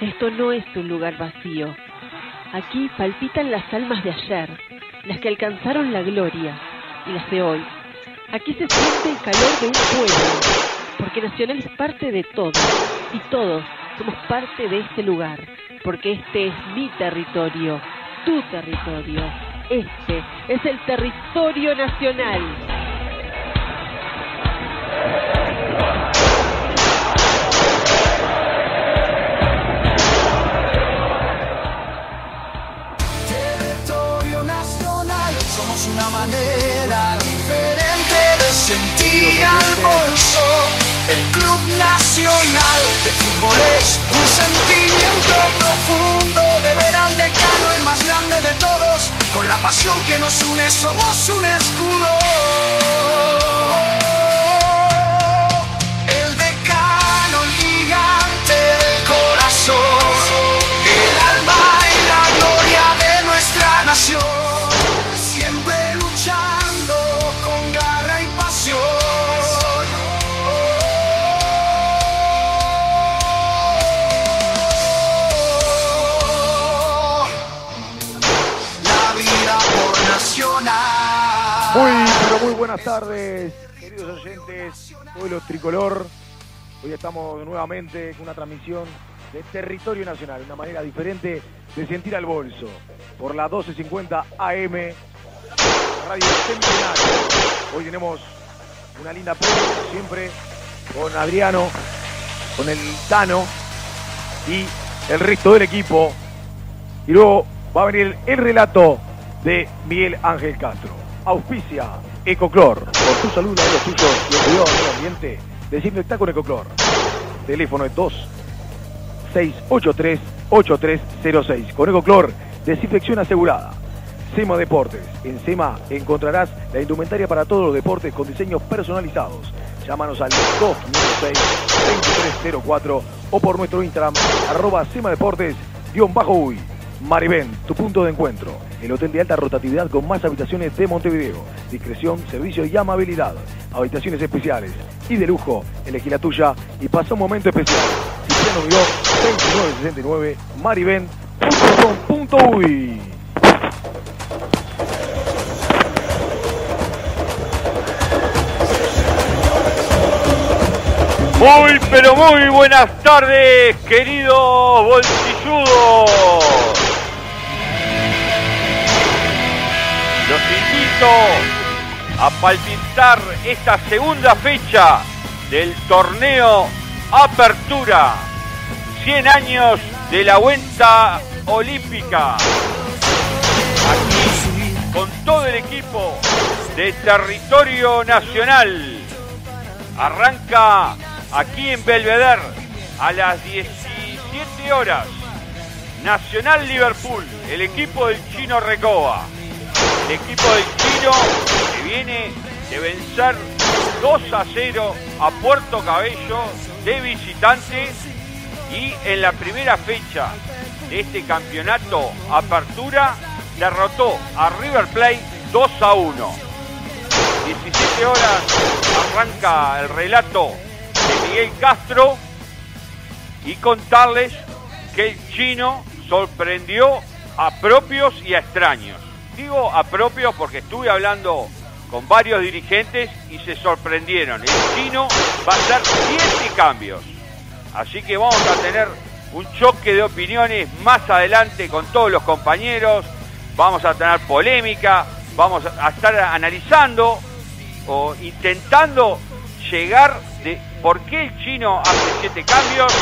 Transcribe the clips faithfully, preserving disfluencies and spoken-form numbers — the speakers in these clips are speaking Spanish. Esto no es un lugar vacío. Aquí palpitan las almas de ayer, las que alcanzaron la gloria, y las de hoy. Aquí se siente el calor de un pueblo, porque Nacional es parte de todos, y todos somos parte de este lugar, porque este es mi territorio, tu territorio. Este es el territorio nacional. Territorio nacional, somos una manera diferente de sentir al bolso. El Club Nacional de Fútbol es un sentimiento profundo de ver al decano, el más grande de todos. Con la pasión que nos une somos un escudo. El decano, el gigante del corazón, el alma y la gloria de nuestra nación. Siempre luchando con garra y pasión. Muy, pero muy buenas tardes, queridos oyentes, pueblo tricolor. Hoy estamos nuevamente con una transmisión de Territorio Nacional, una manera diferente de sentir al bolso, por la doce cincuenta A M, la radio Centenario. Hoy tenemos una linda prueba, como siempre, con Adriano, con el Tano y el resto del equipo. Y luego va a venir el, el relato de Miguel Ángel Castro. Auspicia Ecoclor. Por tu salud, la de los tuyos y el cuidado del ambiente, desinfecta con Ecoclor. Teléfono es dos seis ocho tres, ocho tres cero seis. Con Ecoclor, desinfección asegurada. SEMA Deportes. En SEMA encontrarás la indumentaria para todos los deportes con diseños personalizados. Llámanos al dos nueve seis, dos tres cero cuatro o por nuestro Instagram, arroba SEMA Deportes, guión bajo U I. Maribén, tu punto de encuentro. El hotel de alta rotatividad con más habitaciones de Montevideo. Discreción, servicio y amabilidad. Habitaciones especiales y de lujo. Elegí la tuya y pasa un momento especial. Cristiano Oliva, veintinueve sesenta y nueve, maribén punto com punto uy. Muy, pero muy buenas tardes, queridos bolsilludos. Los invito a palpitar esta segunda fecha del torneo Apertura. cien años de la vuelta olímpica. Aquí, con todo el equipo de Territorio Nacional. Arranca aquí en Belvedere a las diecisiete horas. Nacional Liverpool, el equipo del Chino Recoba. El equipo del Chino que viene de vencer dos a cero a Puerto Cabello de visitante, y en la primera fecha de este campeonato Apertura derrotó a River Plate dos a uno. diecisiete horas arranca el relato de Miguel Castro, y contarles que el Chino sorprendió a propios y a extraños. Digo a propios porque estuve hablando con varios dirigentes y se sorprendieron. El Chino va a hacer siete cambios. Así que vamos a tener un choque de opiniones más adelante con todos los compañeros. Vamos a tener polémica, vamos a estar analizando o intentando llegar de por qué el Chino hace siete cambios.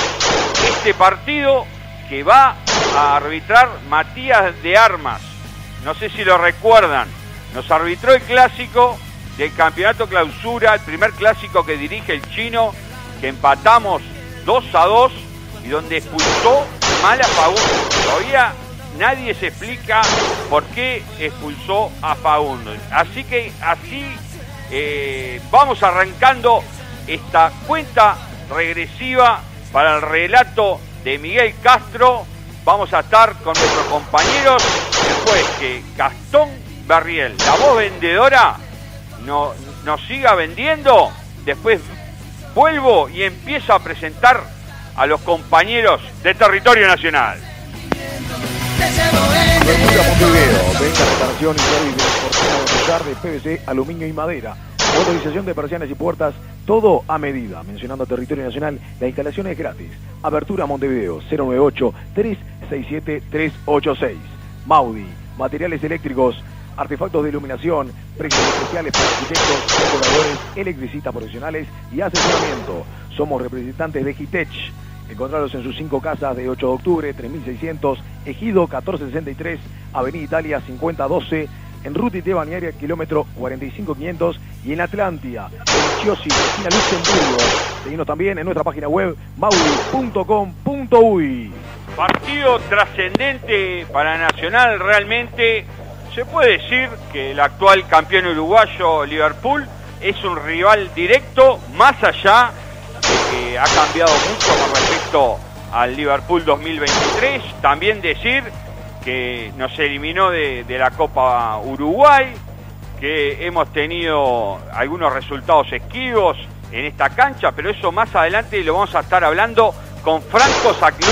Este partido que va a arbitrar Matías de Armas. No sé si lo recuerdan, nos arbitró el clásico del campeonato clausura, el primer clásico que dirige el Chino, que empatamos dos a dos y donde expulsó mal a Fagundo. Todavía nadie se explica por qué expulsó a Fagundo. Así que así eh, vamos arrancando esta cuenta regresiva para el relato de Miguel Castro. Vamos a estar con nuestros compañeros. Después que Gastón Barriel, la voz vendedora, no, nos siga vendiendo, después vuelvo y empiezo a presentar a los compañeros de Territorio Nacional. De P V C, aluminio y madera, autorización de persianas y puertas, todo a medida. Mencionando Territorio Nacional, la instalación es gratis. Apertura Montevideo, cero nueve ocho, tres seis siete, tres ocho seis. Maudi, materiales eléctricos, artefactos de iluminación, precios especiales para arquitectos, decoradores, electricistas profesionales y asesoramiento. Somos representantes de Gitech. Encontrarlos en sus cinco casas de ocho de octubre, tres mil seiscientos, Ejido mil cuatrocientos sesenta y tres, Avenida Italia cincuenta doce, en Ruta Itebaniaria, kilómetro cuarenta y cinco mil quinientos, y en Atlántida, en Chiosi, esquina Luxemburgo. Seguimos también en nuestra página web, maudi punto com punto uy. Partido trascendente para Nacional, realmente. Se puede decir que el actual campeón uruguayo, Liverpool, es un rival directo, más allá de que ha cambiado mucho con respecto al Liverpool dos mil veintitrés. También decir que nos eliminó de, de la Copa Uruguay, que hemos tenido algunos resultados esquivos en esta cancha, pero eso más adelante lo vamos a estar hablando con Franco Saclú,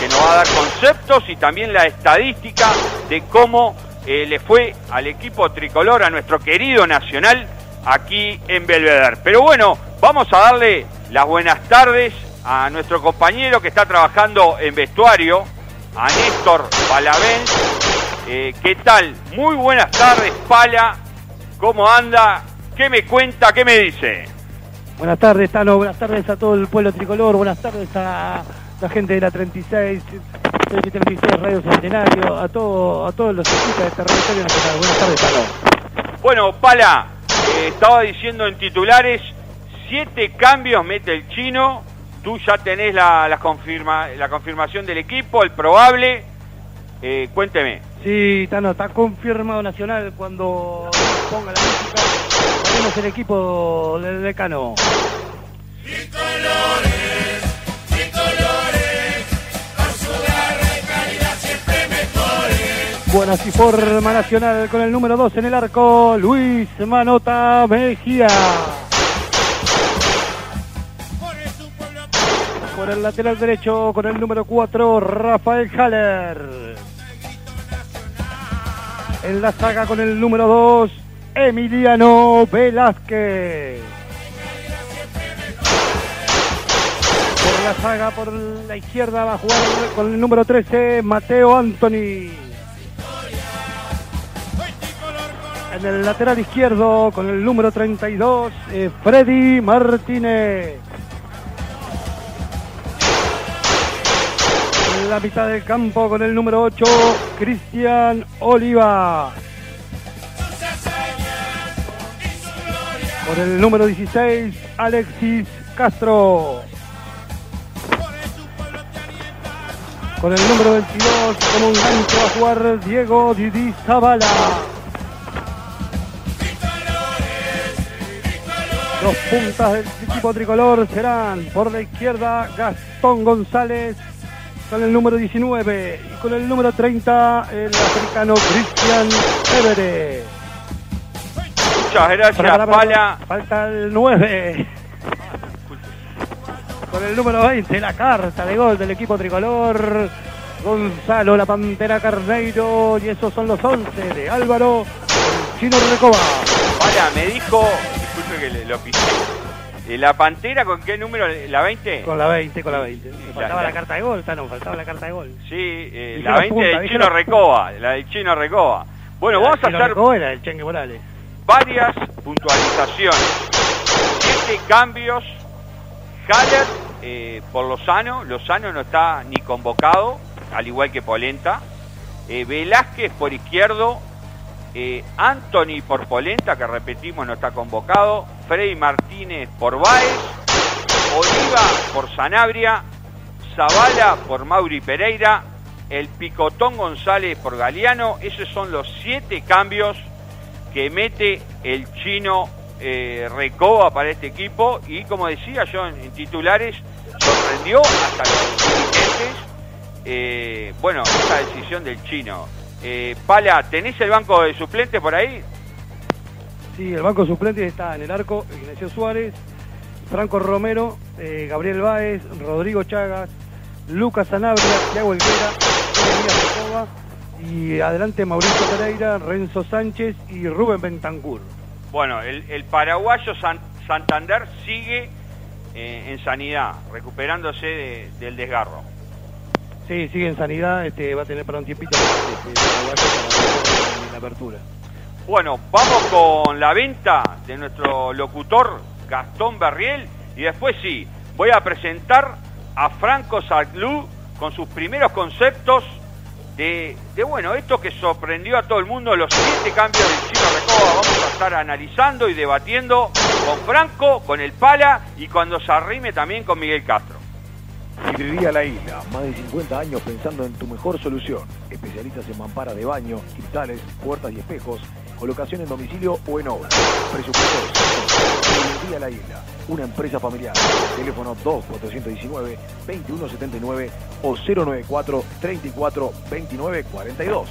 que nos va a dar conceptos y también la estadística de cómo eh, le fue al equipo tricolor, a nuestro querido Nacional, aquí en Belvedere. Pero bueno, vamos a darle las buenas tardes a nuestro compañero que está trabajando en vestuario, a Néstor Palabén. eh, ¿Qué tal? Muy buenas tardes, Pala. ¿Cómo anda? ¿Qué me cuenta? ¿Qué me dice? Buenas tardes, Tano. Buenas tardes a todo el pueblo tricolor. Buenas tardes a la gente de la treinta y seis, treinta y seis Radio Centenario, a, todo, a todos los equipos de Territorio Nacional. Buenas tardes, Tano. Bueno, Pala, eh, estaba diciendo en titulares, siete cambios mete el Chino. Tú ya tenés la, la, confirma, la confirmación del equipo, el probable. Eh, cuénteme. Sí, Tano, está confirmado Nacional. Cuando ponga la música, tenemos el equipo del decano. Sin colores, sin colores, a sudar de calidad siempre mejores. Buena y forma Nacional con el número dos en el arco, Luis Manota Mejía. Por el lateral derecho, con el número cuatro, Rafael Haller. En la saga, con el número dos, Emiliano Velázquez. Por la saga, por la izquierda, va a jugar con el número trece, Mateo Anthony. En el lateral izquierdo, con el número treinta y dos, eh, Freddy Martínez. La mitad del campo con el número ocho, Cristian Oliva. Por el número dieciséis, Alexis Castro. Con el número veintidós, como un gancho va a jugar Diego Didi Zavala. Los puntas del equipo tricolor serán por la izquierda Gastón González, con el número diecinueve, y con el número treinta, el africano Cristian Belvedere. Muchas gracias, para, para, para, Pala. Falta el nueve. Con el número veinte, la carta de gol del equipo tricolor, Gonzalo la Pantera Carneiro, y esos son los once de Álvaro Chino Recoba. Pala, me dijo, disculpe que le, lo pisé. ¿La Pantera con qué número? ¿La veinte? Con la veinte, con la veinte. Faltaba la, la carta de gol, Tano, faltaba la carta de gol. Sí, eh, la veinte del Chino Recoba, la del Chino Recoba. Bueno, vamos a hacer varias puntualizaciones. Siete cambios. Haller eh, por Lozano. Lozano no está ni convocado, al igual que Polenta. Eh, Velázquez por izquierdo. Eh, Anthony por Polenta, que repetimos no está convocado. Freddy Martínez por Baez, Oliva por Sanabria, Zavala por Mauri Pereira, el Picotón González por Galeano. Esos son los siete cambios que mete el Chino eh, Recoba para este equipo. Y como decía yo en titulares, sorprendió hasta los dirigentes eh, bueno, esta decisión del Chino. Eh, Pala, ¿tenés el banco de suplentes por ahí? Sí, el banco de suplentes está en el arco Ignacio Suárez, Franco Romero, eh, Gabriel Báez, Rodrigo Chagas, Lucas Sanabria, Tiago Higuera, Recoba, y adelante Mauricio Pereira, Renzo Sánchez y Rubén Bentancur. Bueno, el, el paraguayo San, Santander sigue eh, en sanidad, recuperándose de, del desgarro. Sí, sigue en sanidad, este, va a tener para un tiempito este, paraguayo para en la apertura. Bueno, vamos con la venta de nuestro locutor Gastón Barriel y después sí, voy a presentar a Franco Saclú con sus primeros conceptos de, de, bueno, esto que sorprendió a todo el mundo, los siete cambios del Chino Recoba. Vamos a estar analizando y debatiendo con Franco, con el Pala y cuando se arrime también con Miguel Castro. Librería La Isla, más de cincuenta años pensando en tu mejor solución. Especialistas en mamparas de baño, cristales, puertas y espejos, colocación en domicilio o en obra. Presupuestos. Librería La Isla, una empresa familiar. Teléfono dos cuatro uno nueve, dos uno siete nueve o cero nueve cuatro, treinta y cuatro, veintinueve, cuarenta y dos.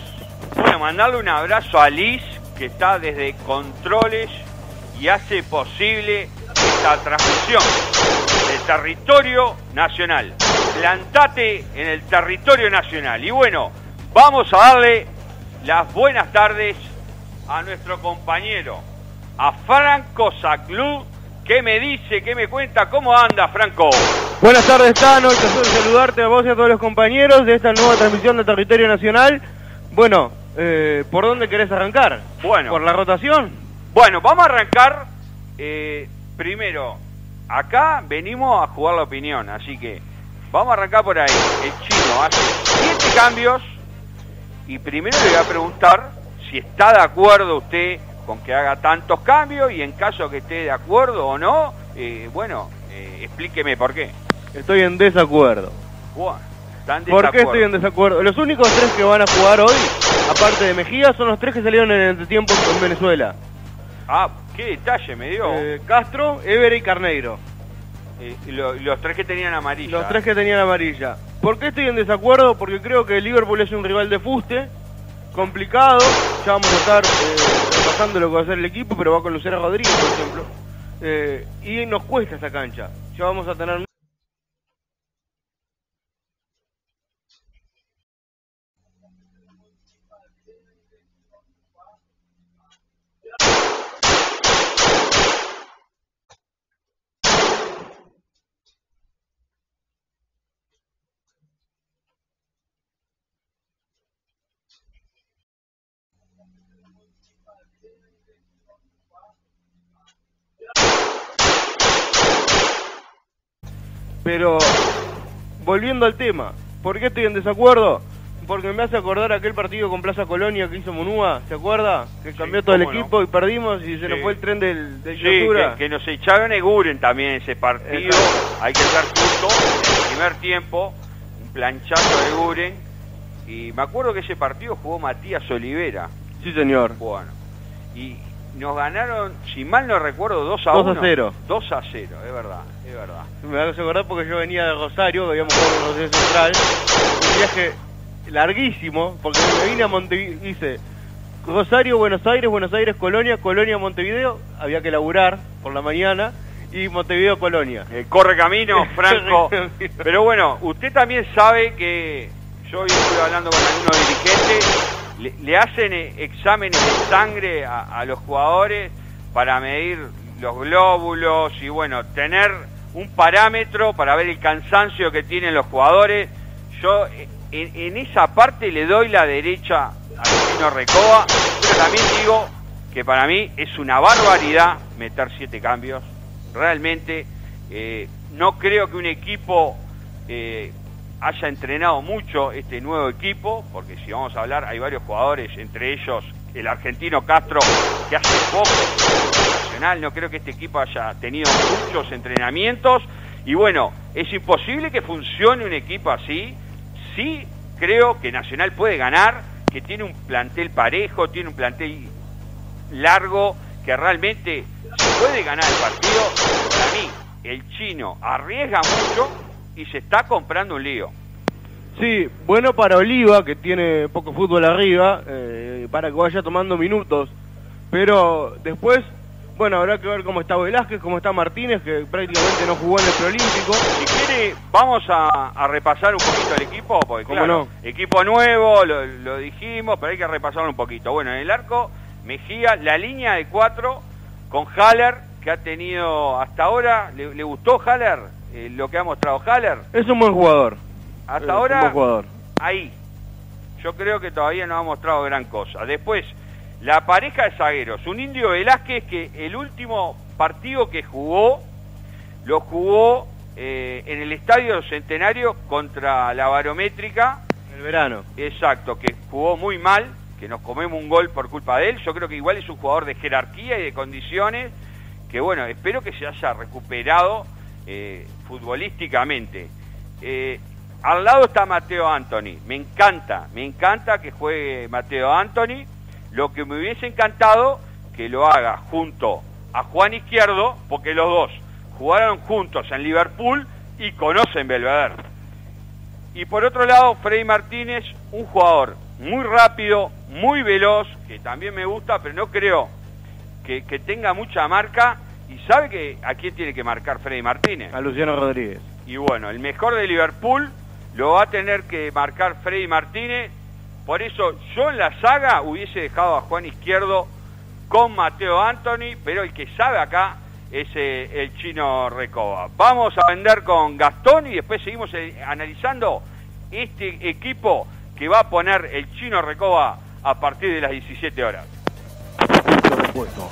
Bueno, mandarle un abrazo a Liz, que está desde Controles y hace posible esta transmisión del Territorio Nacional. Plantate en el Territorio Nacional. Y bueno, vamos a darle las buenas tardes a nuestro compañero, a Franco Saclú. ¿Qué me dice? ¿Qué me cuenta? ¿Cómo anda, Franco? Buenas tardes, Tano. Es un placer saludarte a vos y a todos los compañeros de esta nueva transmisión del Territorio Nacional. Bueno, eh, ¿por dónde querés arrancar? Bueno. ¿Por la rotación? Bueno, vamos a arrancar eh, primero. Acá venimos a jugar la opinión, así que vamos a arrancar por ahí. El Chino hace siete cambios y primero le voy a preguntar si está de acuerdo usted con que haga tantos cambios y en caso que esté de acuerdo o no, eh, bueno, eh, explíqueme por qué. Estoy en desacuerdo. Wow, tan desacuerdo. ¿Por qué estoy en desacuerdo? Los únicos tres que van a jugar hoy, aparte de Mejía, son los tres que salieron en el entretiempo con Venezuela. Ah, qué detalle me dio. Eh, Castro, Évere y Carneiro. Eh, lo, los tres que tenían amarilla. Los tres que tenían amarilla. ¿Por qué estoy en desacuerdo? Porque creo que Liverpool es un rival de fuste, complicado. Ya vamos a estar eh, repasando lo que va a hacer el equipo, pero va con Luciano Rodríguez, por ejemplo, eh, y nos cuesta esa cancha. Ya vamos a tener Pero, volviendo al tema, ¿por qué estoy en desacuerdo? Porque me hace acordar aquel partido con Plaza Colonia que hizo Munúa, ¿se acuerda? Que cambió sí, todo el equipo no. y perdimos y se sí. nos fue el tren del, del sí, que, que nos echaron a Guren también ese partido. Exacto. Hay que estar justo en el primer tiempo, un planchazo de Guren. Y me acuerdo que ese partido jugó Matías Olivera. Sí, señor. Bueno, y nos ganaron, si mal no recuerdo, dos a uno. dos a cero, es verdad, es verdad. Me hace acordar porque yo venía de Rosario, que habíamos jugado en Rosario Central, un viaje larguísimo, porque me vine a Montevideo, hice Rosario, Buenos Aires, Buenos Aires, Colonia, Colonia, Montevideo, había que laburar por la mañana, y Montevideo, Colonia. Eh, corre camino, Franco. Pero bueno, usted también sabe que yo hoy estuve hablando con algunos dirigentes. Le, le hacen exámenes de sangre a, a los jugadores para medir los glóbulos y bueno, tener un parámetro para ver el cansancio que tienen los jugadores. Yo en, en esa parte le doy la derecha a Luciano Recoba, pero también digo que para mí es una barbaridad meter siete cambios. Realmente eh, no creo que un equipo... Eh, haya entrenado mucho este nuevo equipo, porque si vamos a hablar, hay varios jugadores, entre ellos el argentino Castro, que hace poco Nacional, no creo que este equipo haya tenido muchos entrenamientos, y bueno, es imposible que funcione un equipo así. Sí creo que Nacional puede ganar, que tiene un plantel parejo, tiene un plantel largo, que realmente se puede ganar el partido, pero para mí, el Chino arriesga mucho, y se está comprando un lío. Sí, bueno para Oliva, que tiene poco fútbol arriba, eh, para que vaya tomando minutos. Pero después, Bueno, habrá que ver cómo está Velázquez, cómo está Martínez, que prácticamente no jugó en el preolímpico. Si quiere, vamos a, a repasar un poquito el equipo, porque ¿cómo claro, no? Equipo nuevo, lo, lo dijimos, pero hay que repasarlo un poquito. Bueno, en el arco, Mejía, la línea de cuatro, con Haller, que ha tenido hasta ahora, ¿le, le gustó Haller? Eh, lo que ha mostrado Haller. Es un buen jugador. Hasta es ahora, un buen jugador. Ahí. Yo creo que todavía no ha mostrado gran cosa. Después, la pareja de zagueros, un Indio Velázquez que el último partido que jugó, lo jugó eh, en el Estadio Centenario contra la Barométrica. El verano. Exacto, que jugó muy mal, que nos comemos un gol por culpa de él. Yo creo que igual es un jugador de jerarquía y de condiciones, que bueno, espero que se haya recuperado eh, futbolísticamente. Eh, al lado está Mateo Anthony, me encanta, me encanta que juegue Mateo Anthony. Lo que me hubiese encantado que lo haga junto a Juan Izquierdo, porque los dos jugaron juntos en Liverpool y conocen Belvedere. Y por otro lado, Freddy Martínez, un jugador muy rápido, muy veloz, que también me gusta, pero no creo que, que tenga mucha marca. Y sabe que a quién tiene que marcar Freddy Martínez. A Luciano Rodríguez. Y bueno, el mejor de Liverpool lo va a tener que marcar Freddy Martínez. Por eso yo en la saga hubiese dejado a Juan Izquierdo con Mateo Anthony, pero el que sabe acá es eh, el Chino Recoba. Vamos a vender con Gastón y después seguimos eh, analizando este equipo que va a poner el Chino Recoba a partir de las diecisiete horas.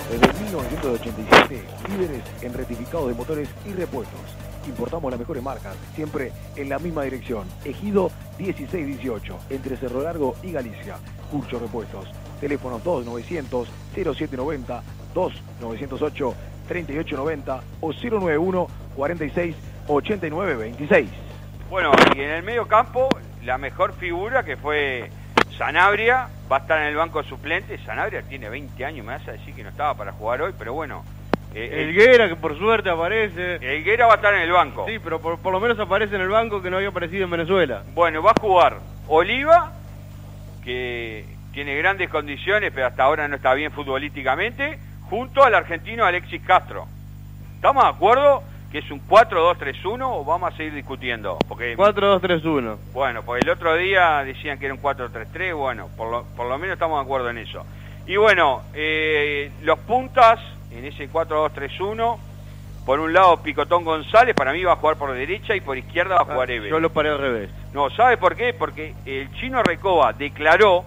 Desde mil novecientos ochenta y siete, líderes en rectificados de motores y repuestos. Importamos las mejores marcas, siempre en la misma dirección. Ejido dieciséis dieciocho, entre Cerro Largo y Galicia. Curcho Repuestos. Teléfonos dos nueve cero cero cero siete nueve cero, dos nueve cero ocho tres ocho nueve cero o cero nueve uno cuarenta y seis ochenta y nueve veintiséis. Bueno, y en el medio campo, la mejor figura que fue Sanabria, va a estar en el banco suplente. Sanabria tiene veinte años, me vas a decir que no estaba para jugar hoy, pero bueno. Eh, Higuera, que por suerte aparece. Higuera va a estar en el banco. Sí, pero por, por lo menos aparece en el banco, que no había aparecido en Venezuela. Bueno, va a jugar Oliva, que tiene grandes condiciones, pero hasta ahora no está bien futbolísticamente, junto al argentino Alexis Castro. ¿Estamos de acuerdo que es un cuatro dos tres uno o vamos a seguir discutiendo? Porque cuatro dos tres uno. Bueno, porque el otro día decían que era un cuatro tres tres, bueno, por lo, por lo menos estamos de acuerdo en eso. Y bueno, eh, los puntas... En ese cuatro dos tres uno, por un lado Picotón González, para mí va a jugar por derecha y por izquierda va a jugar Ever. Yo lo paré al revés. No, ¿sabe por qué? Porque el Chino Recoba declaró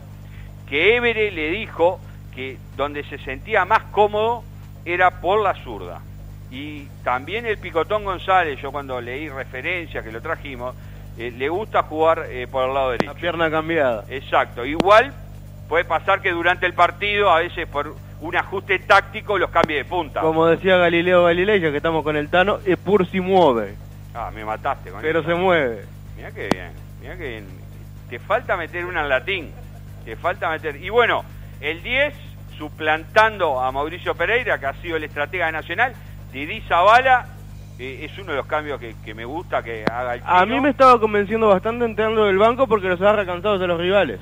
que Ever le dijo que donde se sentía más cómodo era por la zurda. Y también el Picotón González, yo cuando leí referencia que lo trajimos, eh, le gusta jugar eh, por el lado derecho. La pierna cambiada. Exacto. Igual puede pasar que durante el partido, a veces por un ajuste táctico, los cambie de punta. Como decía Galileo Galilei, ya que estamos con el Tano, e pur si mueve. Ah, me mataste con Pero eso. Se mueve. Mirá qué bien, mirá qué bien. Te falta meter una en latín. Te falta meter... Y bueno, el diez, suplantando a Mauricio Pereira, que ha sido el estratega de Nacional, Diego Zavala, eh, es uno de los cambios que, que me gusta que haga el Chino. A mí me estaba convenciendo bastante entrando del banco porque los agarra cansados a los rivales.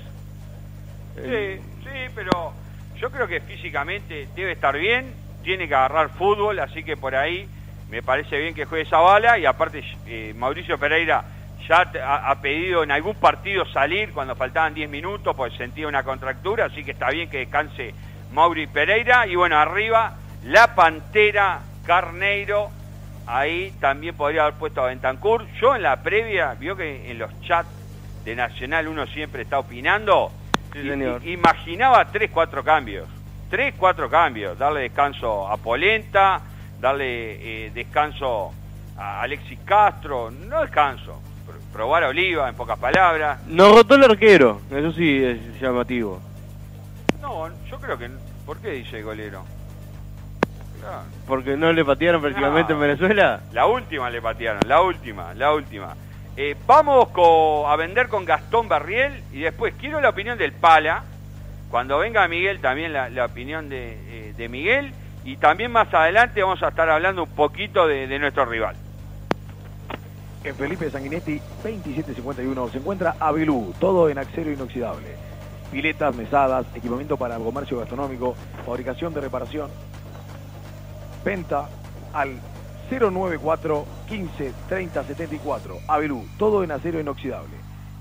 Sí, eh... sí, pero... Yo creo que físicamente debe estar bien, tiene que agarrar fútbol, así que por ahí me parece bien que juegue Zavala. Y aparte eh, Mauricio Pereira ya ha, ha pedido en algún partido salir cuando faltaban diez minutos, porque sentía una contractura, así que está bien que descanse Mauri Pereira. Y bueno, arriba la Pantera, Carneiro, ahí también podría haber puesto a Bentancur. Yo en la previa, vio que en los chats de Nacional uno siempre está opinando... Sí, señor. Imaginaba tres, cuatro cambios. tres, cuatro cambios. Darle descanso a Polenta, darle eh, descanso a Alexis Castro. No descanso. Probar a Oliva, en pocas palabras. No rotó el arquero. Eso sí es llamativo. No, yo creo que... ¿Por qué dice el golero? Claro. Porque no le patearon prácticamente no. En Venezuela. La última le patearon. La última, la última. Eh, vamos co a vender con Gastón Barriel y después quiero la opinión del Pala, cuando venga Miguel también la, la opinión de, eh, de Miguel, y también más adelante vamos a estar hablando un poquito de, de nuestro rival. En Felipe Sanguinetti veintisiete cincuenta y uno se encuentra Abilú, todo en acero inoxidable, piletas, mesadas, equipamiento para el comercio gastronómico, fabricación de reparación. Venta al cero noventa y cuatro, quince, treinta, setenta y cuatro. Avelú, todo en acero inoxidable.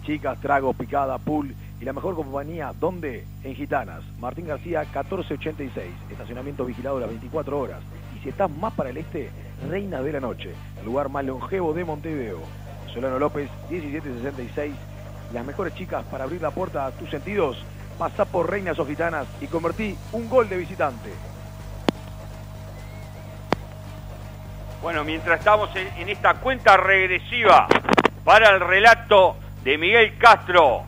Chicas, tragos, picada, pool y la mejor compañía, ¿dónde? En Gitanas. Martín García, catorce ochenta y seis. Estacionamiento vigilado las veinticuatro horas. Y si estás más para el este, Reina de la Noche, el lugar más longevo de Montevideo. Solano López, diecisiete sesenta y seis. Las mejores chicas para abrir la puerta a tus sentidos. Pasá por Reinas o Gitanas y convertí un gol de visitante. Bueno, mientras estamos en esta cuenta regresiva para el relato de Miguel Castro,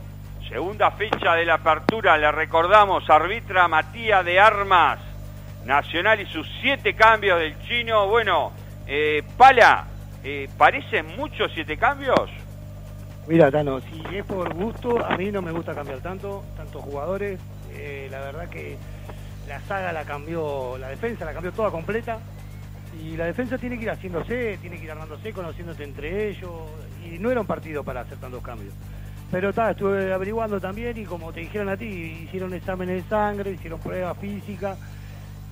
segunda fecha de la apertura, le recordamos, arbitra Matías de Armas, Nacional y sus siete cambios del chino. Bueno, eh, Pala, eh, ¿parecen muchos siete cambios? Mira, Tano, si es por gusto, a mí no me gusta cambiar tanto, tantos jugadores. Eh, la verdad que la saga la cambió, la defensa la cambió toda completa. Y la defensa tiene que ir haciéndose, tiene que ir armándose, conociéndose entre ellos. Y no era un partido para hacer tantos cambios. Pero ta, estuve averiguando también y como te dijeron a ti, hicieron exámenes de sangre, hicieron pruebas físicas.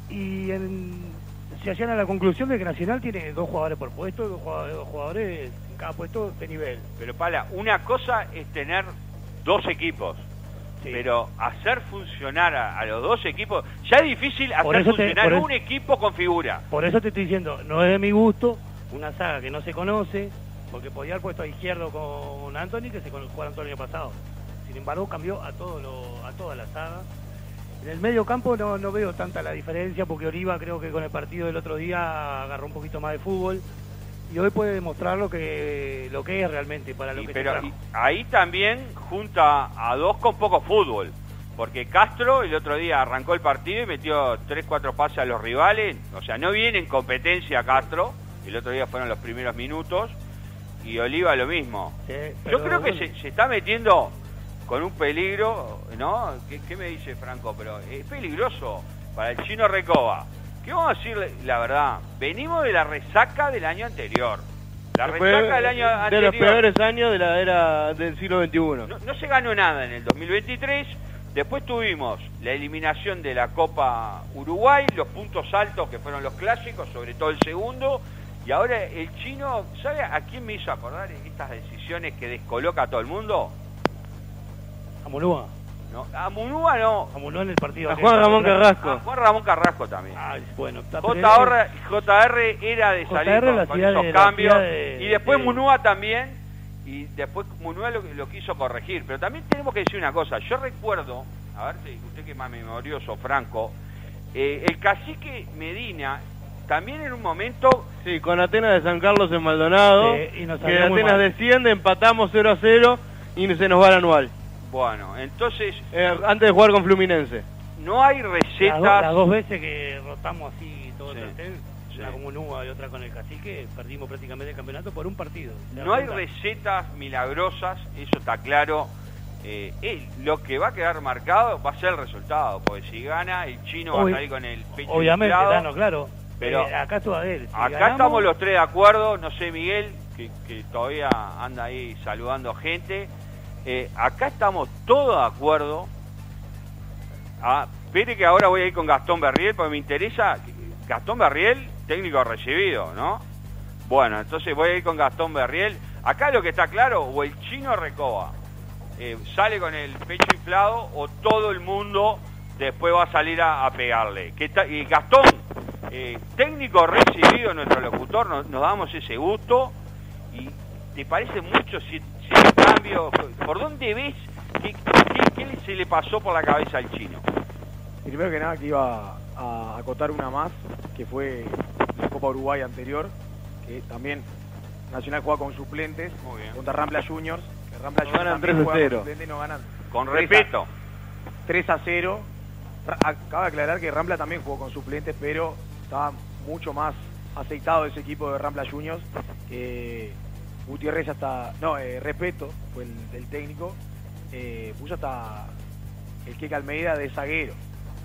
Y en, se hallan a la conclusión de que Nacional tiene dos jugadores por puesto, dos jugadores, dos jugadores en cada puesto de nivel. Pero Pala, una cosa es tener dos equipos. Sí. Pero hacer funcionar a, a los dos equipos, ya es difícil hacer funcionar te, un es, equipo con figura. Por eso te estoy diciendo, no es de mi gusto, una saga que no se conoce, porque podía haber puesto a izquierdo con Anthony, que se jugó a Anthony el pasado. Sin embargo, cambió a, todo lo, a toda la saga. En el medio campo no, no veo tanta la diferencia, porque Oliva creo que con el partido del otro día agarró un poquito más de fútbol. Y hoy puede demostrar lo que, lo que es realmente para lo sí, que pero se trajo. Ahí también junta a dos con poco fútbol, porque Castro el otro día arrancó el partido y metió tres cuatro pases a los rivales. O sea, no viene en competencia Castro. El otro día fueron los primeros minutos. Y Oliva lo mismo. Sí, Yo creo bueno. que se, se está metiendo con un peligro, ¿no? ¿Qué, qué me dice Franco? Pero es peligroso para el chino Recoba. Que vamos a decir la verdad, venimos de la resaca del año anterior. La Después, resaca del año anterior. De los peores años de la era del siglo veintiuno. No, no se ganó nada en el dos mil veintitrés. Después tuvimos la eliminación de la Copa Uruguay, los puntos altos que fueron los clásicos, sobre todo el segundo. Y ahora el chino, ¿sabe a quién me hizo acordar estas decisiones que descoloca a todo el mundo? A Molúa. No, a Munúa no. A Munúa en el partido. A Juan Ramón Carrasco. A Juan Ramón Carrasco también. Ay, bueno, J R era de salir con esos cambios. Y después Munúa también. Y después Munúa lo, lo quiso corregir. Pero también tenemos que decir una cosa. Yo recuerdo, a ver, usted que es más memorioso, Franco, eh, el cacique Medina también en un momento... Sí, con Atenas de San Carlos en Maldonado. Eh, y nos que Atenas desciende, empatamos cero a cero y se nos va el anual. Bueno, entonces... Eh, antes de jugar con Fluminense. No hay recetas... Las dos, las dos veces que rotamos así todo el sí, plantel, sí. una con Munúa y otra con el Cacique, perdimos prácticamente el campeonato por un partido. No hay recetas milagrosas, eso está claro. Eh, eh, lo que va a quedar marcado va a ser el resultado, porque si gana el chino Obvio, va a salir con el pecho Obviamente, Dano, claro. Pero eh, acá tú a ver, si acá ganamos, estamos los tres de acuerdo, no sé Miguel, que, que todavía anda ahí saludando gente... Eh, acá estamos todos de acuerdo. Ah, espere que ahora voy a ir con Gastón Barriel, porque me interesa. Gastón Barriel, técnico recibido, ¿no? Bueno, entonces voy a ir con Gastón Barriel. Acá lo que está claro, o el chino Recoba eh, sale con el pecho inflado, o todo el mundo después va a salir a, a pegarle. Que está, y Gastón, eh, técnico recibido, nuestro locutor, no, nos damos ese gusto. Y te parece mucho si... Cambio, ¿por dónde ves qué, qué, qué se le pasó por la cabeza al chino? Primero que nada que iba a acotar una más, que fue la Copa Uruguay anterior, que también Nacional juega con suplentes contra Rampla Juniors, que Rampla no Juniors ganan tres a cero. Con, no ganan con respeto. tres a cero. Acaba de aclarar que Rampla también jugó con suplentes, pero estaba mucho más aceitado ese equipo de Rampla Juniors que... Gutiérrez hasta... No, eh, Repeto, fue el, el técnico, eh, puso hasta el Keke Almeida de zaguero.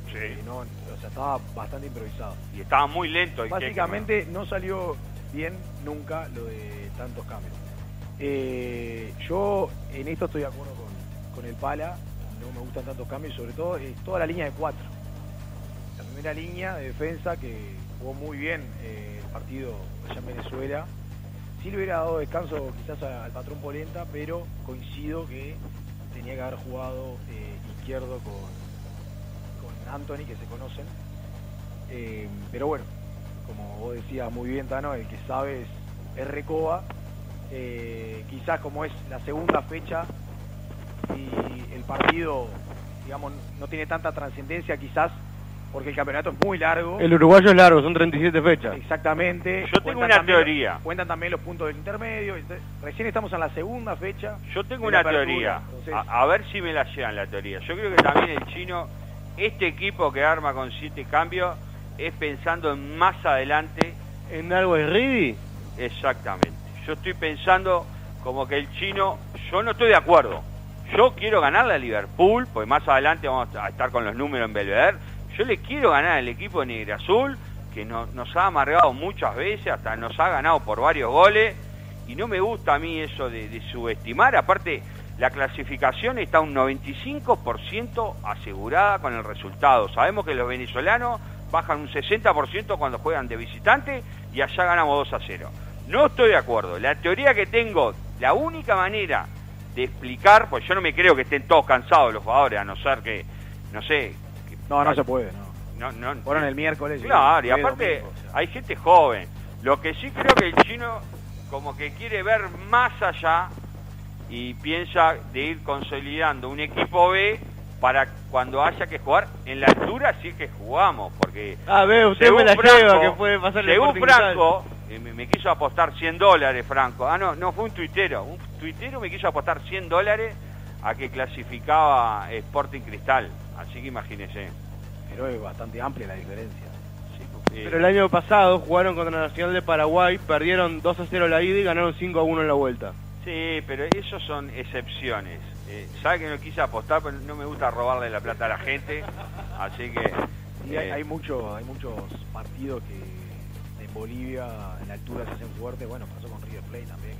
Sí. Eh, no, o sea, estaba bastante improvisado. Y estaba muy lento el Básicamente Keke, ¿no? no salió bien nunca lo de tantos cambios. Eh, yo en esto estoy de acuerdo con, con el Pala, no me gustan tantos cambios, sobre todo es eh, toda la línea de cuatro. La primera línea de defensa que jugó muy bien eh, el partido allá en Venezuela. Sí le hubiera dado descanso quizás al patrón Polenta, pero coincido que tenía que haber jugado eh, izquierdo con, con Anthony, que se conocen. Eh, pero bueno, como vos decías muy bien, Tano, el que sabe es, es Recoba. Eh, quizás como es la segunda fecha y el partido, digamos, no tiene tanta trascendencia quizás, porque el campeonato es muy largo. El uruguayo es largo, son treinta y siete fechas. Exactamente. Yo tengo una también, teoría. Cuentan también los puntos del intermedio. Recién estamos en la segunda fecha. Yo tengo una teoría. Entonces, a, a ver si me la llevan la teoría. Yo creo que también el chino, este equipo que arma con siete cambios, es pensando en más adelante. ¿En algo de Ridi? Exactamente. Yo estoy pensando como que el chino... Yo no estoy de acuerdo. Yo quiero ganarle a Liverpool, porque más adelante vamos a estar con los números en Belvedere. Yo le quiero ganar al equipo de Negrazul, que no, nos ha amargado muchas veces, hasta nos ha ganado por varios goles, y no me gusta a mí eso de, de subestimar. Aparte, la clasificación está un noventa y cinco por ciento asegurada con el resultado. Sabemos que los venezolanos bajan un sesenta por ciento cuando juegan de visitante, y allá ganamos dos a cero. No estoy de acuerdo. La teoría que tengo, la única manera de explicar, pues yo no me creo que estén todos cansados los jugadores, a no ser que, no sé... No, no se puede, no. no, no Fueron el miércoles. Claro, y aparte domingo, o sea. Hay gente joven. Lo que sí creo que el chino como que quiere ver más allá y piensa de ir consolidando un equipo B para cuando haya que jugar en la altura sí que jugamos. Porque a ver, usted me la Franco, lleva que puede pasarle. Según Franco, eh, me, me quiso apostar cien dólares, Franco. Ah, no, no, fue un tuitero. Un tuitero me quiso apostar cien dólares a que clasificaba Sporting Cristal. Así que imagínese. Pero es bastante amplia la diferencia. Sí, porque... Pero el año pasado jugaron contra la Nacional de Paraguay, perdieron dos a cero la ida y ganaron cinco a uno en la vuelta. Sí, pero esos son excepciones. Eh, Sabe que no quise apostar, pero no me gusta robarle la plata a la gente. Así que... Sí, eh... hay, hay, mucho, hay muchos partidos que en Bolivia, en la altura se hacen fuertes. Bueno, pasó con River Plate también.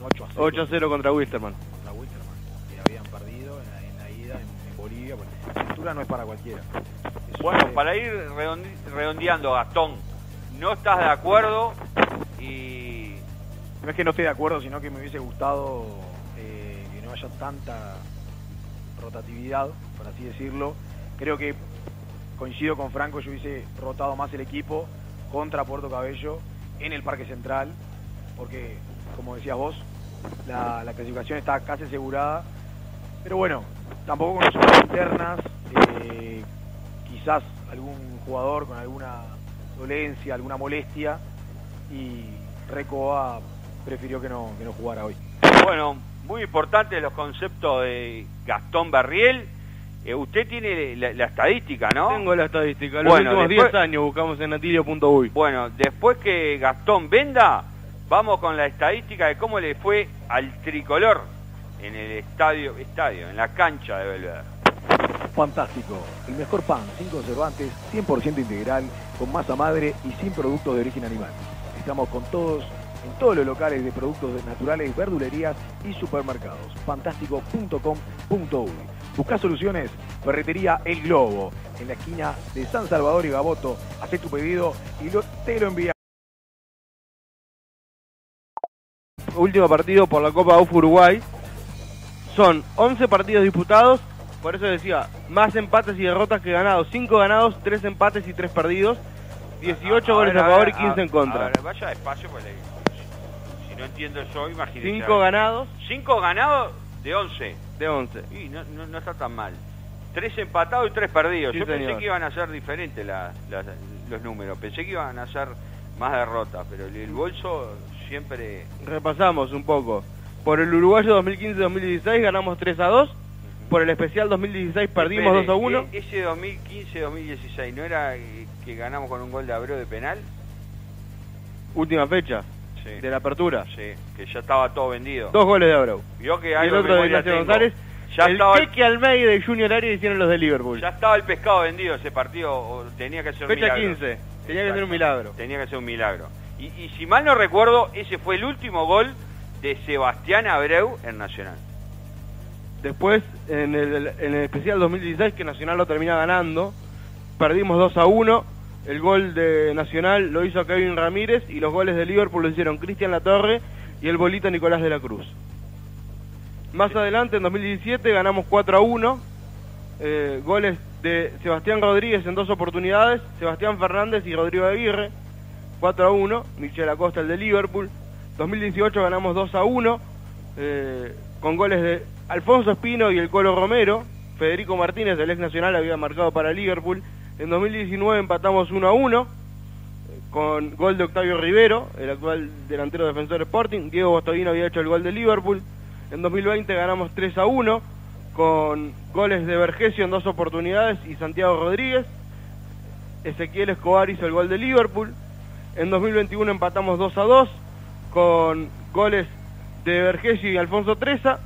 Un ocho a cero. ocho a cero contra Wisterman. Contra Wisterman, que habían perdido en la, en la ida... En... Bolivia, bueno, la cultura no es para cualquiera. Eso bueno, es... para ir redonde, redondeando, Gastón, no estás de acuerdo y... No es que no esté de acuerdo, sino que me hubiese gustado eh, que no haya tanta rotatividad, por así decirlo. Creo que coincido con Franco, yo hubiese rotado más el equipo contra Puerto Cabello en el Parque Central, porque, como decías vos, la, la clasificación está casi asegurada, pero bueno... Tampoco con las internas, eh, quizás algún jugador con alguna dolencia, alguna molestia, y Recoba prefirió que no, que no jugara hoy. Bueno, muy importante los conceptos de Gastón Barriel. Eh, usted tiene la, la estadística, ¿no? Tengo la estadística, los bueno, últimos después, diez años buscamos en atilio punto uy. Bueno, después que Gastón venda, vamos con la estadística de cómo le fue al tricolor en el estadio, estadio, en la cancha de Belvedere. Fantástico, el mejor pan, sin conservantes, cien por ciento integral, con masa madre y sin productos de origen animal. Estamos con todos, en todos los locales de productos naturales, verdulerías y supermercados. fantástico punto com punto uy. Buscá soluciones, Ferretería El Globo, en la esquina de San Salvador y Gaboto. Hacé tu pedido y lo, te lo envía. Último partido por la Copa U F Uruguay. Son once partidos disputados, por eso decía, más empates y derrotas que ganados. cinco ganados, tres empates y tres perdidos. dieciocho a, a goles ver, a favor a ver, y quince a, en contra. A ver, vaya despacio, pues, si no entiendo yo, imagínate. cinco ganados. cinco ganados de once. De once. Y no, no, no está tan mal. tres empatados y tres perdidos. Sí, yo señor. Pensé que iban a ser diferentes la, la, los números. Pensé que iban a ser más derrotas, pero el, el bolso siempre... Repasamos un poco. Por el uruguayo dos mil quince dos mil dieciséis ganamos tres a dos. Por el especial dos mil dieciséis perdimos Espere, dos a uno. Ese dos mil quince dos mil dieciséis, ¿no era que ganamos con un gol de Abreu de penal? Última fecha sí. de la apertura. Sí, que ya estaba todo vendido. Dos goles de Abreu. Vio que hay el otro de Mateo González. Ya el estaba... Cheque Almeida y Junior Arias hicieron los de Liverpool. Ya estaba el pescado vendido ese partido. O tenía que ser un milagro. Fecha quince. Tenía Exacto. que ser un milagro. Tenía que ser un milagro. Y, y si mal no recuerdo, ese fue el último gol de Sebastián Abreu en Nacional. Después, en el, en el especial dos mil dieciséis, que Nacional lo termina ganando, perdimos dos a uno, El gol de Nacional lo hizo Kevin Ramírez y los goles de Liverpool lo hicieron Cristian Latorre y el bolita Nicolás de la Cruz. Más adelante, en dos mil diecisiete, ganamos cuatro a uno. Eh, goles de Sebastián Rodríguez en dos oportunidades, Sebastián Fernández y Rodrigo Aguirre. cuatro a uno, Michel Acosta, el de Liverpool. dos mil dieciocho ganamos dos a uno, eh, con goles de Alfonso Espino y el Colo Romero. Federico Martínez, del ex Nacional, había marcado para Liverpool. En dos mil diecinueve empatamos uno a uno con gol de Octavio Rivero, el actual delantero defensor Sporting. Diego Bostadino había hecho el gol de Liverpool. En dos mil veinte ganamos tres a uno con goles de Vergesio en dos oportunidades y Santiago Rodríguez. Ezequiel Escobar hizo el gol de Liverpool. En dos mil veintiuno empatamos dos a dos con goles de Vergesio y Alfonso Treza.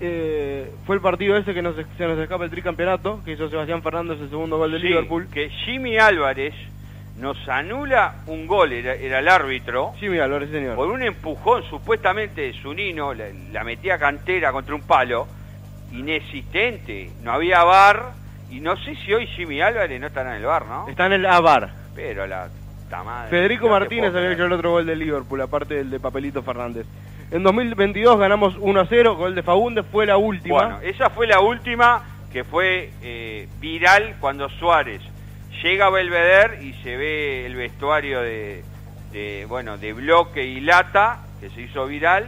Eh, fue el partido ese que nos, se nos escapa el tricampeonato, que hizo Sebastián Fernández el segundo gol de sí, Liverpool. Que Jimmy Álvarez nos anula un gol, era, era el árbitro. Jimmy Álvarez, señor. Por un empujón supuestamente de Zunino, la, la metía Cantera contra un palo, inexistente. No había V A R, y no sé si hoy Jimmy Álvarez no está en el V A R, ¿no? Está en el A V A R. Pero la... Madre, Federico Martínez había hecho el otro gol de Liverpool, aparte del de Papelito Fernández. En dos mil veintidós ganamos uno a cero, gol de Faúndez, fue la última. Bueno, esa fue la última que fue eh, viral cuando Suárez llega a Belvedere y se ve el vestuario de, de, bueno, de Bloque y Lata, que se hizo viral.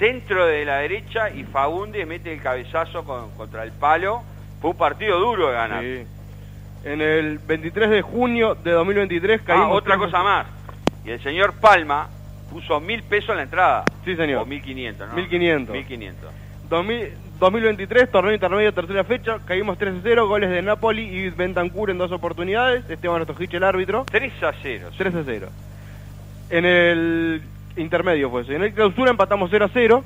Centro de la derecha y Faúndez mete el cabezazo con, contra el palo. Fue un partido duro de ganar. Sí. En el veintitrés de junio de dos mil veintitrés caímos... Ah, otra tres... cosa más. Y el señor Palma puso mil pesos en la entrada. Sí, señor. O mil quinientos, ¿no? mil quinientos. mil quinientos. dos mil veintitrés, torneo intermedio, tercera fecha, caímos tres a cero, goles de Napoli y Bentancur en dos oportunidades. Esteban Ostojic, el árbitro. tres a cero. Sí. tres a cero. En el intermedio fue eso. En el clausura empatamos cero a cero.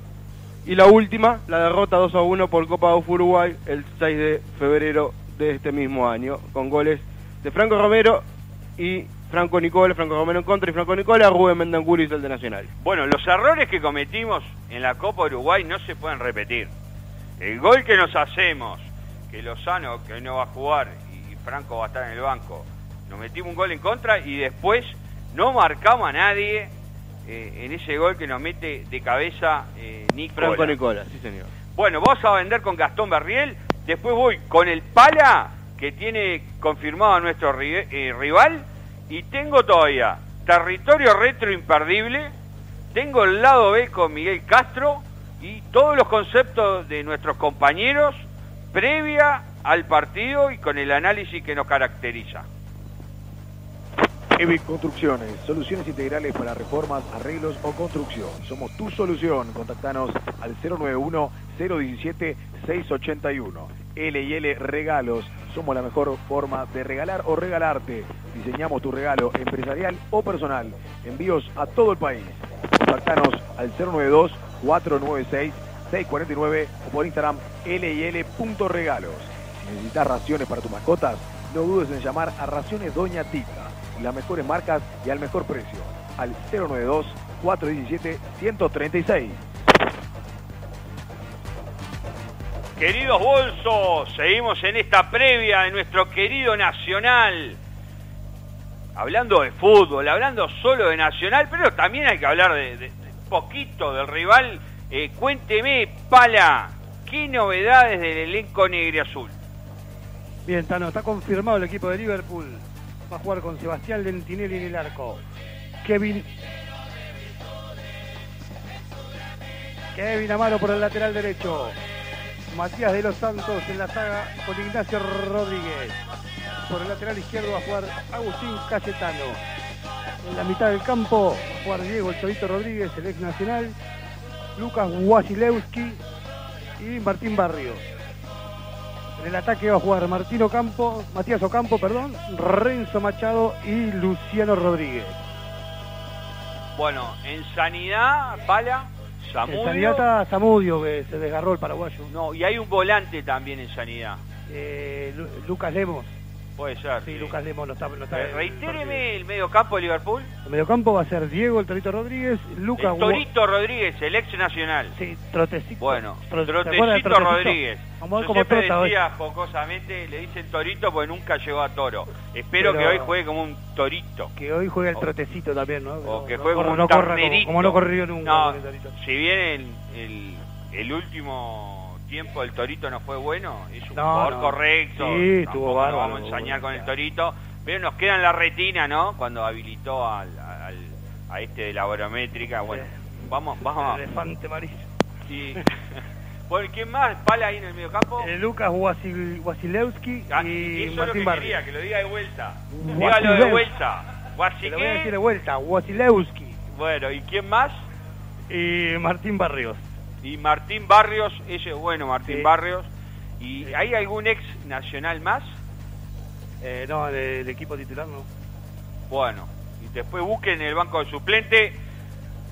Y la última, la derrota dos a uno por Copa U F Uruguay el seis de febrero de este mismo año, con goles de Franco Romero y Franco Nicola, Franco Romero en contra y Franco Nicola, Rubén Bentancur y el de Nacional. Bueno, los errores que cometimos en la Copa Uruguay no se pueden repetir. El gol que nos hacemos, que Lozano, que hoy no va a jugar y Franco va a estar en el banco, nos metimos un gol en contra y después no marcamos a nadie eh, en ese gol que nos mete de cabeza eh, Nicola. Franco Nicola, sí señor. Bueno, vos a vender con Gastón Barriel. Después voy con el Pala, que tiene confirmado a nuestro eh, rival. Y tengo todavía Territorio Retro Imperdible. Tengo el lado B con Miguel Castro. Y todos los conceptos de nuestros compañeros previa al partido y con el análisis que nos caracteriza. E B Construcciones, soluciones integrales para reformas, arreglos o construcción. Somos tu solución. Contactanos al cero nueve uno, cero uno siete, seis ocho uno. L y L Regalos, somos la mejor forma de regalar o regalarte. Diseñamos tu regalo empresarial o personal. Envíos a todo el país. Contactanos al cero nueve dos, cuatro nueve seis, seis cuatro nueve o por Instagram L y L punto regalos. Si necesitas raciones para tus mascotas, no dudes en llamar a Raciones Doña Tita. Las mejores marcas y al mejor precio. Al cero nueve dos, cuatro uno siete, uno tres seis. Queridos bolsos, seguimos en esta previa de nuestro querido Nacional. Hablando de fútbol, hablando solo de Nacional, pero también hay que hablar de, de, de poquito del rival. Eh, cuénteme, Pala, ¿qué novedades del elenco negriazul? Bien, Tano, está confirmado el equipo de Liverpool. Va a jugar con Sebastián Lentinelli en el arco. Kevin... Kevin Amaro por el lateral derecho. Matías de los Santos en la saga con Ignacio Rodríguez. Por el lateral izquierdo va a jugar Agustín Casetano. En la mitad del campo va a jugar Diego el Torito Rodríguez, el ex Nacional, Lucas Wasilewski y Martín Barrio. En el ataque va a jugar Martín Ocampo, Matías Ocampo, perdón, Renzo Machado y Luciano Rodríguez. Bueno, en sanidad, Pala... Samudio. En sanidad está Samudio, que se desgarró el paraguayo. No, y hay un volante también en sanidad. Eh, Lucas Lemos. Puede ser. Sí, sí. Lucas Lemos no está... No está eh, reitéreme el mediocampo de Liverpool. El mediocampo va a ser Diego, el Torito Rodríguez, Lucas... El Torito Hugo... Rodríguez, el ex nacional. Sí, Trotecito. Bueno, Tro... Trotecito, Trotecito Rodríguez. Vamos a ver cómo trota hoy. Yo siempre decía jocosamente, le dicen Torito porque nunca llegó a Toro. Espero Pero... que hoy juegue como un Torito. Que hoy juegue el Trotecito también, ¿no? O que juegue no, como, como un Tornerito. Como, como no corrió nunca. No, si bien el, el, el último... tiempo el Torito no fue bueno, es un no, jugador no. correcto, sí, tuvo bárbaro, no vamos a ensañar con el Torito, pero nos queda en la retina, ¿no? Cuando habilitó al, al, a este de la barométrica, bueno, sí. vamos, vamos. El elefante amarillo. Sí. Bueno, ¿quién más? Pala ahí en el mediocampo. Eh, Lucas Wasilewski ah, y eso Martín Barrio. Quería, que lo diga de vuelta. Dígalo de vuelta. Te lo voy a decir de vuelta, Wasilewski. Bueno, ¿y quién más? Y Martín Barrios. Y Martín Barrios, ese es bueno, Martín sí. Barrios. ¿Y sí. hay algún ex nacional más? Eh, no, del equipo titular no. Bueno, y después busquen el banco de suplente.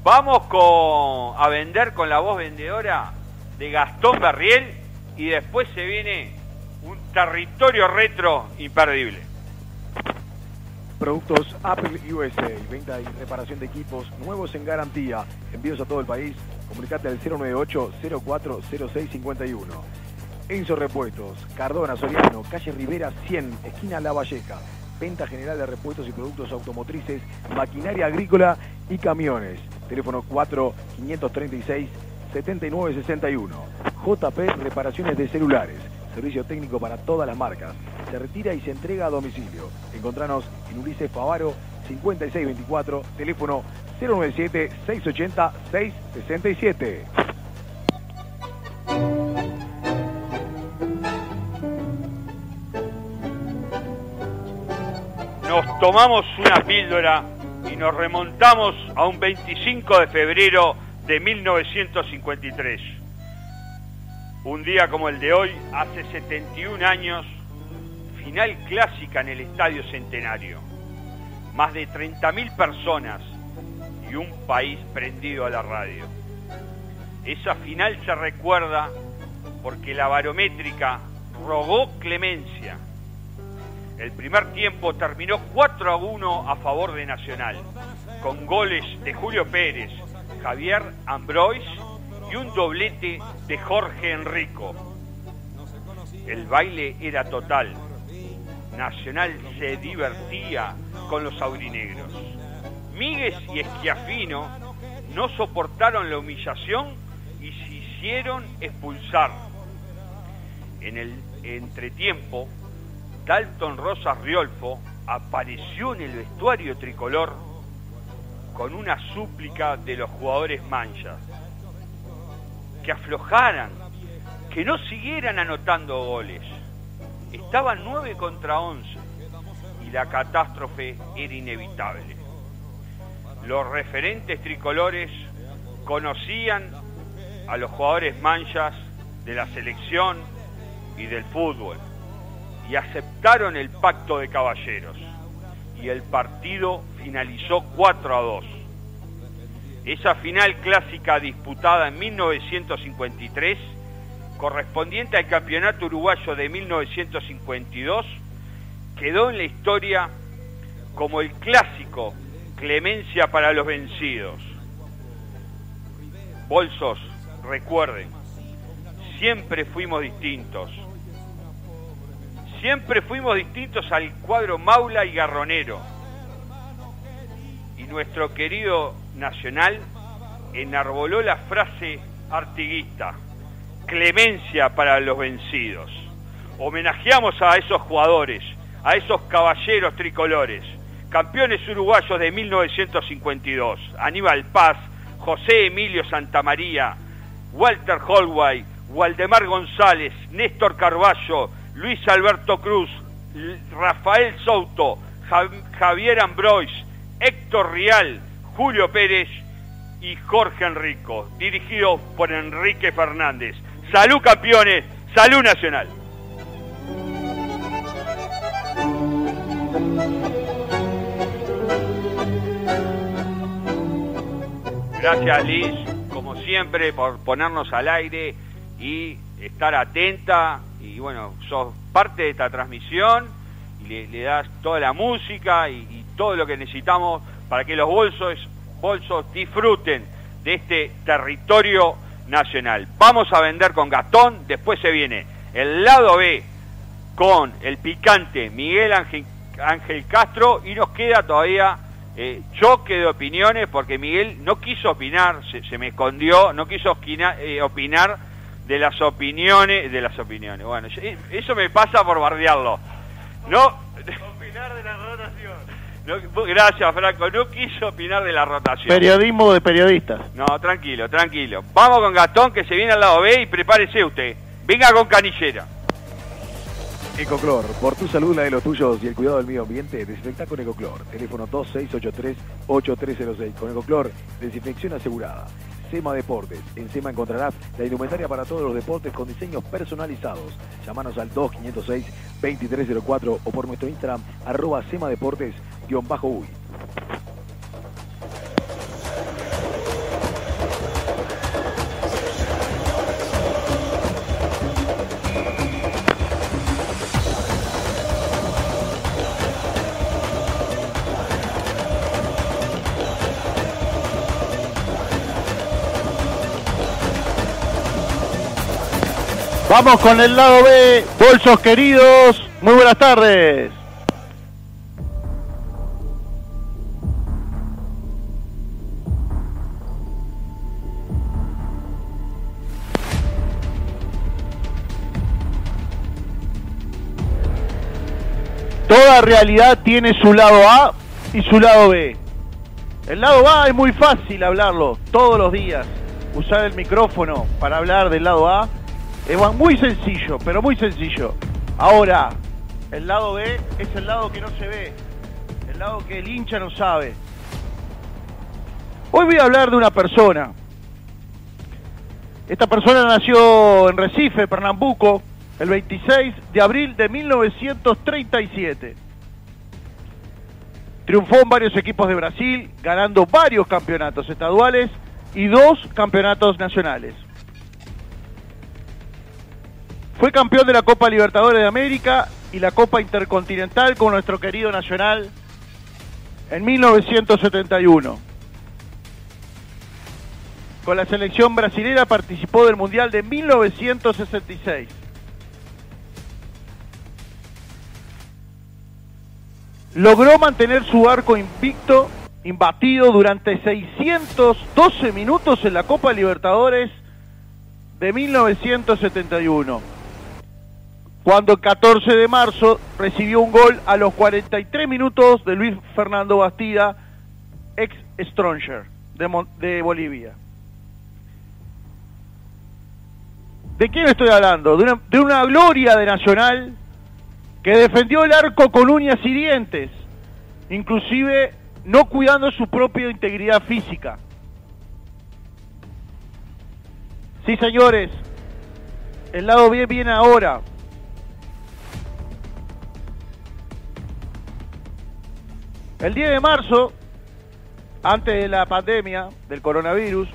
Vamos con a vender con la voz vendedora de Gastón Barriel y después se viene un territorio retro imperdible. Productos Apple U S A, venta y reparación de equipos nuevos en garantía, envíos a todo el país. Comunicate al cero nueve ocho, cero cuatro cero seis cinco uno. Enzo Repuestos, Cardona, Soriano, calle Rivera cien, esquina La Valleja. Venta general de repuestos y productos automotrices, maquinaria agrícola y camiones. Teléfono cuatro, quinientos treinta y seis, setenta y nueve sesenta y uno. J P Reparaciones de Celulares, servicio técnico para todas las marcas. Se retira y se entrega a domicilio. Encontranos en Ulises Favaro, cincuenta y seis veinticuatro, teléfono cero nueve siete, seis ochenta, seis sesenta y siete. Nos tomamos una píldora y nos remontamos a un veinticinco de febrero de mil novecientos cincuenta y tres. Un día como el de hoy, hace setenta y un años, final clásica en el Estadio Centenario. Más de treinta mil personas y un país prendido a la radio. Esa final se recuerda porque la barométrica rogó clemencia. El primer tiempo terminó cuatro a uno a favor de Nacional, con goles de Julio Pérez, Javier Ambrois y un doblete de Jorge Enrico. El baile era total. Nacional se divertía con los aurinegros. Míguez y Schiaffino no soportaron la humillación y se hicieron expulsar. En el entretiempo, Dalton Rosas Riolfo apareció en el vestuario tricolor con una súplica de los jugadores manchas. Que aflojaran, que no siguieran anotando goles. Estaban nueve contra once y la catástrofe era inevitable. Los referentes tricolores conocían a los jugadores manchas de la selección y del fútbol y aceptaron el pacto de caballeros y el partido finalizó cuatro a dos. Esa final clásica disputada en mil novecientos cincuenta y tres correspondiente al campeonato uruguayo de mil novecientos cincuenta y dos, quedó en la historia como el clásico clemencia para los vencidos. Bolsos, recuerden, siempre fuimos distintos. Siempre fuimos distintos al cuadro maula y garronero. Y nuestro querido Nacional enarboló la frase artiguista: clemencia para los vencidos. Homenajeamos a esos jugadores, a esos caballeros tricolores, campeones uruguayos de mil novecientos cincuenta y dos, Aníbal Paz, José Emilio Santamaría, Walter Holway, Waldemar González, Néstor Carballo, Luis Alberto Cruz, Rafael Souto, Javier Ambrois, Héctor Rial, Julio Pérez y Jorge Enrico, dirigidos por Enrique Fernández. Salud campeones, salud Nacional. Gracias Liz, como siempre, por ponernos al aire y estar atenta. Y bueno, sos parte de esta transmisión y le, le das toda la música y, y todo lo que necesitamos para que los bolsos, bolsos disfruten de este territorio nacional. Vamos a vender con Gastón, después se viene el lado B con el picante Miguel Ángel, Ángel Castro, y nos queda todavía eh, choque de opiniones, porque Miguel no quiso opinar, se, se me escondió, no quiso esquina, eh, opinar de las opiniones, de las opiniones, bueno, eso me pasa por bardearlo. No, opinar de la rotación. No, gracias, Franco, no quiso opinar de la rotación. Periodismo de periodistas. No, tranquilo, tranquilo. Vamos con Gastón, que se viene al lado B, y prepárese usted. Venga con canillera. EcoClor, por tu salud, la de los tuyos y el cuidado del medio ambiente, desinfecta con EcoClor. Teléfono dos seis ocho tres, ocho tres cero seis. Con EcoClor, desinfección asegurada. SEMA Deportes. En SEMA encontrarás la indumentaria para todos los deportes con diseños personalizados. Llámanos al dos cinco cero seis, dos tres cero cuatro o por nuestro Instagram, arroba semadeportes-uy. Vamos con el lado B, bolsos queridos, muy buenas tardes. Toda realidad tiene su lado A y su lado B. El lado A es muy fácil hablarlo todos los días. Usar el micrófono para hablar del lado A. Es muy sencillo, pero muy sencillo. Ahora, el lado B es el lado que no se ve, el lado que el hincha no sabe. Hoy voy a hablar de una persona. Esta persona nació en Recife, Pernambuco, el veintiséis de abril de mil novecientos treinta y siete. Triunfó en varios equipos de Brasil, ganando varios campeonatos estaduales y dos campeonatos nacionales. Fue campeón de la Copa Libertadores de América y la Copa Intercontinental con nuestro querido Nacional en mil novecientos setenta y uno. Con la selección brasilera participó del Mundial de mil novecientos sesenta y seis. Logró mantener su arco invicto, imbatido durante seiscientos doce minutos en la Copa Libertadores de mil novecientos setenta y uno. Cuando el catorce de marzo recibió un gol a los cuarenta y tres minutos de Luis Fernando Bastida, ex Stronger de, de Bolivia. ¿De quién estoy hablando? De una, de una gloria de Nacional que defendió el arco con uñas y dientes, inclusive no cuidando su propia integridad física. Sí, señores, el lado B viene ahora. El diez de marzo, antes de la pandemia del coronavirus,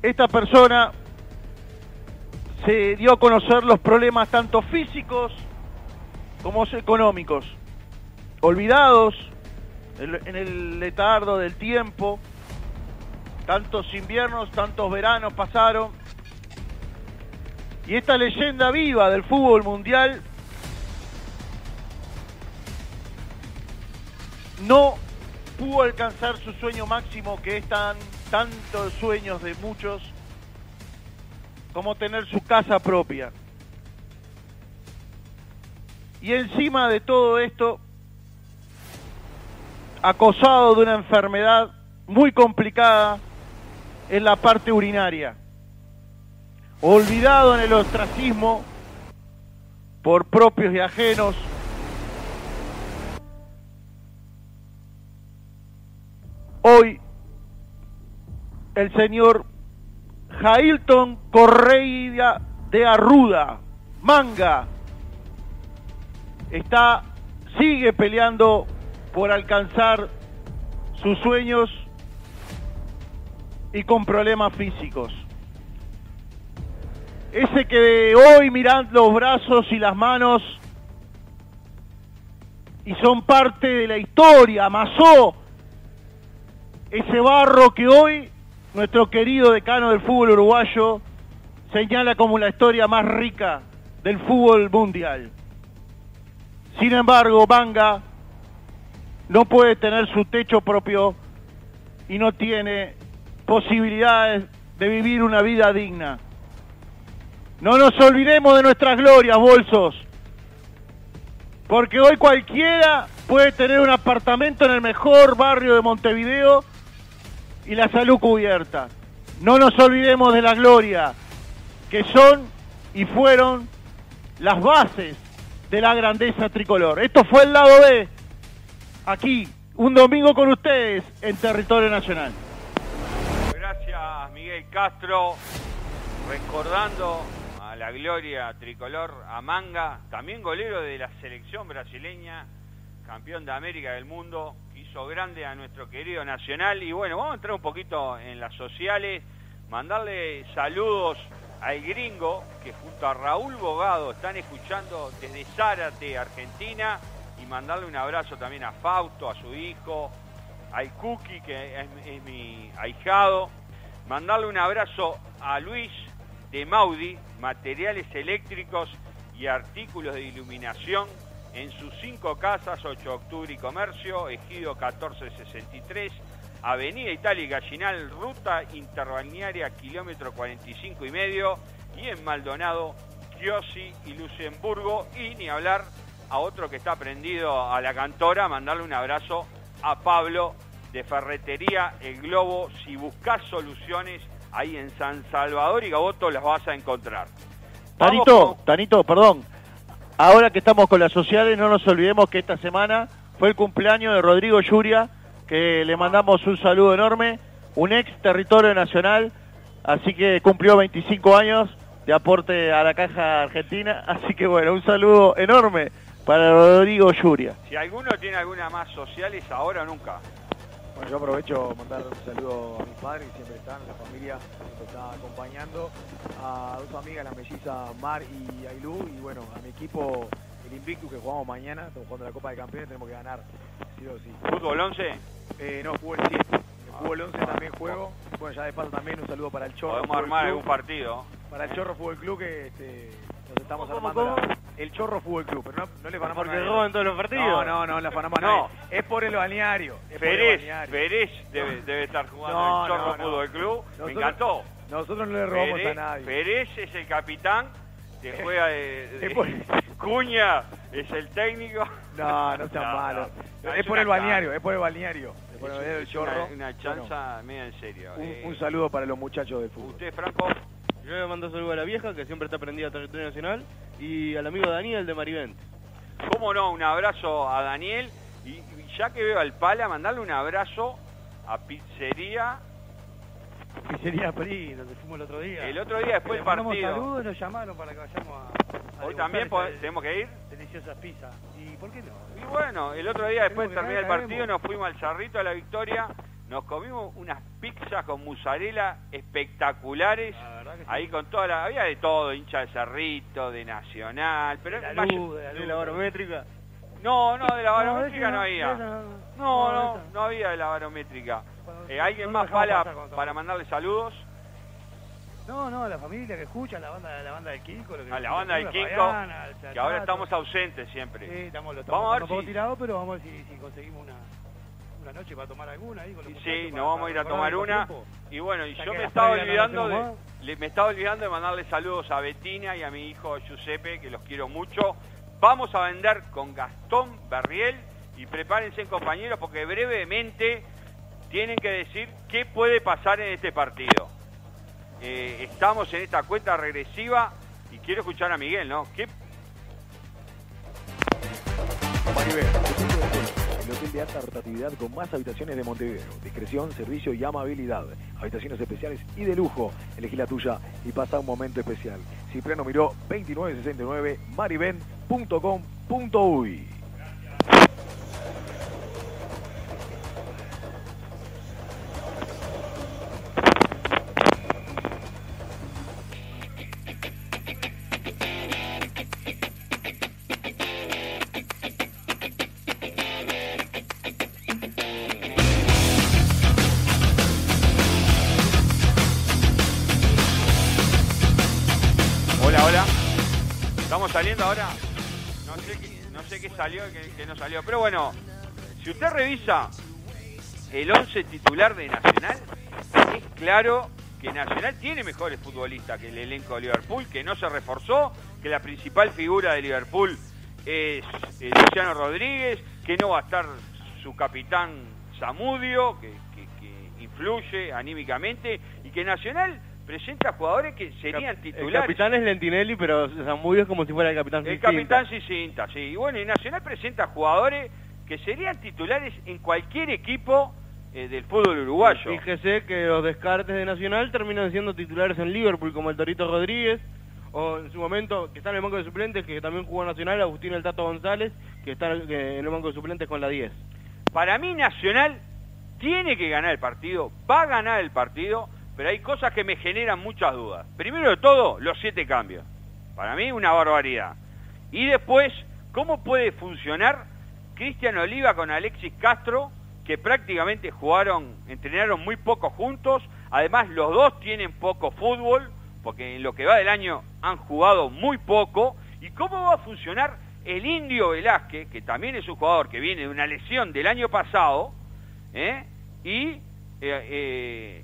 esta persona se dio a conocer los problemas tanto físicos como económicos, olvidados en el letargo del tiempo. Tantos inviernos, tantos veranos pasaron, y esta leyenda viva del fútbol mundial no pudo alcanzar su sueño máximo, que es tan, tantos sueños de muchos, como tener su casa propia. Y encima de todo esto, acosado de una enfermedad muy complicada en la parte urinaria, olvidado en el ostracismo por propios y ajenos, hoy el señor Jailton Correia de Arruda, Manga, está, sigue peleando por alcanzar sus sueños y con problemas físicos. Ese que de hoy miran los brazos y las manos y son parte de la historia, amasó ese barro que hoy nuestro querido decano del fútbol uruguayo señala como la historia más rica del fútbol mundial. Sin embargo, Vanga no puede tener su techo propio y no tiene posibilidades de vivir una vida digna. No nos olvidemos de nuestras glorias, bolsos, porque hoy cualquiera puede tener un apartamento en el mejor barrio de Montevideo y la salud cubierta. No nos olvidemos de la gloria, que son y fueron las bases de la grandeza tricolor. Esto fue el lado B, aquí, un domingo con ustedes, en Territorio Nacional. Gracias, Miguel Castro, recordando a la gloria tricolor, a Manga, también golero de la selección brasileña, campeón de América del Mundo, hizo grande a nuestro querido Nacional. Y bueno, vamos a entrar un poquito en las sociales, mandarle saludos al gringo, que junto a Raúl Bogado están escuchando desde Zárate, Argentina, y mandarle un abrazo también a Fausto, a su hijo, al Cookie, que es, es mi ahijado. Mandarle un abrazo a Luis de Maudi, materiales eléctricos y artículos de iluminación, en sus cinco casas, ocho de octubre y Comercio, Ejido mil cuatrocientos sesenta y tres, Avenida Italia y Gallinal, ruta interbalnearia, kilómetro cuarenta y cinco y medio, y en Maldonado, Chiosi y Luxemburgo. Y ni hablar a otro que está prendido a la cantora, mandarle un abrazo a Pablo de Ferretería El Globo. Si buscas soluciones ahí en San Salvador y Gaboto, las vas a encontrar. Tanito, con... Tanito, perdón. Ahora que estamos con las sociales, no nos olvidemos que esta semana fue el cumpleaños de Rodrigo Yuria, que le mandamos un saludo enorme, un ex Territorio Nacional, así que cumplió veinticinco años de aporte a la Caja Argentina, así que bueno, un saludo enorme para Rodrigo Yuria. Si alguno tiene alguna más sociales, ahora o nunca. Bueno, yo aprovecho mandar un saludo a mis padres, que siempre están, la familia que está acompañando, a dos amigas, las mellizas Mar y Ailú, y bueno, a mi equipo, el Invictus, que jugamos mañana, estamos jugando la Copa de Campeones, tenemos que ganar, sí o sí. ¿Fútbol once? Eh, no, fútbol siete. Ah, fútbol once ah, también juego. Bueno, ya de paso también un saludo para el Chorro. Podemos armar algún partido. Para el Chorro Fútbol Club, que este, nos estamos ¿Cómo, armando ¿cómo? La... El Chorro Fútbol Club, pero no, no le panamos nada. ¿Porque roban todos los partidos? No, no, no, la panamos no. Es por el balneario. Pérez, Pérez debe, debe estar jugando no, el Chorro no, no. Fútbol Club. Nosotros, me encantó. Nosotros no le robamos Pérez, a nadie. Pérez es el capitán que juega de... de, de Cuña es el técnico. No, no sean no, malos. No, no, es, es por el balneario, es por el balneario. Es por el balneario del Chorro. Una, una chanza bueno, media en serio. Un, eh, un saludo para los muchachos del fútbol. Usted, Franco. Yo le mando saludo a la vieja, que siempre está prendida a Territorio Nacional, y al amigo Daniel de Marivent. Cómo no, un abrazo a Daniel. Y, y ya que veo al Pala, mandarle un abrazo a Pizzería... Pizzería Pri, donde fuimos el otro día. El otro día después del partido. Saludos, nos llamaron para que vayamos a... a Hoy también podemos, tenemos que ir. Deliciosas pizzas. ¿Y por qué no? Y bueno, el otro día después de terminar el partido nos fuimos al Cerrito, a la Victoria... Nos comimos unas pizzas con mozzarella espectaculares, sí. Ahí con toda la... Había de todo, hincha de Cerrito, de Nacional... Pero de la luz, de la, luz. ¿De la barométrica? No, no, de la barométrica no, no había. No, no, no, no había de la barométrica. Eh, ¿Alguien no más para, para mandarle saludos? No, no, la familia que escucha, la banda, la banda de Quinco. Lo que a la banda de Quinco, Mariana, que ahora estamos ausentes siempre. Sí, estamos, lo estamos, vamos a ver si... tirado, pero vamos a ver si, si conseguimos una... la noche para tomar alguna ahí con los sí, nos vamos a ir a tomar una tiempo. Y bueno, y yo me estaba olvidando de, le, me estaba olvidando de mandarle saludos a Betina y a mi hijo Giuseppe, que los quiero mucho. Vamos a vender con Gastón Barriel y prepárense, compañeros, porque brevemente tienen que decir qué puede pasar en este partido. Eh, estamos en esta cuenta regresiva y quiero escuchar a Miguel, ¿no? ¿Qué? El hotel de alta rotatividad con más habitaciones de Montevideo. Discreción, servicio y amabilidad. Habitaciones especiales y de lujo. Elegí la tuya y pasa un momento especial. Cipriano Miró, veintinueve sesenta y nueve, mariben punto com punto uy. Estamos saliendo ahora. No sé qué, no sé qué salió, qué, qué no salió. Pero bueno, si usted revisa el once titular de Nacional, es claro que Nacional tiene mejores futbolistas que el elenco de Liverpool, que no se reforzó, que la principal figura de Liverpool es eh, Luciano Rodríguez, que no va a estar su capitán Zamudio, que, que, que influye anímicamente, y que Nacional presenta jugadores que serían titulares. El capitán es Lentinelli, pero Zamudio es como si fuera el capitán Cicinta. El capitán Cicinta, sí. Y bueno, y Nacional presenta jugadores que serían titulares en cualquier equipo eh, del fútbol uruguayo. Fíjese que los descartes de Nacional terminan siendo titulares en Liverpool, como el Torito Rodríguez, o en su momento, que está en el banco de suplentes, que también jugó Nacional, Agustín el Tato González, que está en el banco de suplentes con la diez. Para mí Nacional tiene que ganar el partido, va a ganar el partido, pero hay cosas que me generan muchas dudas. Primero de todo, los siete cambios. Para mí una barbaridad. Y después, ¿cómo puede funcionar Cristian Oliva con Alexis Castro, que prácticamente jugaron, entrenaron muy poco juntos? Además, los dos tienen poco fútbol, porque en lo que va del año han jugado muy poco. ¿Y cómo va a funcionar el Indio Velázquez, que también es un jugador que viene de una lesión del año pasado, ¿eh? y eh, eh,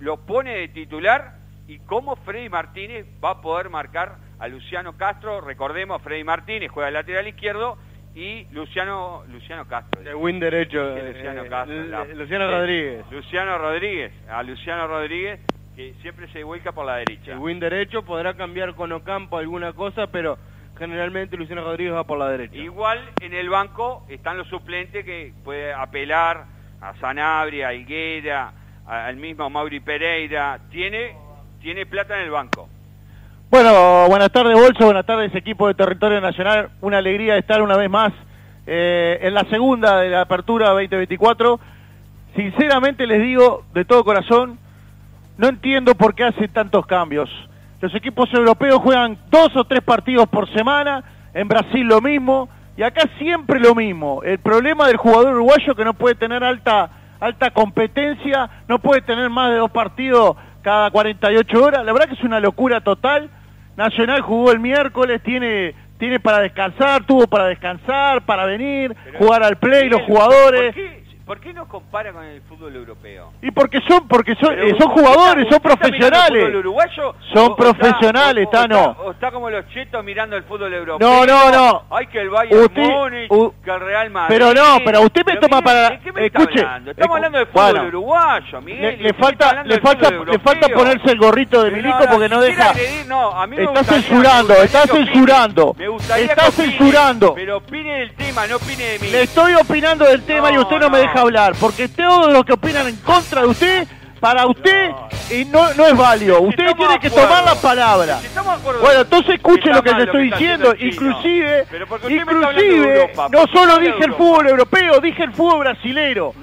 lo pone de titular? ¿Y cómo Freddy Martínez va a poder marcar a Luciano Castro? Recordemos, Freddy Martínez juega de lateral izquierdo, y Luciano Luciano Castro. De win derecho. Eh, Luciano, eh, Castro, la, Luciano Rodríguez. Eh, Luciano Rodríguez. A Luciano Rodríguez, que siempre se vuelca por la derecha. El win derecho podrá cambiar con Ocampo alguna cosa, pero generalmente Luciano Rodríguez va por la derecha. Igual en el banco están los suplentes, que puede apelar a Sanabria, a Higuera, al mismo Mauricio Pereira. Tiene, tiene plata en el banco. Bueno, buenas tardes Bolso, buenas tardes equipo de Territorio Nacional, una alegría estar una vez más eh, en la segunda de la apertura veinte veinticuatro. Sinceramente les digo de todo corazón, no entiendo por qué hacen tantos cambios. Los equipos europeos juegan dos o tres partidos por semana, en Brasil lo mismo, y acá siempre lo mismo. El problema del jugador uruguayo, que no puede tener alta, alta competencia, no puede tener más de dos partidos cada cuarenta y ocho horas, la verdad que es una locura total. Nacional jugó el miércoles, tiene tiene para descansar, tuvo para descansar, para venir, pero jugar al play, los jugadores. ¿Por qué, por qué nos compara con el fútbol europeo? Y porque son porque son, eh, son jugadores, está, son profesionales. ¿El fútbol uruguayo? Son o, profesionales, o está, o, o, está, ¿no? O está como los chetos mirando el fútbol europeo. No, no, no. Ay, que el Bayern usted, Múnich, u, que el Real Madrid. Pero no, pero usted me pero toma mire, para... ¿De qué me escuche, está hablando? Estamos escu... hablando del fútbol bueno, uruguayo, Miguel. Le, le falta, le falta, le falta ponerse el gorrito de Milico, no, no, porque no deja... Agredir, no, a mí me está gustaría, censurando, me está censurando. Me gustaría está que opine, censurando. Pero opine del tema, no opine de mí. Le estoy opinando del tema y usted no me deja hablar, porque todos los que opinan en contra de usted, para usted y no, no es válido, usted tiene que tomar la palabra. Bueno, entonces escuche lo que le estoy diciendo, inclusive inclusive no solo dije el fútbol europeo, dije el fútbol brasilero,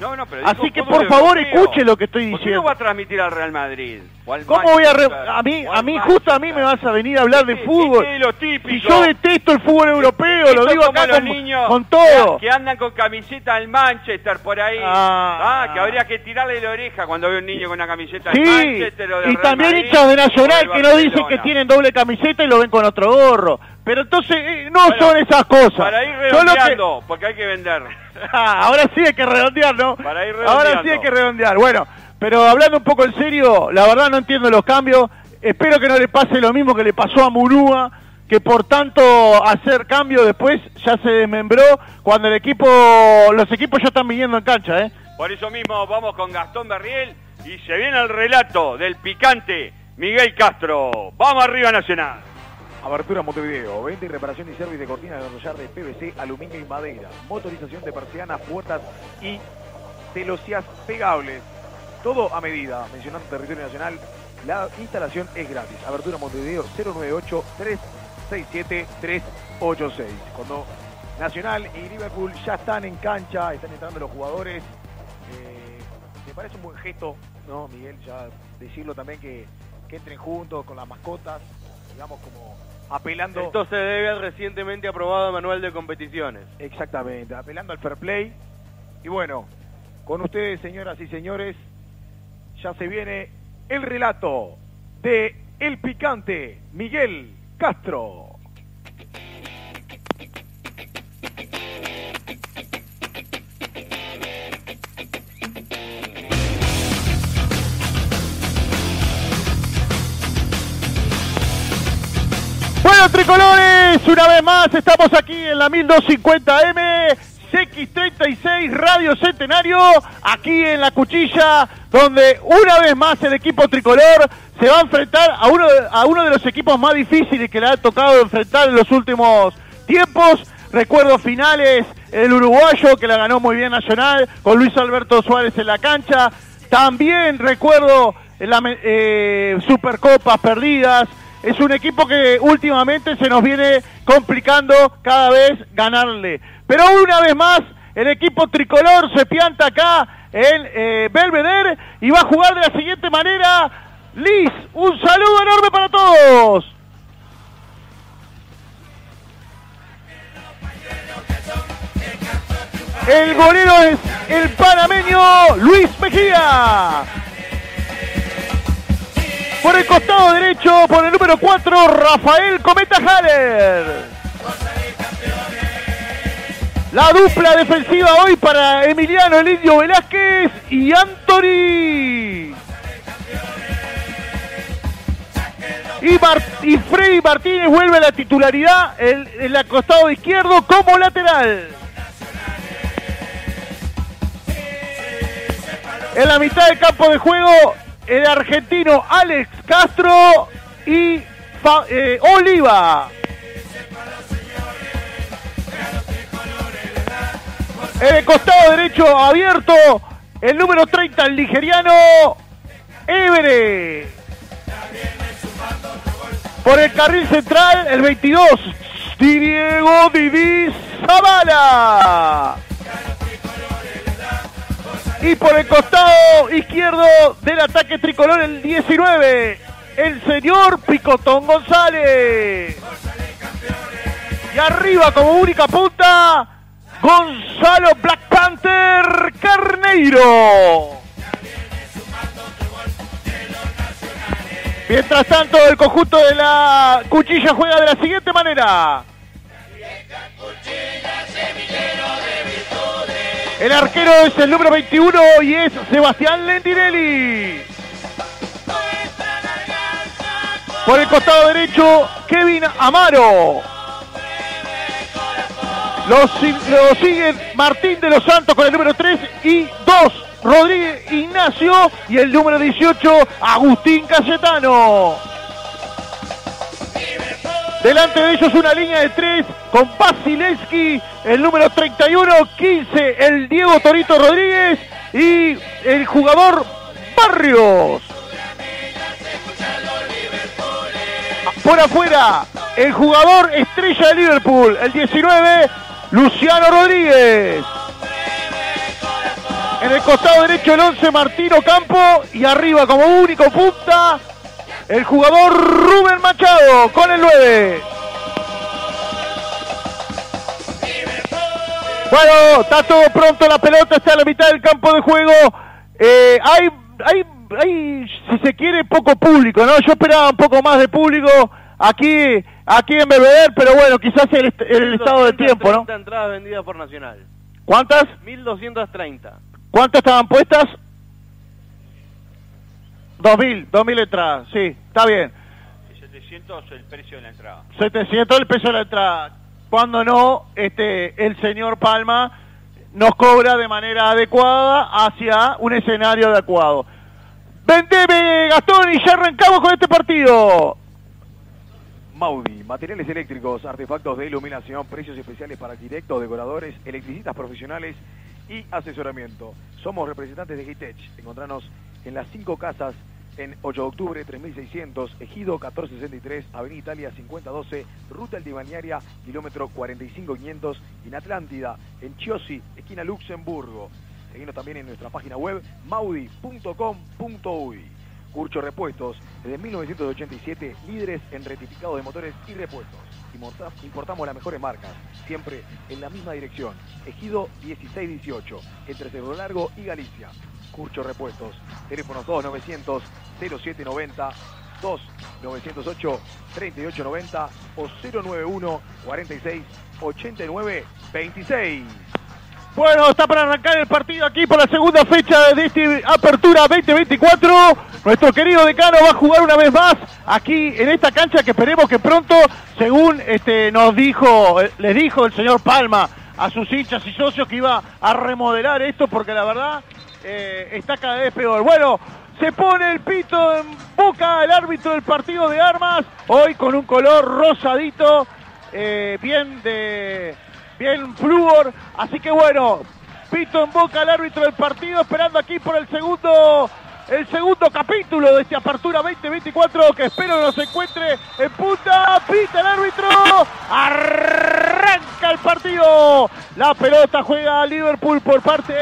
así que por favor escuche lo que estoy diciendo. ¿Cómo va a transmitir al Real Madrid? ¿Cómo voy a re a mí a mí justo a mí me vas a venir a hablar de fútbol? Si yo detesto el fútbol europeo, lo digo acá con, con todo. Que andan con camiseta al Manchester por ahí, ah, que habría que tirarle la oreja cuando ve un niño con una camiseta del Manchester o del Real Madrid. Y también hinchas de Nacional que no dicen que tienen doble camiseta y lo ven con otro gorro. Pero entonces eh, no bueno, son esas cosas. Para ir redondeando, que... porque hay que vender. Ah, ahora sí hay que redondear, ¿no? Para ir redondeando. Ahora sí hay que redondear. Bueno, pero hablando un poco en serio, la verdad no entiendo los cambios. Espero que no le pase lo mismo que le pasó a Murúa, que por tanto hacer cambios después ya se desmembró cuando el equipo, los equipos ya están viniendo en cancha, ¿eh? Por eso mismo vamos con Gastón Barriel y se viene el relato del picante Miguel Castro. Vamos arriba Nacional. Abertura Montevideo, venta y reparación y servicio de cortinas de enrollar de P V C, aluminio y madera, motorización de persianas, puertas y celosías pegables. Todo a medida, mencionando Territorio Nacional, la instalación es gratis. Abertura Montevideo cero nueve ocho, tres seis siete, tres ocho seis. Cuando Nacional y Liverpool ya están en cancha, están entrando los jugadores. Eh, me parece un buen gesto, ¿no, Miguel? Ya decirlo también, que, que entren juntos con las mascotas, digamos como... apelando... Esto se debe al recientemente aprobado manual de competiciones. Exactamente, apelando al fair play. Y bueno, con ustedes, señoras y señores, ya se viene el relato de el picante Miguel Castro. los tricolores, una vez más estamos aquí en la mil doscientos cincuenta M, C X treinta y seis, Radio Centenario, aquí en La Cuchilla, donde una vez más el equipo tricolor se va a enfrentar a uno, a uno de los equipos más difíciles que le ha tocado enfrentar en los últimos tiempos. Recuerdo finales, el uruguayo que la ganó muy bien Nacional, con Luis Alberto Suárez en la cancha. También recuerdo la, eh, Supercopas perdidas. Es un equipo que últimamente se nos viene complicando cada vez ganarle. Pero una vez más, el equipo tricolor se pianta acá en eh, Belvedere y va a jugar de la siguiente manera. Liz, un saludo enorme para todos. El golero es el panameño Luis Mejía. Por el costado derecho, por el número cuatro, Rafael Cometa Haller. La dupla defensiva hoy para Emiliano el Indio Velázquez y Anthony. Y, Mar y Freddy Martínez vuelve a la titularidad en el, el costado izquierdo como lateral. En la mitad del campo de juego, el argentino Alex Castro y Fa, eh, Oliva. En el costado derecho abierto, el número treinta, el nigeriano Evere. Por el carril central, el veintidós, Diego Didi Zavala. Y por el costado izquierdo del ataque tricolor, el diecinueve, el señor Picotón González. Y arriba como única punta, Gonzalo Black Panther Carneiro. Mientras tanto, el conjunto de La Cuchilla juega de la siguiente manera. El arquero es el número veintiuno y es Sebastián Lentinelli. Por el costado derecho, Kevin Amaro. Lo siguen Martín de los Santos con el número tres y dos, Rodríguez Ignacio, y el número dieciocho, Agustín Casetano. Delante de ellos una línea de tres con Wasilewski, el número treinta y uno, quince, el Diego Torito Rodríguez y el jugador Barrios. Por afuera, el jugador estrella de Liverpool, el diecinueve, Luciano Rodríguez. En el costado derecho el once, Martín Ocampo, y arriba como único punta, el jugador Rubén Machado con el nueve. Bueno, está todo pronto, la pelota está a la mitad del campo de juego. Eh, hay, hay, hay, si se quiere, poco público, ¿no? Yo esperaba un poco más de público aquí, aquí en Belvedere, pero bueno, quizás el, el estado de tiempo, ¿no? mil doscientas treinta entradas vendidas por Nacional. ¿Cuántas? mil doscientas treinta. ¿Cuántas estaban puestas? dos mil, dos mil entradas, sí, está bien. setecientos el precio de la entrada. setecientos el precio de la entrada. Cuando no, este, el señor Palma nos cobra de manera adecuada hacia un escenario adecuado. Vendeme, Gastón, y ya arrancamos con este partido. Maudi, materiales eléctricos, artefactos de iluminación, precios especiales para arquitectos, decoradores, electricistas profesionales y asesoramiento. Somos representantes de Hitech. Encontranos en las cinco casas, en ocho de octubre, tres mil seiscientos, Ejido mil cuatrocientos sesenta y tres, Avenida Italia cincuenta doce, Ruta Aldibaniaria, kilómetro cuarenta y cinco mil quinientos, y en Atlántida, en Chiosi, esquina Luxemburgo. Seguimos también en nuestra página web, maudi punto com punto uy. Curcho Repuestos, desde mil novecientos ochenta y siete, líderes en rectificado de motores y repuestos. Importamos las mejores marcas, siempre en la misma dirección. Ejido dieciséis dieciocho, entre Cerro Largo y Galicia. Curcho Repuestos, teléfonos dos novecientos cero siete noventa, dos novecientos ocho treinta y ocho noventa o cero noventa y uno cuarenta y seis ochenta y nueve veintiséis. Bueno, está para arrancar el partido aquí por la segunda fecha de este Apertura veinte veinticuatro. Nuestro querido decano va a jugar una vez más aquí en esta cancha que esperemos que pronto, según este, nos dijo, les dijo el señor Palma a sus hinchas y socios que iba a remodelar esto porque la verdad eh, está cada vez peor. Bueno, se pone el pito en boca el árbitro del partido de armas, hoy con un color rosadito, eh, bien de... bien flúor, así que bueno, pito en boca al árbitro del partido, esperando aquí por el segundo el segundo capítulo de esta Apertura veinte veinticuatro, que espero nos encuentre en punta. Pita el árbitro, arranca el partido, la pelota juega a Liverpool por parte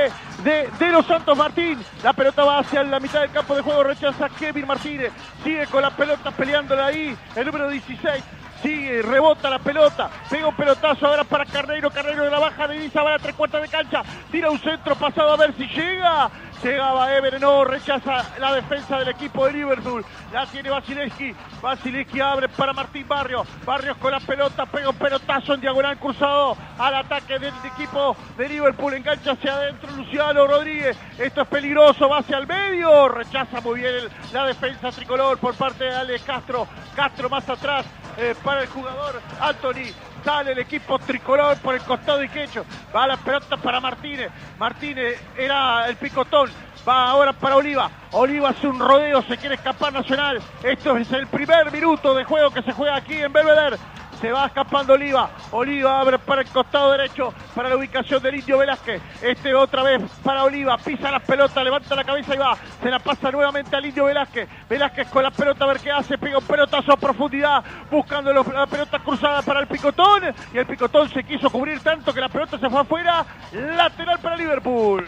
de, de los Santos Martín, la pelota va hacia la mitad del campo de juego, rechaza Kevin Martínez, sigue con la pelota peleándola ahí, el número dieciséis, sigue, rebota la pelota, pega un pelotazo ahora para Carneiro, Carneiro de la baja, divisa, va a tres cuartas de cancha, tira un centro pasado a ver si llega, llegaba Ever, no, rechaza la defensa del equipo de Liverpool, la tiene Wasilewski, Wasilewski abre para Martín Barrio, Barrios con la pelota, pega un pelotazo en diagonal cruzado al ataque del equipo de Liverpool, engancha hacia adentro Luciano Rodríguez, esto es peligroso, va hacia el medio, rechaza muy bien el, la defensa tricolor por parte de Alex Castro, Castro más atrás, Eh, para el jugador Anthony, sale el equipo tricolor por el costado izquierdo, va la pelota para Martínez, Martínez era el picotón, va ahora para Oliva, Oliva hace un rodeo, se quiere escapar Nacional, esto es el primer minuto de juego que se juega aquí en Belvedere, se va escapando Oliva, Oliva abre para el costado derecho, para la ubicación del Indio Velázquez, este otra vez para Oliva, pisa la pelota, levanta la cabeza y va, se la pasa nuevamente al Indio Velázquez, Velázquez con la pelota a ver qué hace, pega un pelotazo a profundidad, buscando los, la pelota cruzada para el picotón, y el picotón se quiso cubrir tanto que la pelota se fue afuera, lateral para Liverpool.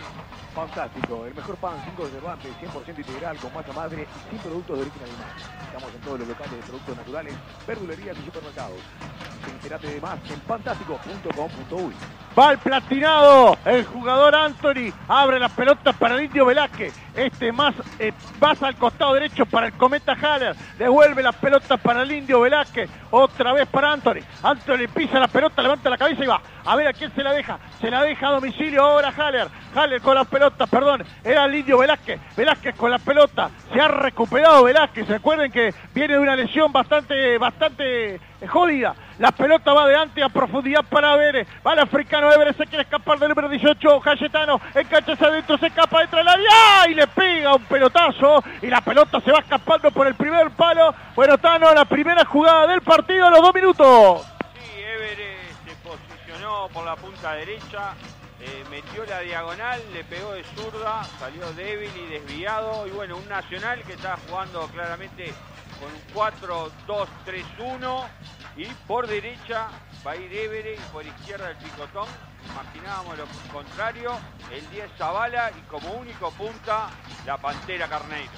Fantástico, el mejor pan, cinco reservantes, cien por ciento integral, con masa madre, sin productos de origen animal. Estamos en todos los locales de productos naturales, verdulerías y supermercados. Entérate de más en fantástico punto com punto uy. Va el platinado, el jugador Anthony, abre las pelotas para el Indio Velázquez. Este más eh, pasa al costado derecho para el Cometa Haller, devuelve las pelotas para el Indio Velázquez, otra vez para Anthony. Anthony pisa la pelota, levanta la cabeza y va. A ver a quién se la deja, se la deja a domicilio ahora Haller, Haller con la pelota. Perdón, era el Indio Velázquez, Velázquez con la pelota, se ha recuperado Velázquez, recuerden que viene de una lesión bastante, bastante jodida, la pelota va adelante a profundidad para Vélez, va el africano Everest, se quiere escapar del número dieciocho, Cayetano, engancha hacia adentro, se escapa dentro del área, y le pega un pelotazo, y la pelota se va escapando por el primer palo, bueno Tano, la primera jugada del partido a los dos minutos. Sí, Everest se posicionó por la punta derecha, Eh, metió la diagonal, le pegó de zurda, salió débil y desviado. Y bueno, un Nacional que está jugando claramente con un cuatro dos tres uno. Y por derecha va a ir Évere y por izquierda el picotón. Imaginábamos lo contrario, el diez Zavala y como único punta la Pantera Carneiro.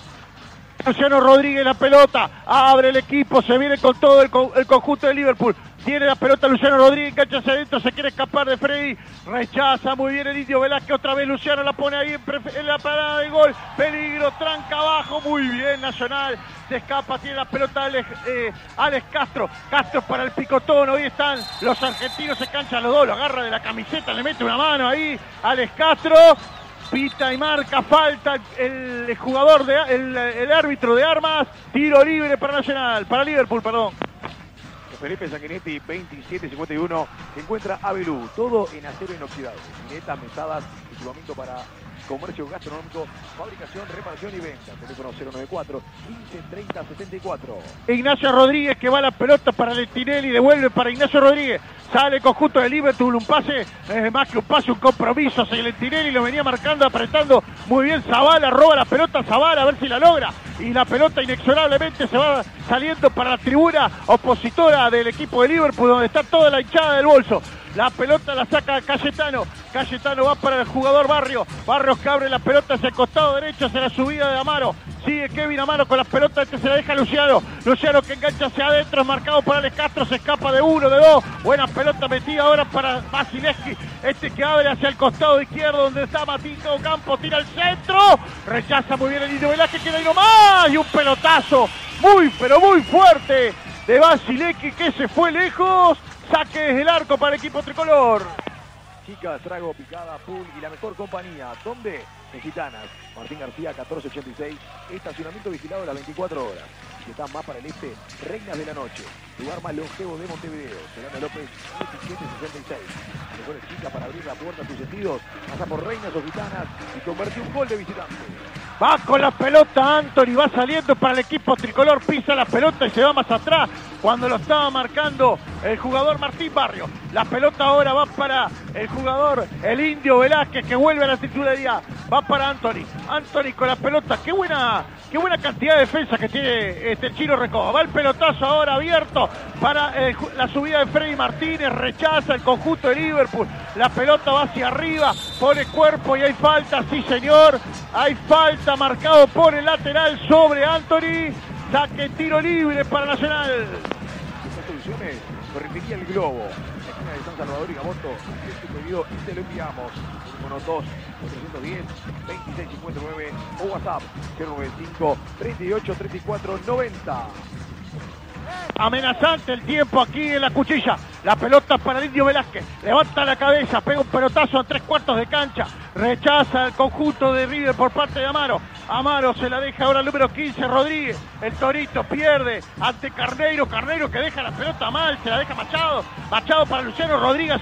Luciano Rodríguez la pelota, abre el equipo, se viene con todo el, co el conjunto de Liverpool, tiene la pelota Luciano Rodríguez, engancha hacia adentro, se quiere escapar de Freddy, rechaza muy bien el Indio Velázquez, otra vez Luciano la pone ahí en, en la parada de gol, peligro, tranca abajo, muy bien Nacional, se escapa, tiene la pelota Alex, eh, Alex Castro, Castro para el picotón, hoy están los argentinos, se canchan los dos, lo agarra de la camiseta, le mete una mano ahí, Alex Castro, pita y marca, falta el jugador, de, el, el árbitro de armas, tiro libre para Nacional, para Liverpool, perdón. Felipe Sanguinetti, veintisiete cincuenta y uno, se encuentra Avelú, todo en acero inoxidable, filetas, mesadas, equipamiento para comercio gastronómico, fabricación, reparación y venta. Teléfono cero noventa y cuatro, quince treinta setenta y cuatro. Ignacio Rodríguez que va a la pelota para Lentinelli, devuelve para Ignacio Rodríguez. Sale el conjunto de Liverpool, un pase, eh, más que un pase, un compromiso. Se Lentinelli lo venía marcando, apretando muy bien Zavala, roba la pelota Zavala, a ver si la logra. Y la pelota inexorablemente se va saliendo para la tribuna opositora del equipo de Liverpool, donde está toda la hinchada del bolso. La pelota la saca Cayetano, Cayetano va para el jugador Barrio, Barrios que abre la pelota hacia el costado derecho, hacia la subida de Amaro, sigue Kevin Amaro con las pelotas, este se la deja Luciano, Luciano que engancha hacia adentro, es marcado por Alex Castro, se escapa de uno, de dos, buena pelota metida ahora para Wasilewski, este que abre hacia el costado izquierdo donde está Martín Ocampo, tira al centro, rechaza muy bien el Indio Velázquez, queda ahí nomás, y un pelotazo muy pero muy fuerte de Wasilewski que se fue lejos, saque desde el arco para el equipo tricolor. chicas, trago, picada, pool y la mejor compañía. ¿Dónde? En Gitanas. Martín García, catorce ochenta y seis. Estacionamiento vigilado las veinticuatro horas. Si estás más para el este, Reinas de la Noche. Lugar más longevo de Montevideo. Solana López, diecisiete sesenta y seis. Las mejores chicas para abrir la puerta a tus sentidos. Pasa por Reinas o Gitanas y convertí un gol de visitante. Va con la pelota Anthony, va saliendo para el equipo tricolor, pisa la pelota y se va más atrás cuando lo estaba marcando el jugador Martín Barrio. La pelota ahora va para el jugador, el Indio Velázquez, que vuelve a la titularidad. Va para Anthony, Anthony con la pelota, qué buena, qué buena cantidad de defensa que tiene este Chino Recoba. Va el pelotazo ahora abierto para el, la subida de Freddy Martínez, rechaza el conjunto de Liverpool. La pelota va hacia arriba, pone cuerpo y hay falta, sí señor, hay falta. Marcado por el lateral sobre Anthony, saque tiro libre para Nacional. Estas soluciones corregiría el globo. La esquina de San Salvador y Gaboto, este pedido y te lo enviamos. uno dos, cuatro uno cero, dos seis cinco nueve o WhatsApp cero noventa y cinco, treinta y ocho, treinta y cuatro, noventa. Amenazante el tiempo aquí en la cuchilla. La pelota para el Indio Velázquez. Levanta la cabeza, pega un pelotazo a tres cuartos de cancha. Rechaza el conjunto de River por parte de Amaro. Amaro se la deja ahora al número quince, Rodríguez. El Torito pierde ante Carneiro. Carneiro que deja la pelota mal, se la deja Machado. Machado para Luciano Rodríguez.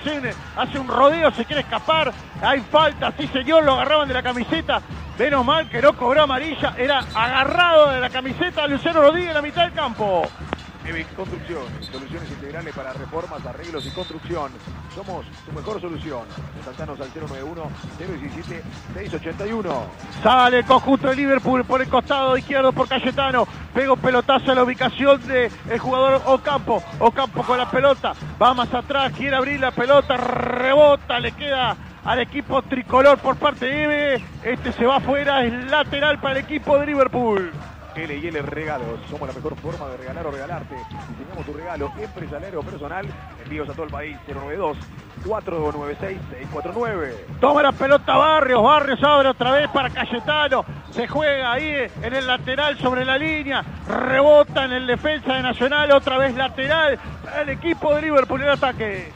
Hace un rodeo, se quiere escapar. Hay falta, sí señor, lo agarraban de la camiseta. Menos mal que no cobró amarilla. Era agarrado de la camiseta Luciano Rodríguez en la mitad del campo. E B I C Construcciones, soluciones integrales para reformas, arreglos y construcción. Somos tu mejor solución. Contactanos al cero nueve uno, cero uno siete, seis ocho uno. Sale el conjunto de Liverpool por el costado izquierdo por Casetano. Pega un pelotazo a la ubicación del jugador Ocampo. Ocampo con la pelota, va más atrás, quiere abrir la pelota, rebota, le queda al equipo tricolor por parte de Eve. Este se va afuera, es lateral para el equipo de Liverpool. L y L Regalos, somos la mejor forma de regalar o regalarte. Diseñamos tu regalo empresarial o personal. Envíos a todo el país, cero nueve dos, cuatro nueve seis, seis cuatro nueve. Toma la pelota Barrios, Barrios abre otra vez para Casetano. Se juega ahí en el lateral sobre la línea. Rebota en el defensa de Nacional, otra vez lateral para el equipo de Liverpool en ataque.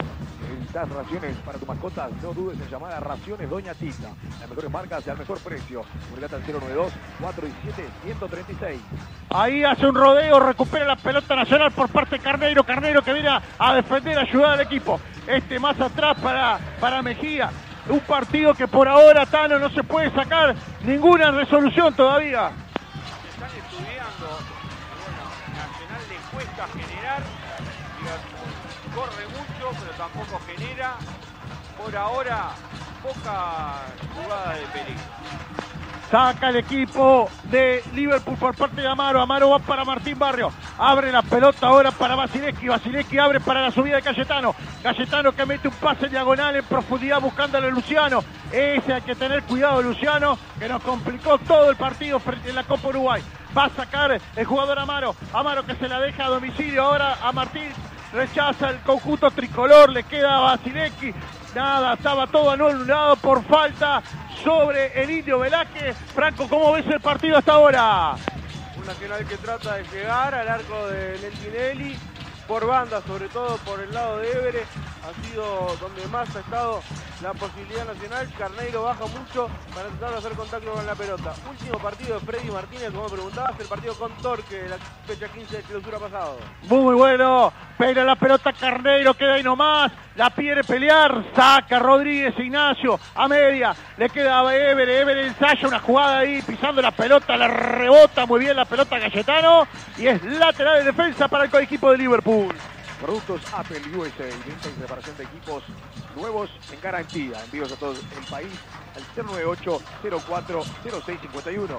Necesitas raciones para tu mascota, no dudes en llamar a Raciones Doña Tita. Las mejores marcas y al mejor precio. Comunicate al cero nueve dos, cuatro diecisiete, ciento treinta y seis. Ahí hace un rodeo, recupera la pelota Nacional por parte de Carneiro. Carneiro que viene a defender, a ayudar al equipo. Este más atrás para, para Mejía. Un partido que por ahora, Tano, no se puede sacar ninguna resolución todavía. Están estudiando, bueno, Nacional le cuesta generar, corre mucho, pero tampoco genera. Por ahora, poca jugada de peligro. Saca el equipo de Liverpool por parte de Amaro. Amaro va para Martín Barrio. Abre la pelota ahora para Wasilewski. Wasilewski abre para la subida de Casetano. Casetano que mete un pase diagonal en profundidad buscándole a Luciano. Ese hay que tener cuidado, Luciano, que nos complicó todo el partido frente a la Copa Uruguay. Va a sacar el jugador Amaro. Amaro que se la deja a domicilio ahora a Martín. Rechaza el conjunto tricolor, le queda a Wasilewski. Nada, estaba todo anulado por falta sobre el Indio Velázquez. Franco, ¿cómo ves el partido hasta ahora? Un Nacional que trata de llegar al arco de Lentinelli, por banda, sobre todo por el lado de Évere. Ha sido donde más ha estado la posibilidad Nacional. Carneiro baja mucho para tratar de hacer contacto con la pelota. Último partido de Freddy Martínez, como preguntabas, el partido con Torque, la fecha quince de clausura pasado. Muy bueno, pero la pelota Carneiro queda ahí nomás, la quiere pelear, saca Rodríguez, Ignacio, a media, le queda a Évere, Évere ensaya una jugada ahí, pisando la pelota, la rebota muy bien la pelota Casetano, y es lateral de defensa para el equipo de Liverpool. Productos Apple U S A, venta y reparación de equipos nuevos en garantía. Envíos a todo el país al cero nueve ocho, cero cuatro, cero seis cincuenta y uno.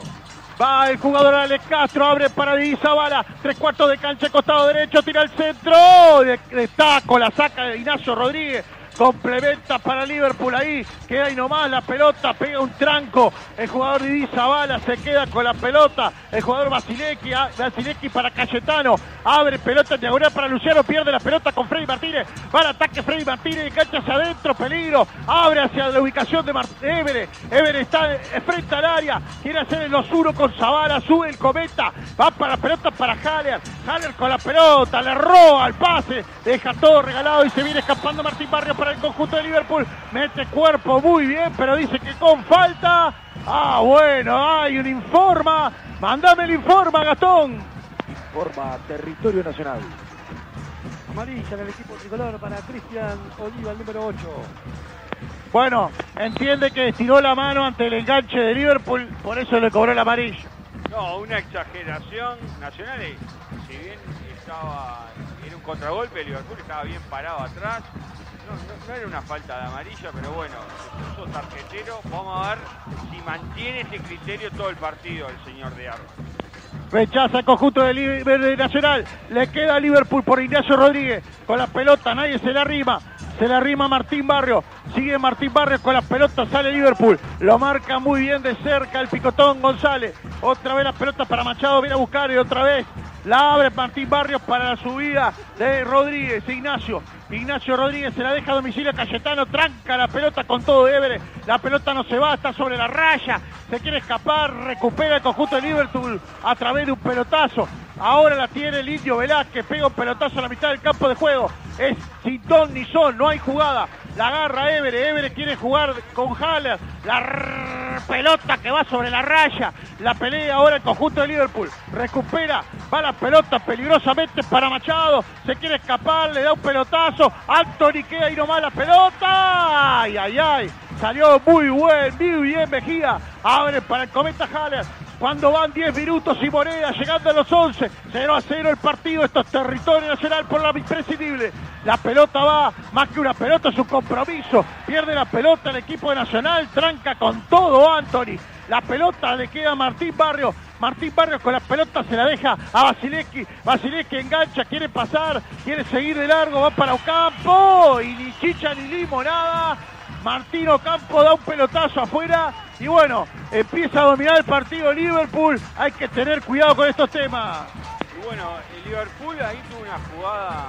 Va el jugador Alex Castro, abre para Diego Zavala, tres cuartos de cancha, costado derecho, tira el centro, de, de taco, la saca de Ignacio Rodríguez. Complementa para Liverpool ahí, queda ahí nomás la pelota, pega un tranco, el jugador Didi Zavala se queda con la pelota, el jugador Wasilewski, Wasilewski para Casetano, abre pelota en diagonal para Luciano, pierde la pelota con Freddy Martínez, va al ataque Freddy Martínez, engancha hacia adentro, peligro, abre hacia la ubicación de Évere, Évere está frente al área, quiere hacer el dos uno con Zavala, sube el cometa, va para la pelota para Haller, Haller con la pelota, le roba el pase, deja todo regalado y se viene escapando Martín Barrio para el conjunto de Liverpool. Mete cuerpo muy bien, pero dice que con falta. Ah, bueno, hay un informa. Mándame el informa, Gastón. Informa Territorio Nacional. Amarilla del equipo tricolor para Cristian Oliva, el número ocho. Bueno, entiende que estiró la mano ante el enganche de Liverpool, por eso le cobró el amarillo. No, una exageración. Nacional, si bien estaba en un contragolpe, Liverpool estaba bien parado atrás. No, no, no era una falta de amarilla, pero bueno, se puso tarjetero. Vamos a ver si mantiene ese criterio todo el partido el señor de Armas. Rechaza el conjunto de, de Nacional. Le queda a Liverpool por Ignacio Rodríguez. Con la pelota nadie se la arrima. Se la arrima Martín Barrio. Sigue Martín Barrio con la pelota. Sale Liverpool. Lo marca muy bien de cerca el picotón González. Otra vez la pelota para Machado. Viene a buscar y otra vez la abre Martín Barrios para la subida de Rodríguez, Ignacio. Ignacio Rodríguez se la deja a domicilio Casetano, tranca la pelota con todo Everett. La pelota no se va, está sobre la raya. Se quiere escapar, recupera el conjunto de Liverpool a través de un pelotazo. Ahora la tiene el Indio Velázquez, pega un pelotazo a la mitad del campo de juego. Es sin ton ni son, no hay jugada. La agarra Everett, Everett quiere jugar con Haller. La rrr, pelota que va sobre la raya. La pelea ahora el conjunto de Liverpool. Recupera, va la pelota peligrosamente para Machado. Se quiere escapar, le da un pelotazo. Anthony queda ahí nomás la pelota. Ay, ay, ay. Salió muy buen, muy bien Mejía. Abre para el Cometa Haller. Cuando van diez minutos y moneda, llegando a los once, cero a cero el partido. Esto es Territorio Nacional por la imprescindible. La pelota va, más que una pelota es un compromiso. Pierde la pelota el equipo de Nacional, tranca con todo Anthony. La pelota le queda a Martín Barrio. Martín Barrios con la pelota se la deja a Wasilewski. Wasilewski engancha, quiere pasar, quiere seguir de largo, va para Ocampo. Y ni chicha ni limonada. Martín Ocampo da un pelotazo afuera. Y bueno, empieza a dominar el partido Liverpool. Hay que tener cuidado con estos temas. Y bueno, el Liverpool ahí tuvo una jugada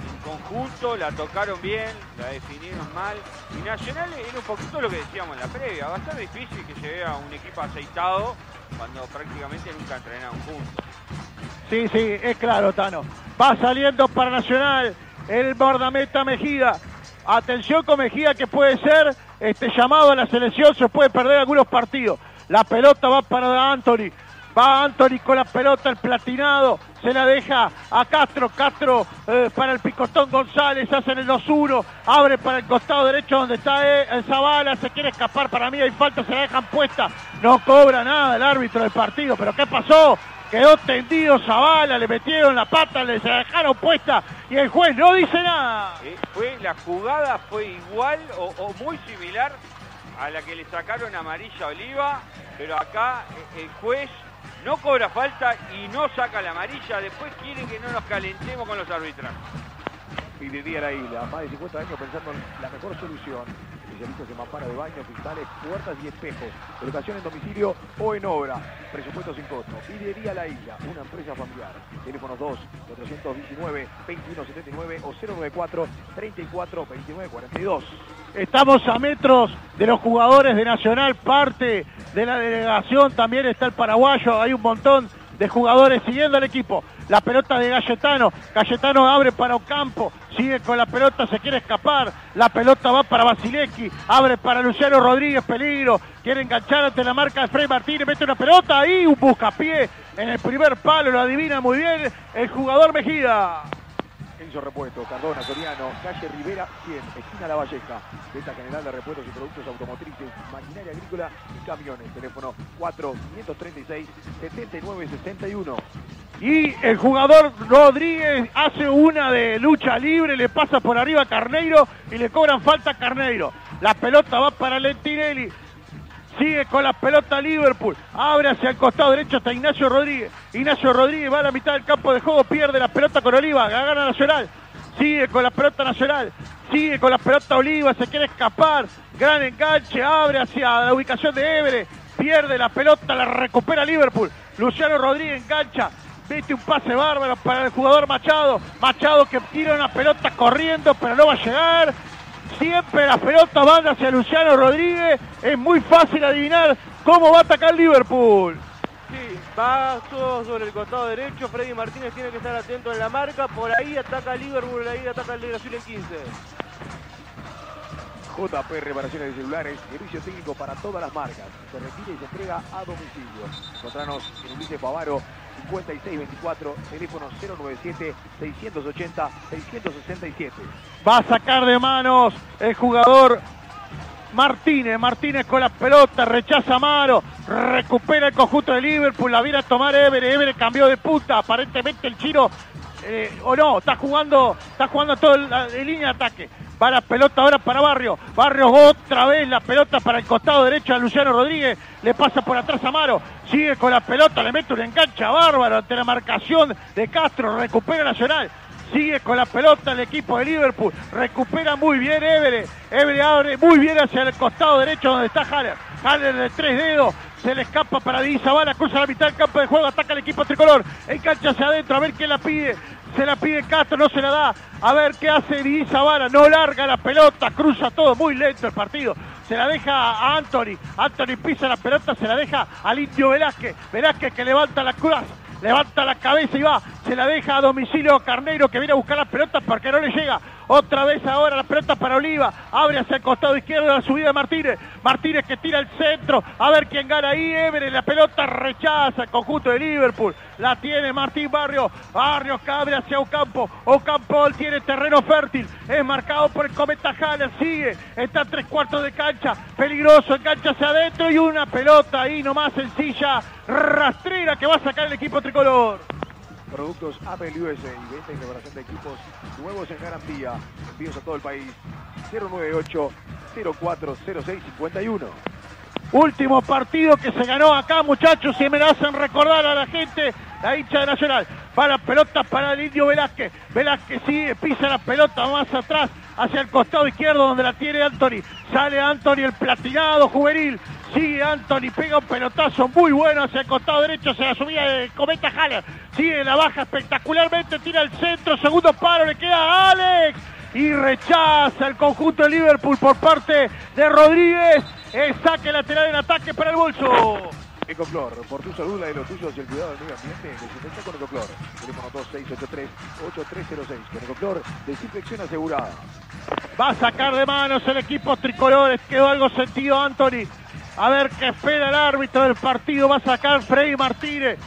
en conjunto. La tocaron bien, la definieron mal. Y Nacional era un poquito lo que decíamos en la previa. Va a ser difícil que llegue a un equipo aceitado cuando prácticamente nunca entrenaron juntos. Sí, sí, es claro, Tano. Va saliendo para Nacional el guardameta Mejía. Atención con Mejía, que puede ser este llamado a la selección, se puede perder algunos partidos. La pelota va para Anthony. Va Anthony con la pelota, el platinado, se la deja a Castro, Castro eh, para el picotón González, hacen el dos uno, abre para el costado derecho donde está eh, Zavala, se quiere escapar, para mí hay falta, se la dejan puesta, no cobra nada el árbitro del partido, pero ¿qué pasó? Quedó tendido Zavala, le metieron la pata, le se la dejaron puesta y el juez no dice nada. Eh, fue, la jugada fue igual o, o muy similar a la que le sacaron amarilla a Oliva, pero acá el juez no cobra falta y no saca la amarilla. Después quieren que no nos calentemos con los arbitrajes. Y vivían ahí, más de cincuenta años pensando en la mejor solución. Especialistas en mamparas de baño, cristales, puertas y espejos. Colocación en domicilio o en obra. Presupuesto sin costo. Vidriería La Isla, una empresa familiar. Teléfonos dos, cuatrocientos diecinueve, veintiuno setenta y nueve o cero noventa y cuatro, treinta y cuatro, veintinueve cuarenta y dos. Estamos a metros de los jugadores de Nacional, parte de la delegación. También está el paraguayo, hay un montón de jugadores siguiendo al equipo. La pelota de Casetano, Casetano abre para Ocampo, sigue con la pelota, se quiere escapar, la pelota va para Wasilewski, abre para Luciano Rodríguez, peligro, quiere enganchar ante la marca de Freddy Martínez, mete una pelota ahí, un buscapié en el primer palo, lo adivina muy bien el jugador Mejía. Enzo Repuesto, Cardona, Soriano, calle Rivera cien, esquina La Valleja. Venta general de repuestos y productos automotrices, maquinaria agrícola y camiones. Teléfono cuatro, quinientos treinta y seis, setenta y nueve sesenta y uno. Y el jugador Rodríguez hace una de lucha libre, le pasa por arriba a Carneiro y le cobran falta a Carneiro. La pelota va para Lentinelli. Sigue con la pelota Liverpool, abre hacia el costado derecho hasta Ignacio Rodríguez. Ignacio Rodríguez va a la mitad del campo de juego, pierde la pelota con Oliva, la gana Nacional. Sigue con la pelota Nacional, sigue con la pelota Oliva, se quiere escapar. Gran enganche, abre hacia la ubicación de Everett, pierde la pelota, la recupera Liverpool. Luciano Rodríguez engancha, mete un pase bárbaro para el jugador Machado. Machado que tira una pelota corriendo, pero no va a llegar. Siempre la pelota van hacia Luciano Rodríguez. Es muy fácil adivinar cómo va a atacar Liverpool. Sí, Bastos sobre el costado derecho. Freddy Martínez tiene que estar atento en la marca. Por ahí ataca Liverpool, ahí ataca el de Brasil en quince. J P Reparaciones de Celulares, servicio técnico para todas las marcas. Se retira y se entrega a domicilio. Encontranos en Ulises Favaro, cincuenta y seis veinticuatro, teléfono cero nueve siete, seis ocho cero, seis seis siete. Va a sacar de manos el jugador Martínez. Martínez con la pelota, rechaza a Amaro, recupera el conjunto de Liverpool, la viene a tomar Evere. Evere cambió de punta, aparentemente el chino, eh, o no, está jugando, está jugando todo la, la línea de ataque. Va la pelota ahora para Barrio. Barrio otra vez la pelota para el costado derecho a Luciano Rodríguez. Le pasa por atrás a Amaro. Sigue con la pelota, le mete una engancha bárbaro ante la marcación de Castro. Recupera Nacional. Sigue con la pelota el equipo de Liverpool. Recupera muy bien Evere. Evere abre muy bien hacia el costado derecho donde está Haller. Haller de tres dedos. Se le escapa para Diego Zavala. Cruza la mitad del campo de juego. Ataca el equipo tricolor. Engancha hacia adentro. A ver quién la pide. Se la pide Castro, no se la da. A ver qué hace Di Zavala. No larga la pelota, cruza todo. Muy lento el partido. Se la deja a Anthony. Anthony pisa la pelota, se la deja al Indio Velázquez. Velázquez que levanta la cruz, levanta la cabeza y va. Se la deja a domicilio Carneiro, que viene a buscar la pelota porque no le llega. Otra vez ahora la pelota para Oliva. Abre hacia el costado izquierdo la subida de Martínez. Martínez que tira el centro. A ver quién gana ahí. Evere. La pelota rechaza el conjunto de Liverpool. La tiene Martín Barrio. Barrio cabre hacia Ocampo. Ocampo tiene terreno fértil. Es marcado por el Cometa Haller. Sigue. Está a tres cuartos de cancha. Peligroso. Engancha hacia adentro. Y una pelota ahí nomás sencilla. Rastrera que va a sacar el equipo tricolor. Productos A P L U S y venta y reparación de equipos nuevos en garantía. Envíos a todo el país. cero nueve ocho, cero cuatro cero seis cinco uno. Último partido que se ganó acá, muchachos. Si me la hacen recordar a la gente, la hincha de Nacional. Va la pelota para el Indio Velázquez. Velázquez sigue, pisa la pelota más atrás, hacia el costado izquierdo donde la tiene Anthony. Sale Anthony, el platinado juvenil. Sigue Anthony, pega un pelotazo muy bueno hacia el costado derecho, se la subía de Cometa Haller. Sigue la baja espectacularmente, tira al centro, segundo paro, le queda a Alex. Y rechaza el conjunto de Liverpool por parte de Rodríguez. El saque lateral en ataque para el bolso. Ecoflor, por tu salud, la de los tuyos y el cuidado del medio ambiente, desinfecta con Ecoflor. Teléfono dos seis ocho tres, ocho tres cero seis. Con Ecoflor, desinfección asegurada. Va a sacar de manos el equipo tricolores. Quedó algo sentido Anthony. A ver qué espera el árbitro del partido. Va a sacar Freddy Martínez.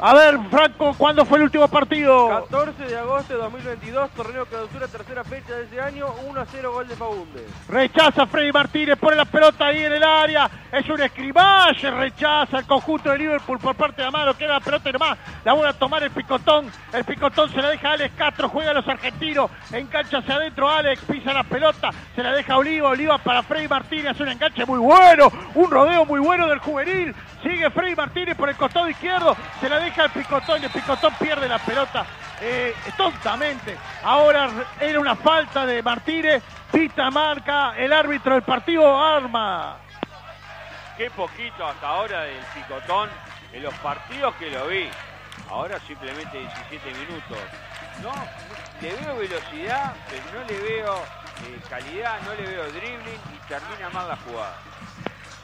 A ver, Franco, ¿cuándo fue el último partido? catorce de agosto de dos mil veintidós, torneo que clausura, tercera fecha de ese año, uno a cero, gol de Faúnde. Rechaza Freddy Martínez, pone la pelota ahí en el área, es un escribaje, rechaza el conjunto de Liverpool por parte de Amaro, queda la pelota nomás, la van a tomar el picotón, el picotón se la deja a Alex Castro, juega a los argentinos, engancha hacia adentro, Alex pisa la pelota, se la deja Oliva, Oliva para Freddy Martínez, un enganche muy bueno, un rodeo muy bueno del juvenil, sigue Freddy Martínez por el costado izquierdo, se la deja el picotón y el picotón pierde la pelota eh, tontamente. Ahora era una falta de Martínez. Pita marca el árbitro del partido Arma. Qué poquito hasta ahora del picotón en los partidos que lo vi. Ahora simplemente diecisiete minutos. No, le veo velocidad, pero no le veo eh, calidad, no le veo dribbling y termina mal la jugada.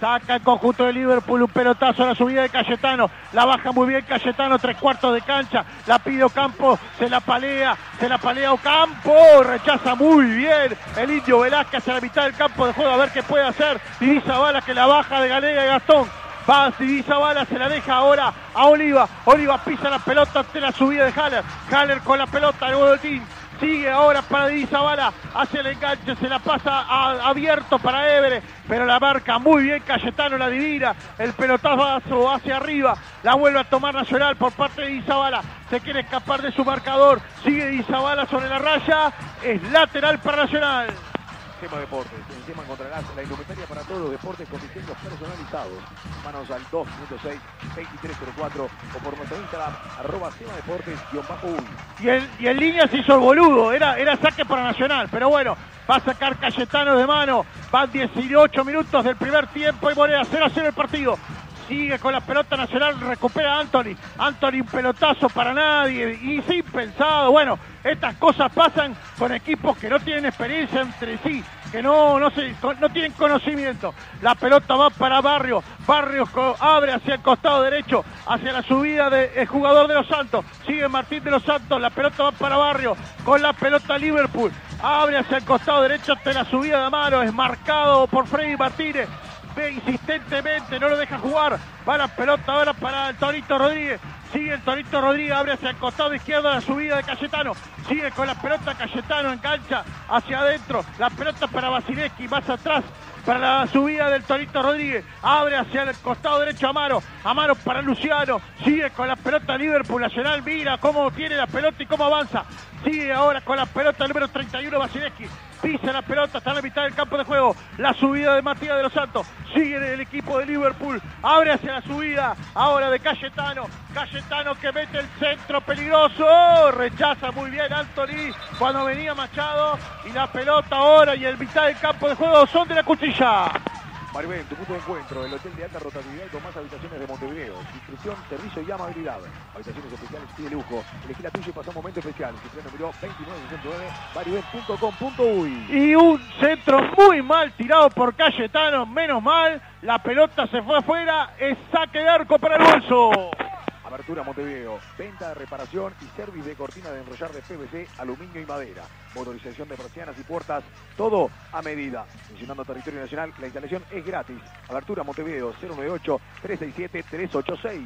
Saca el conjunto de Liverpool, un pelotazo a la subida de Casetano. La baja muy bien Casetano, tres cuartos de cancha. La pide Ocampo, se la palea, se la palea Ocampo. Rechaza muy bien el Indio Velázquez a la mitad del campo de juego. A ver qué puede hacer. Diego Zavala que la baja de Galega y Gastón. Va Diego Zavala, se la deja ahora a Oliva. Oliva pisa la pelota ante la subida de Haller. Haller con la pelota, el boletín. Sigue ahora para Diego Zavala, hace el enganche, se la pasa a, abierto para Evere, pero la marca muy bien Casetano, la divina, el pelotazo hacia arriba, la vuelve a tomar Nacional por parte de Diego Zavala, se quiere escapar de su marcador, sigue Diego Zavala sobre la raya, es lateral para Nacional. Tema Deportes, en tema encontrarás la indumentaria para todos los deportes con diseños personalizados. Manos al dos punto seis, veintitrés cero cuatro o por nuestro Instagram, arroba tema deportes guión bajo uno. Y el, y el línea se hizo el boludo, era, era saque para Nacional, pero bueno, va a sacar Cayetano de mano, van dieciocho minutos del primer tiempo y Morera, cero a cero el partido. Sigue con la pelota Nacional, recupera a Anthony. Anthony, un pelotazo para nadie y sin pensado. Bueno, estas cosas pasan con equipos que no tienen experiencia entre sí. que no, no, se, no tienen conocimiento. La pelota va para Barrio, Barrio abre hacia el costado derecho, hacia la subida del jugador de los Santos, sigue Martín de los Santos, la pelota va para Barrio, con la pelota Liverpool, abre hacia el costado derecho hasta la subida de Amaro, es marcado por Freddy Martínez, ve insistentemente, no lo deja jugar, va la pelota ahora para el Torito Rodríguez, sigue el Torito Rodríguez, abre hacia el costado izquierdo la subida de Casetano, sigue con la pelota Casetano, engancha hacia adentro, la pelota para Wasilewski, más atrás para la subida del Torito Rodríguez, abre hacia el costado derecho Amaro, Amaro para Luciano, sigue con la pelota Liverpool, Nacional mira cómo tiene la pelota y cómo avanza, sigue ahora con la pelota número treinta y uno Wasilewski, pisa la pelota, está en la mitad del campo de juego, la subida de Matías de los Santos, sigue el equipo de Liverpool, abre hacia la subida, ahora de Casetano, Casetano que mete el centro peligroso, oh, rechaza muy bien Anthony cuando venía Machado, y la pelota ahora y el mitad del campo de juego son de la cuchilla. Maribel, tu punto de encuentro, el hotel de alta rotatividad y con más habitaciones de Montevideo. Inscripción, servicio y amabilidad. Habitaciones especiales y de lujo. Elegí la tuya y pasá un momento especial. Inscripción número veintinueve sesenta y nueve, maribel punto com punto uy. Y un centro muy mal tirado por Casetano, menos mal. La pelota se fue afuera, es saque de arco para el bolso. Apertura Montevideo, venta de reparación y servicio de cortina de enrollar de P V C, aluminio y madera, motorización de persianas y puertas, todo a medida. Mencionando Territorio Nacional, la instalación es gratis. Apertura Montevideo, cero nueve ocho, tres seis siete, tres ocho seis.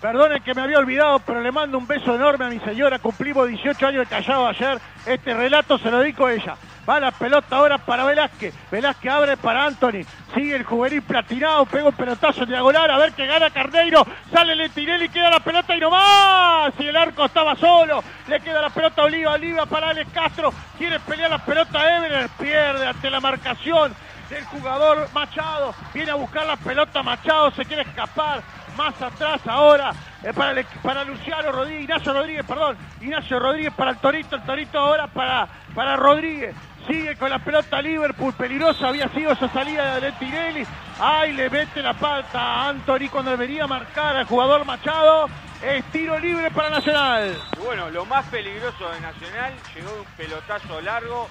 Perdonen que me había olvidado, pero le mando un beso enorme a mi señora, cumplimos dieciocho años de Callao ayer, este relato se lo dedico a ella. Va la pelota ahora para Velázquez, Velázquez abre para Anthony, sigue el juvenil platinado, pega un pelotazo en diagonal, a ver que gana Carneiro, sale Lentinelli, queda la pelota y nomás, y el arco estaba solo, le queda la pelota a Oliva, Oliva para Alex Castro, quiere pelear la pelota a Ebener, pierde ante la marcación del jugador Machado, viene a buscar la pelota Machado, se quiere escapar, más atrás ahora eh, para, el, para Luciano Rodríguez, Ignacio Rodríguez, perdón, Ignacio Rodríguez para el Torito, el Torito ahora para, para Rodríguez. Sigue con la pelota Liverpool, peligrosa había sido esa salida de Lentinelli. Ay, le mete la pata a Anthony cuando debería marcar al jugador Machado. Es tiro libre para Nacional. Y bueno, lo más peligroso de Nacional, llegó de un pelotazo largo,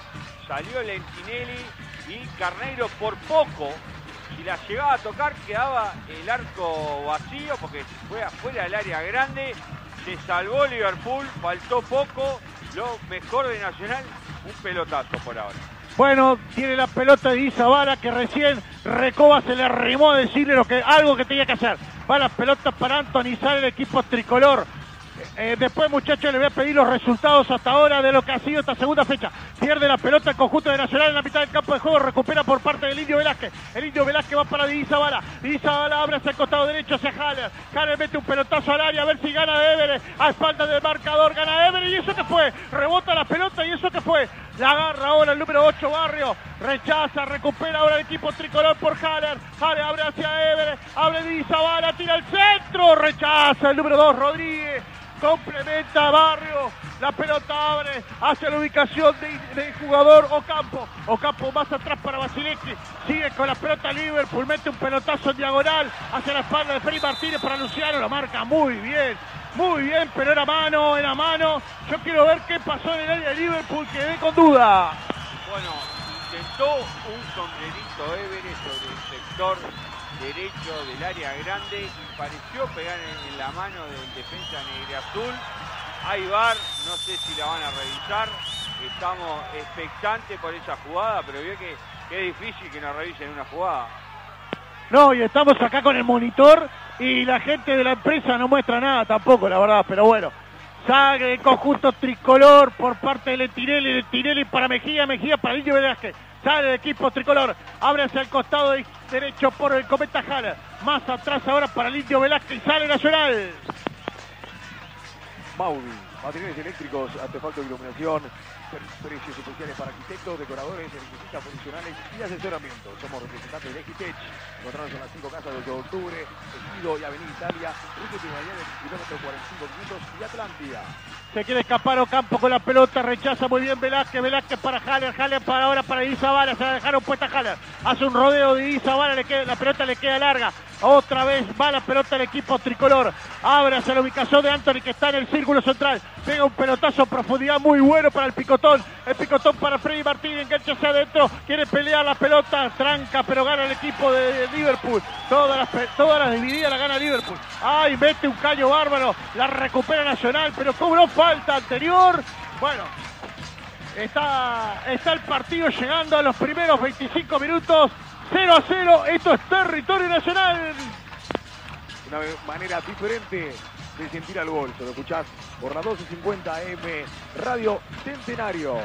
salió Lentinelli y Carneiro por poco. Si la llegaba a tocar, quedaba el arco vacío porque fue afuera del área grande. Se salvó Liverpool, faltó poco. Lo mejor de Nacional, un pelotazo por ahora. Bueno, tiene la pelota de Zavala que recién Recoba se le arrimó a decirle lo que, algo que tenía que hacer. Va la pelota para Anthony, sale el equipo tricolor. Eh, después, muchachos, les voy a pedir los resultados hasta ahora de lo que ha sido esta segunda fecha. Pierde la pelota el conjunto de Nacional en la mitad del campo de juego. Recupera por parte del Indio Velázquez. El Indio Velázquez va para Diego Zavala. Diego Zavala abre hacia el costado derecho hacia Haller. Haller mete un pelotazo al área a ver si gana Ebener. A espalda del marcador gana Ebener. ¿Y eso qué fue? Rebota la pelota y eso qué fue. La agarra ahora el número ocho Barrio. Rechaza, recupera ahora el equipo tricolor por Haller. Haller abre hacia Ebener. Abre Diego Zavala, tira al centro. Rechaza el número dos Rodríguez. Complementa Barrio, la pelota abre hacia la ubicación del de jugador Ocampo, Ocampo más atrás para Wasilewski, sigue con la pelota Liverpool, mete un pelotazo en diagonal hacia la espalda de Freddy Martínez para Luciano, la marca muy bien, muy bien, pero era mano, era mano, yo quiero ver qué pasó en el área de Liverpool, quedé con duda. Bueno, intentó un sombrerito Everett sobre el sector derecho del área grande y pareció pegar en, en la mano del defensa negreazul. Hay V A R, no sé si la van a revisar, estamos expectantes por esa jugada, pero vio que, que es difícil que nos revisen una jugada. No, y estamos acá con el monitor y la gente de la empresa no muestra nada tampoco, la verdad, pero bueno. Sale el conjunto tricolor por parte de Lentinelli, Lentinelli para Mejía, Mejía para Lillo Velázquez. Sale el equipo tricolor, abre hacia el costado de derecho por el Cometa Haller, más atrás ahora para el Indio Velázquez, sale Nacional. Mauri, materiales eléctricos, artefactos de iluminación, precios especiales para arquitectos, decoradores, electricistas profesionales y asesoramiento. Somos representantes de Equitech, encontrarnos en las cinco casas del ocho de octubre, Ejido y Avenida Italia, Ruta Primavera del kilómetro cuarenta y cinco minutos y Atlántida. Se quiere escapar Ocampo con la pelota, rechaza muy bien Velázquez, Velázquez para Haller, Haller para ahora para Di Zavala, se la dejaron puesta a Haller, hace un rodeo de Di Zavala, le queda, la pelota le queda larga, Otra vez va la pelota del equipo tricolor. Abre hacia la ubicación de Anthony, que está en el círculo central. Pega un pelotazo a profundidad muy bueno para el picotón. El picotón para Freddy Martínez. Engancha hacia adentro. Quiere pelear la pelota. Tranca, pero gana el equipo de Liverpool. Todas las, todas las divididas la gana Liverpool. Ay, mete un caño bárbaro. La recupera Nacional, pero cobró falta anterior. Bueno, está, está el partido llegando a los primeros veinticinco minutos. cero a cero, esto es Territorio Nacional. Una manera diferente de sentir al gol. Se lo escuchás por la doce cincuenta A M Radio Centenario.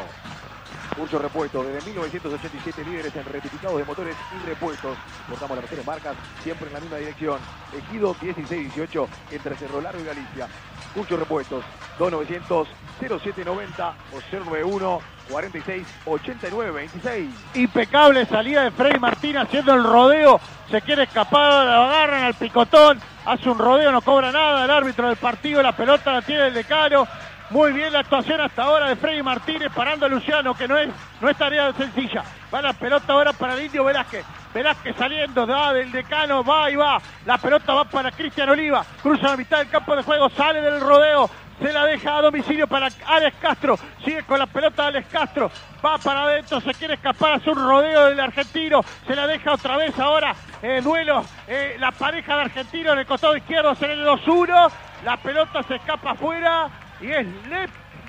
Curso Repuesto, desde mil novecientos ochenta y siete, líderes en rectificados de motores y repuestos. Portamos las mejores marcas, siempre en la misma dirección. Ejido dieciséis dieciocho, entre Cerro Largo y Galicia. Curso Repuestos, dos nueve cero cero cero siete nueve cero o cero nueve uno cuarenta y seis ochenta y nueve veintiséis. Impecable salida de Freddy Martín haciendo el rodeo. Se quiere escapar, la agarran al picotón. Hace un rodeo, no cobra nada el árbitro del partido. La pelota la tiene el decano. Muy bien la actuación hasta ahora de Freddy Martínez parando a Luciano, que no es, no es tarea sencilla. Va la pelota ahora para el Indio Velázquez. Velázquez saliendo da del decano, va y va. La pelota va para Cristian Oliva. Cruza la mitad del campo de juego, sale del rodeo. Se la deja a domicilio para Alex Castro. Sigue con la pelota Alex Castro. Va para adentro, se quiere escapar, hace un rodeo del argentino. Se la deja otra vez ahora. Eh, duelo, eh, la pareja de argentino en el costado izquierdo, se le dos uno. La pelota se escapa afuera. Y es el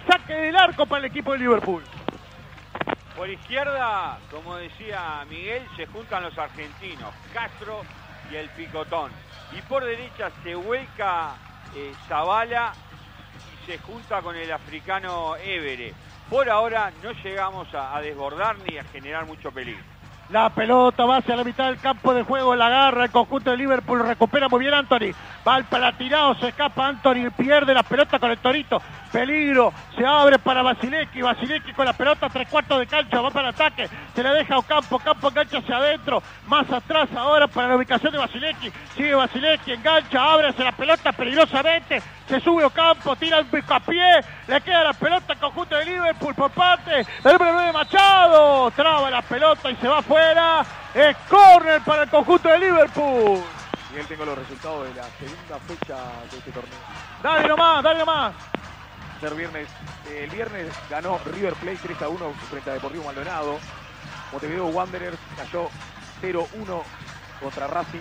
saque del arco para el equipo de Liverpool. Por izquierda, como decía Miguel, se juntan los argentinos, Castro y el picotón. Y por derecha se vuelca eh, Zavala y se junta con el africano Evere. Por ahora no llegamos a, a desbordar ni a generar mucho peligro. La pelota va hacia la mitad del campo de juego, la agarra el conjunto de Liverpool, recupera muy bien Anthony, va al palatinado, se escapa Anthony, pierde la pelota con el Torito, peligro, se abre para Wasilewski, Wasilewski con la pelota, tres cuartos de cancha, va para el ataque, se la deja Ocampo, Ocampo engancha hacia adentro, más atrás ahora para la ubicación de Wasilewski, sigue Wasilewski, engancha, abre hacia la pelota peligrosamente, se sube Ocampo, tira un picapié, le queda la pelota al conjunto de Liverpool por parte del número nueve Machado, traba la pelota y se va fuera, es córner para el conjunto de Liverpool. Miguel, tengo los resultados de la segunda fecha de este torneo. Dale nomás, dale nomás. El viernes, el viernes ganó River Plate tres a uno frente a Deportivo Maldonado. Montevideo Wanderers cayó cero uno contra Racing.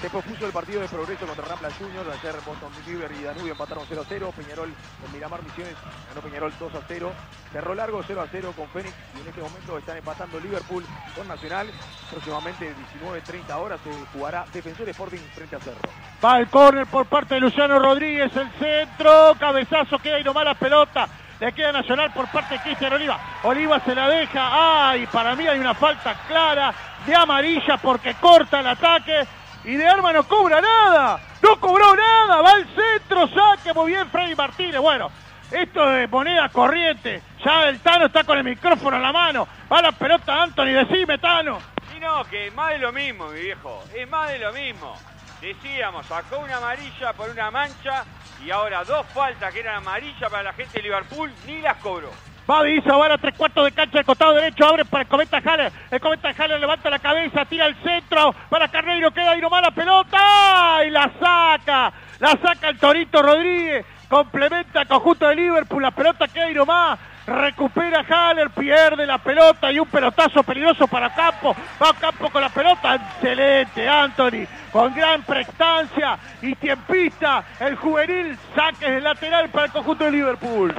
Se propuso el partido de Progreso contra Rampla Juniors. Ayer Boston River y Danubio empataron cero a cero. Peñarol en Miramar Misiones ganó Peñarol dos a cero. Cerro Largo cero a cero con Fénix. Y en este momento están empatando Liverpool con Nacional. Próximamente diecinueve treinta horas se jugará Defensor Sporting frente a Cerro. Va el córner por parte de Luciano Rodríguez. El centro, cabezazo, queda y nomás la pelota. Le queda Nacional por parte de Cristian Oliva. Oliva se la deja. Ay, para mí hay una falta clara de amarilla porque corta el ataque. Y de arma no cobra nada, no cobró nada, va al centro, saque muy bien Freddy Martínez. Bueno, esto es moneda corriente, ya el Tano está con el micrófono en la mano, va la pelota Anthony, decime Tano. Y no, que es más de lo mismo, mi viejo, es más de lo mismo. Decíamos, sacó una amarilla por una mancha y ahora dos faltas que eran amarillas para la gente de Liverpool, ni las cobró. Va y Zavala, tres cuartos de cancha del costado derecho, abre para el Cometa Haller, el Cometa Haller levanta la cabeza, tira al centro, para Carneiro, queda ahí nomás la pelota, y la saca, la saca el Torito Rodríguez, complementa el conjunto de Liverpool, la pelota queda ahí nomás, recupera Haller, pierde la pelota y un pelotazo peligroso para Campo, va Campo con la pelota, excelente Anthony, con gran prestancia y tiempista, el juvenil, saque de lateral para el conjunto de Liverpool.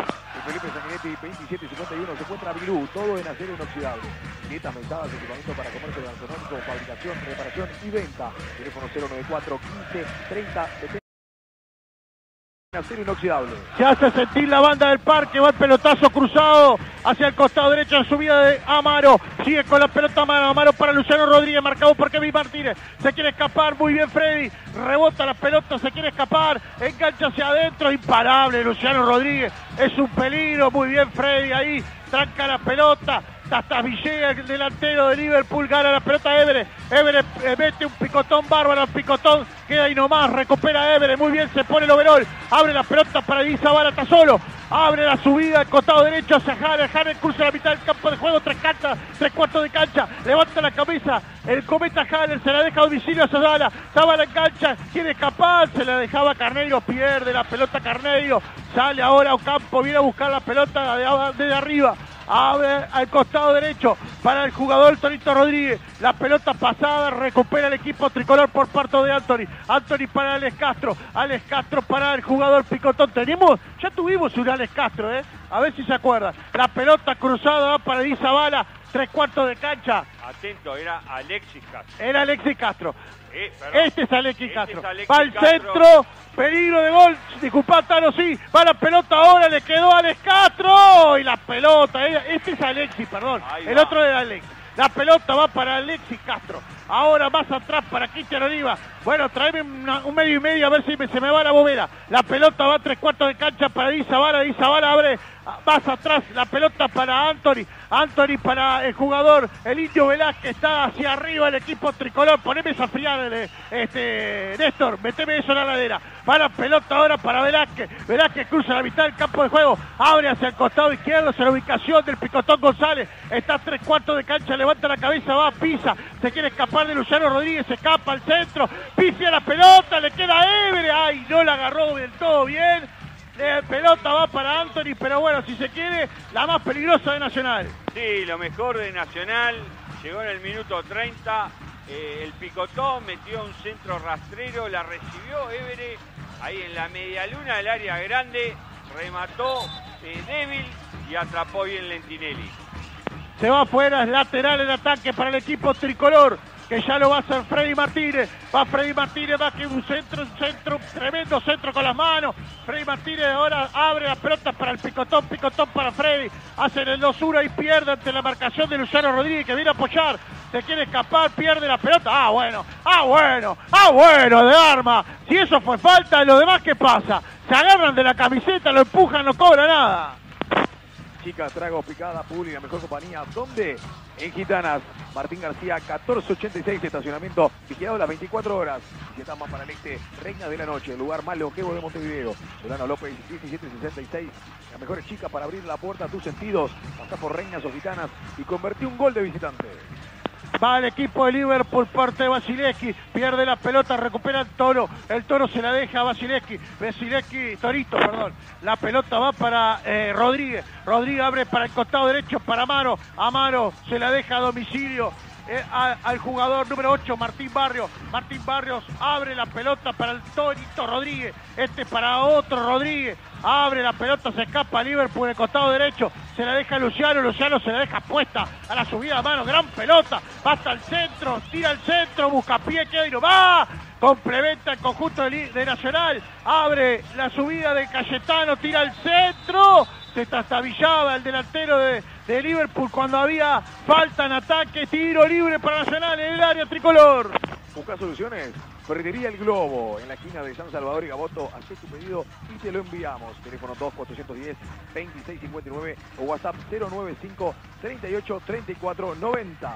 Felipe Sanguinetti, veintisiete cincuenta y uno, se encuentra Bilú, todo en acero inoxidable. Dietas, mesadas, equipamiento para comercio gastronómico, fabricación, reparación y venta. Teléfono cero nueve cuatro quince treinta setenta. Acero inoxidable. Se hace sentir la banda del parque, va el pelotazo cruzado hacia el costado derecho en subida de Amaro, sigue con la pelota Amaro, Amaro para Luciano Rodríguez, marcado por Kevin Martínez, se quiere escapar, muy bien Freddy, rebota la pelota, se quiere escapar, engancha hacia adentro, imparable Luciano Rodríguez, es un peligro, muy bien Freddy ahí, tranca la pelota, hasta Villegas, el delantero de Liverpool, gana la pelota a Evere, Evere eh, mete un picotón bárbaro, el picotón queda ahí nomás, recupera a Evere, muy bien se pone el overall, abre la pelota para Di Zavala, está solo, abre la subida al costado derecho hacia Haller, Haller cruza la mitad del campo de juego, tres canchas, tres cuartos de cancha, levanta la camisa, el cometa Haller, se la deja a domicilio a Zavala, Zavala en cancha, quiere escapar, se la dejaba Carneiro, pierde la pelota Carneiro, sale ahora Ocampo, viene a buscar la pelota desde de arriba, abre al costado derecho para el jugador Torito Rodríguez, la pelota pasada, recupera el equipo tricolor por parte de Anthony, Anthony para Alex Castro, Alex Castro para el jugador Picotón, tenemos, ya tuvimos un Alex Castro, eh, a ver si se acuerdan, la pelota cruzada para Di Zavala, tres cuartos de cancha. Atento, era Alexis Castro. Era Alexis Castro. Eh, este es Alexis este Castro. Es Alexis va al Castro. Centro, peligro de gol. Disculpa, Tano, sí. Va la pelota ahora, le quedó a Alex Castro. Y la pelota, este es Alexis, perdón. Ahí el va. Otro era Alexis. La pelota va para Alexis Castro. Ahora más atrás para Cristian Oliva. Bueno, tráeme una, un medio y medio a ver si me, se me va la bobera. La pelota va a tres cuartos de cancha para Di Zavala. Di Zavala abre más atrás. La pelota para Anthony. Anthony para el jugador. El Indio Velázquez está hacia arriba el equipo tricolor. Poneme esa friada, este, Néstor. Meteme eso en la ladera. Va la pelota ahora para Velázquez. Velázquez cruza la mitad del campo de juego. Abre hacia el costado izquierdo. Hacia la ubicación del Picotón González. Está a tres cuartos de cancha. Levanta la cabeza. Va, pisa. Se quiere escapar de Luciano Rodríguez, se escapa al centro, pifia la pelota, le queda a Ebre, ay, no la agarró del todo bien, la pelota va para Anthony, pero bueno, si se quiere, la más peligrosa de Nacional. Sí, lo mejor de Nacional, llegó en el minuto treinta, eh, el Picotón metió un centro rastrero, la recibió Ebre, ahí en la medialuna del área grande, remató eh, débil y atrapó bien Lentinelli. Se va afuera, es lateral el ataque para el equipo tricolor, que ya lo va a hacer Freddy Martínez, va Freddy Martínez, va que un centro, un centro, un tremendo centro con las manos, Freddy Martínez ahora abre las pelotas para el Picotón, Picotón para Freddy, hacen el dos uno y pierde ante la marcación de Luciano Rodríguez que viene a apoyar, se quiere escapar, pierde la pelota, ah bueno, ah bueno, ah bueno de arma, si eso fue falta, lo demás ¿qué pasa? Se agarran de la camiseta, lo empujan, no cobra nada. Chicas, trago, picada, Puli, la mejor compañía. ¿Dónde? En Gitanas. Martín García, catorce ochenta y seis, estacionamiento vigilado las veinticuatro horas. Si están más para el este, Reina de la Noche, el lugar más longevo de Montevideo. Solano López, diecisiete sesenta y seis. Las mejores chicas para abrir la puerta a tus sentidos. Pasá por Reinas o Gitanas y convertí un gol de visitante. Va el equipo de Liverpool, parte de Wasilewski, pierde la pelota, recupera el toro, el toro se la deja a Wasilewski, Wasilewski, Torito, perdón, la pelota va para eh, Rodríguez, Rodríguez abre para el costado derecho para Amaro, Amaro se la deja a domicilio eh, a, al jugador número ocho, Martín Barrio, Martín Barrios abre la pelota para el Torito Rodríguez, este para otro Rodríguez, abre la pelota, se escapa Liverpool, el costado derecho, se la deja Luciano, Luciano se la deja puesta a la subida de mano, gran pelota, va hasta el centro, tira al centro, busca pie, queda y no va, complementa el conjunto de Nacional, abre la subida de Casetano, tira al centro, se trastabillaba el delantero de, de Liverpool cuando había falta en ataque, tiro libre para Nacional en el área tricolor. Busca soluciones. Ferretería El Globo, en la esquina de San Salvador y Gaboto, hace tu pedido y te lo enviamos. Teléfono dos cuatrocientos diez, veintiséis cincuenta y nueve o WhatsApp cero noventa y cinco, treinta y ocho, treinta y cuatro, noventa.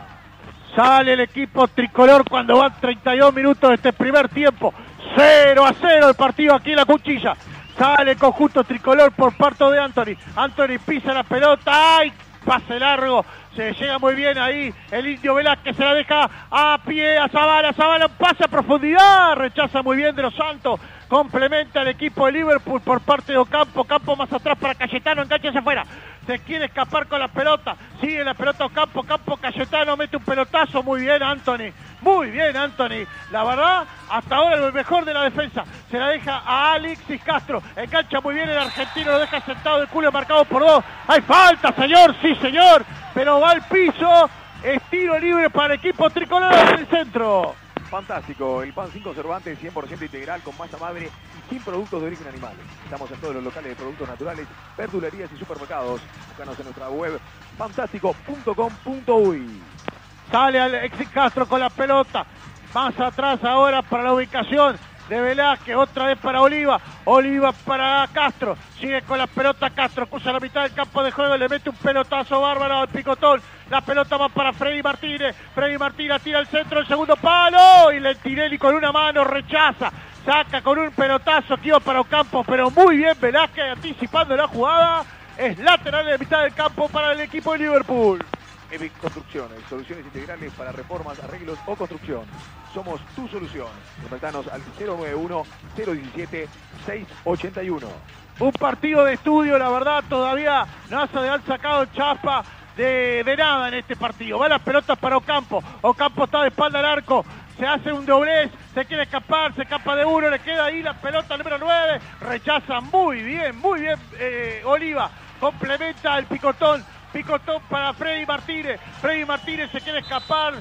Sale el equipo tricolor cuando van treinta y dos minutos de este primer tiempo. cero a cero el partido aquí en la cuchilla. Sale el conjunto tricolor por parte de Anthony. Anthony pisa la pelota. ¡Ay! Pase largo, se llega muy bien ahí, el Indio Velázquez se la deja a pie a Zavala, Zavala pasa a profundidad, rechaza muy bien de los Santos, complementa al equipo de Liverpool por parte de Ocampo, Ocampo más atrás para Cayetano, engancha hacia afuera, se quiere escapar con la pelota, sigue la pelota Ocampo, Ocampo, Cayetano mete un pelotazo, muy bien Anthony, muy bien Anthony, la verdad, hasta ahora lo mejor de la defensa, se la deja a Alexis Castro, engancha muy bien el argentino, lo deja sentado, el culo marcado por dos, hay falta señor, sí señor, pero va al piso, es tiro libre para el equipo tricolor en el centro. Fantástico, el pan cinco Cervantes cien por ciento integral con masa madre y sin productos de origen animal. Estamos en todos los locales de productos naturales, verdulerías y supermercados. Búscanos en nuestra web fantástico punto com punto uy. Sale Alexis Castro con la pelota, más atrás ahora para la ubicación de Velázquez, otra vez para Oliva, Oliva para Castro, sigue con la pelota Castro, cruza la mitad del campo de juego, le mete un pelotazo bárbaro al Picotón, la pelota va para Freddy Martínez, Freddy Martínez tira al centro, el segundo palo, y Lentinelli con una mano rechaza, saca con un pelotazo que iba para Ocampo, pero muy bien Velázquez anticipando la jugada. Es lateral en mitad del campo para el equipo de Liverpool. E V I C Construcciones, soluciones integrales para reformas, arreglos o construcción. Somos tu solución. Contactanos al cero nueve uno, cero uno siete, seis ocho uno. Un partido de estudio, la verdad, todavía no se le han sacado chapa de, de nada en este partido. Va las pelotas para Ocampo. Ocampo está de espalda al arco. Se hace un doblez, se quiere escapar, se escapa de uno, le queda ahí la pelota número nueve. Rechaza muy bien, muy bien eh, Oliva. Complementa el picotón. Picotón para Freddy Martínez. Freddy Martínez se quiere escapar.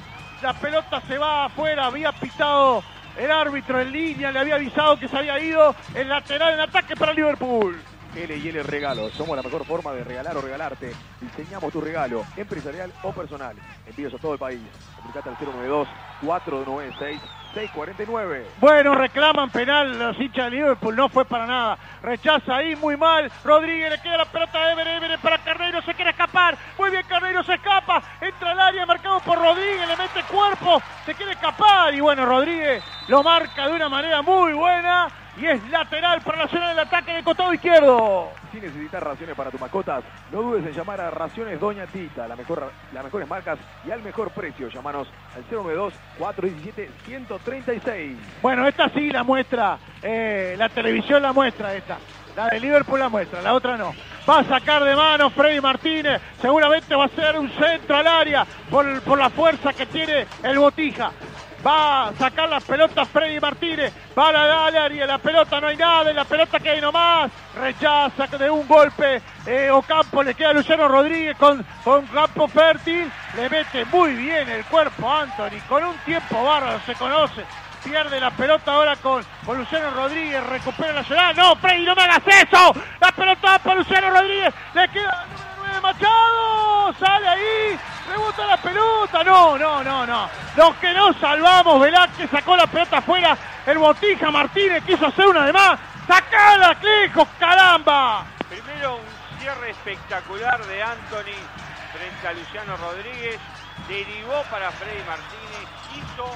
La pelota se va afuera. Había pitado el árbitro en línea. Le había avisado que se había ido. El lateral en ataque para Liverpool. L y L Regalos. Somos la mejor forma de regalar o regalarte. Diseñamos tu regalo, empresarial o personal. Envíos a todo el país. Aplicate al cero nueve dos, cuatro nueve seis, seis cuatro nueve. Bueno, reclaman penal los hinchas de Liverpool. No fue para nada. Rechaza ahí muy mal. Rodríguez le queda la pelota de Belvedere para Carneiro. Se quiere escapar. Muy bien, Carneiro se escapa. Entra al área marcado por Rodríguez. Le mete cuerpo. Se quiere escapar. Y bueno, Rodríguez lo marca de una manera muy buena. Y es lateral para Nacional en el ataque de costado izquierdo. Si necesitas raciones para tus mascotas, no dudes en llamar a Raciones Doña Tita. La mejor, las mejores marcas y al mejor precio. Llámanos al cero nueve dos, cuatro uno siete, uno tres seis. Bueno, esta sí la muestra. Eh, la televisión la muestra esta. La de Liverpool la muestra, la otra no. Va a sacar de mano Freddy Martínez. Seguramente va a ser un centro al área por, por la fuerza que tiene el Botija. Va a sacar las pelotas Freddy Martínez. Va a la área, la pelota no hay nada. En la pelota que hay nomás. Rechaza de un golpe eh, Ocampo. Le queda a Luciano Rodríguez con, con campo fértil. Le mete muy bien el cuerpo Anthony. Con un tiempo bárbaro, se conoce. Pierde la pelota ahora con, con Luciano Rodríguez. Recupera la llegada. ¡No, Freddy, no me hagas eso! La pelota para Luciano Rodríguez. Le queda número nueve Machado. Sale ahí. Rebota la pelota, no, no, no, no. Los que no salvamos, Velázquez sacó la pelota afuera. El Botija Martínez quiso hacer una de más. ¡Sacala, Cleco, caramba! Primero un cierre espectacular de Anthony frente a Luciano Rodríguez. Derivó para Freddy Martínez. Quiso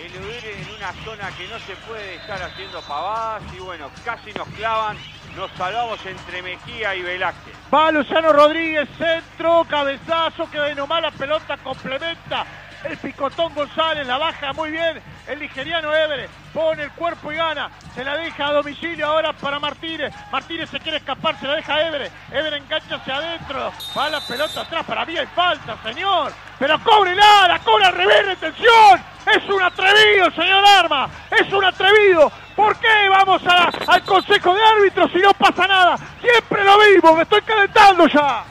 eludir en una zona que no se puede estar haciendo pavadas. Y bueno, casi nos clavan. Nos salvamos entre Mejía y Velázquez. Va Luciano Rodríguez, centro, cabezazo, que de nomás la pelota complementa. El picotón González la baja muy bien. El nigeriano Evere pone el cuerpo y gana. Se la deja a domicilio ahora para Martínez. Martínez se quiere escapar, se la deja Evere. Evere engancha hacia adentro. Va la pelota atrás. Para mí hay falta, señor. Pero cóbrela, la cobra al revés, retención. Es un atrevido, señor Arma. Es un atrevido. ¿Por qué vamos a la, al consejo de árbitros si no pasa nada? Siempre lo mismo, me estoy calentando ya.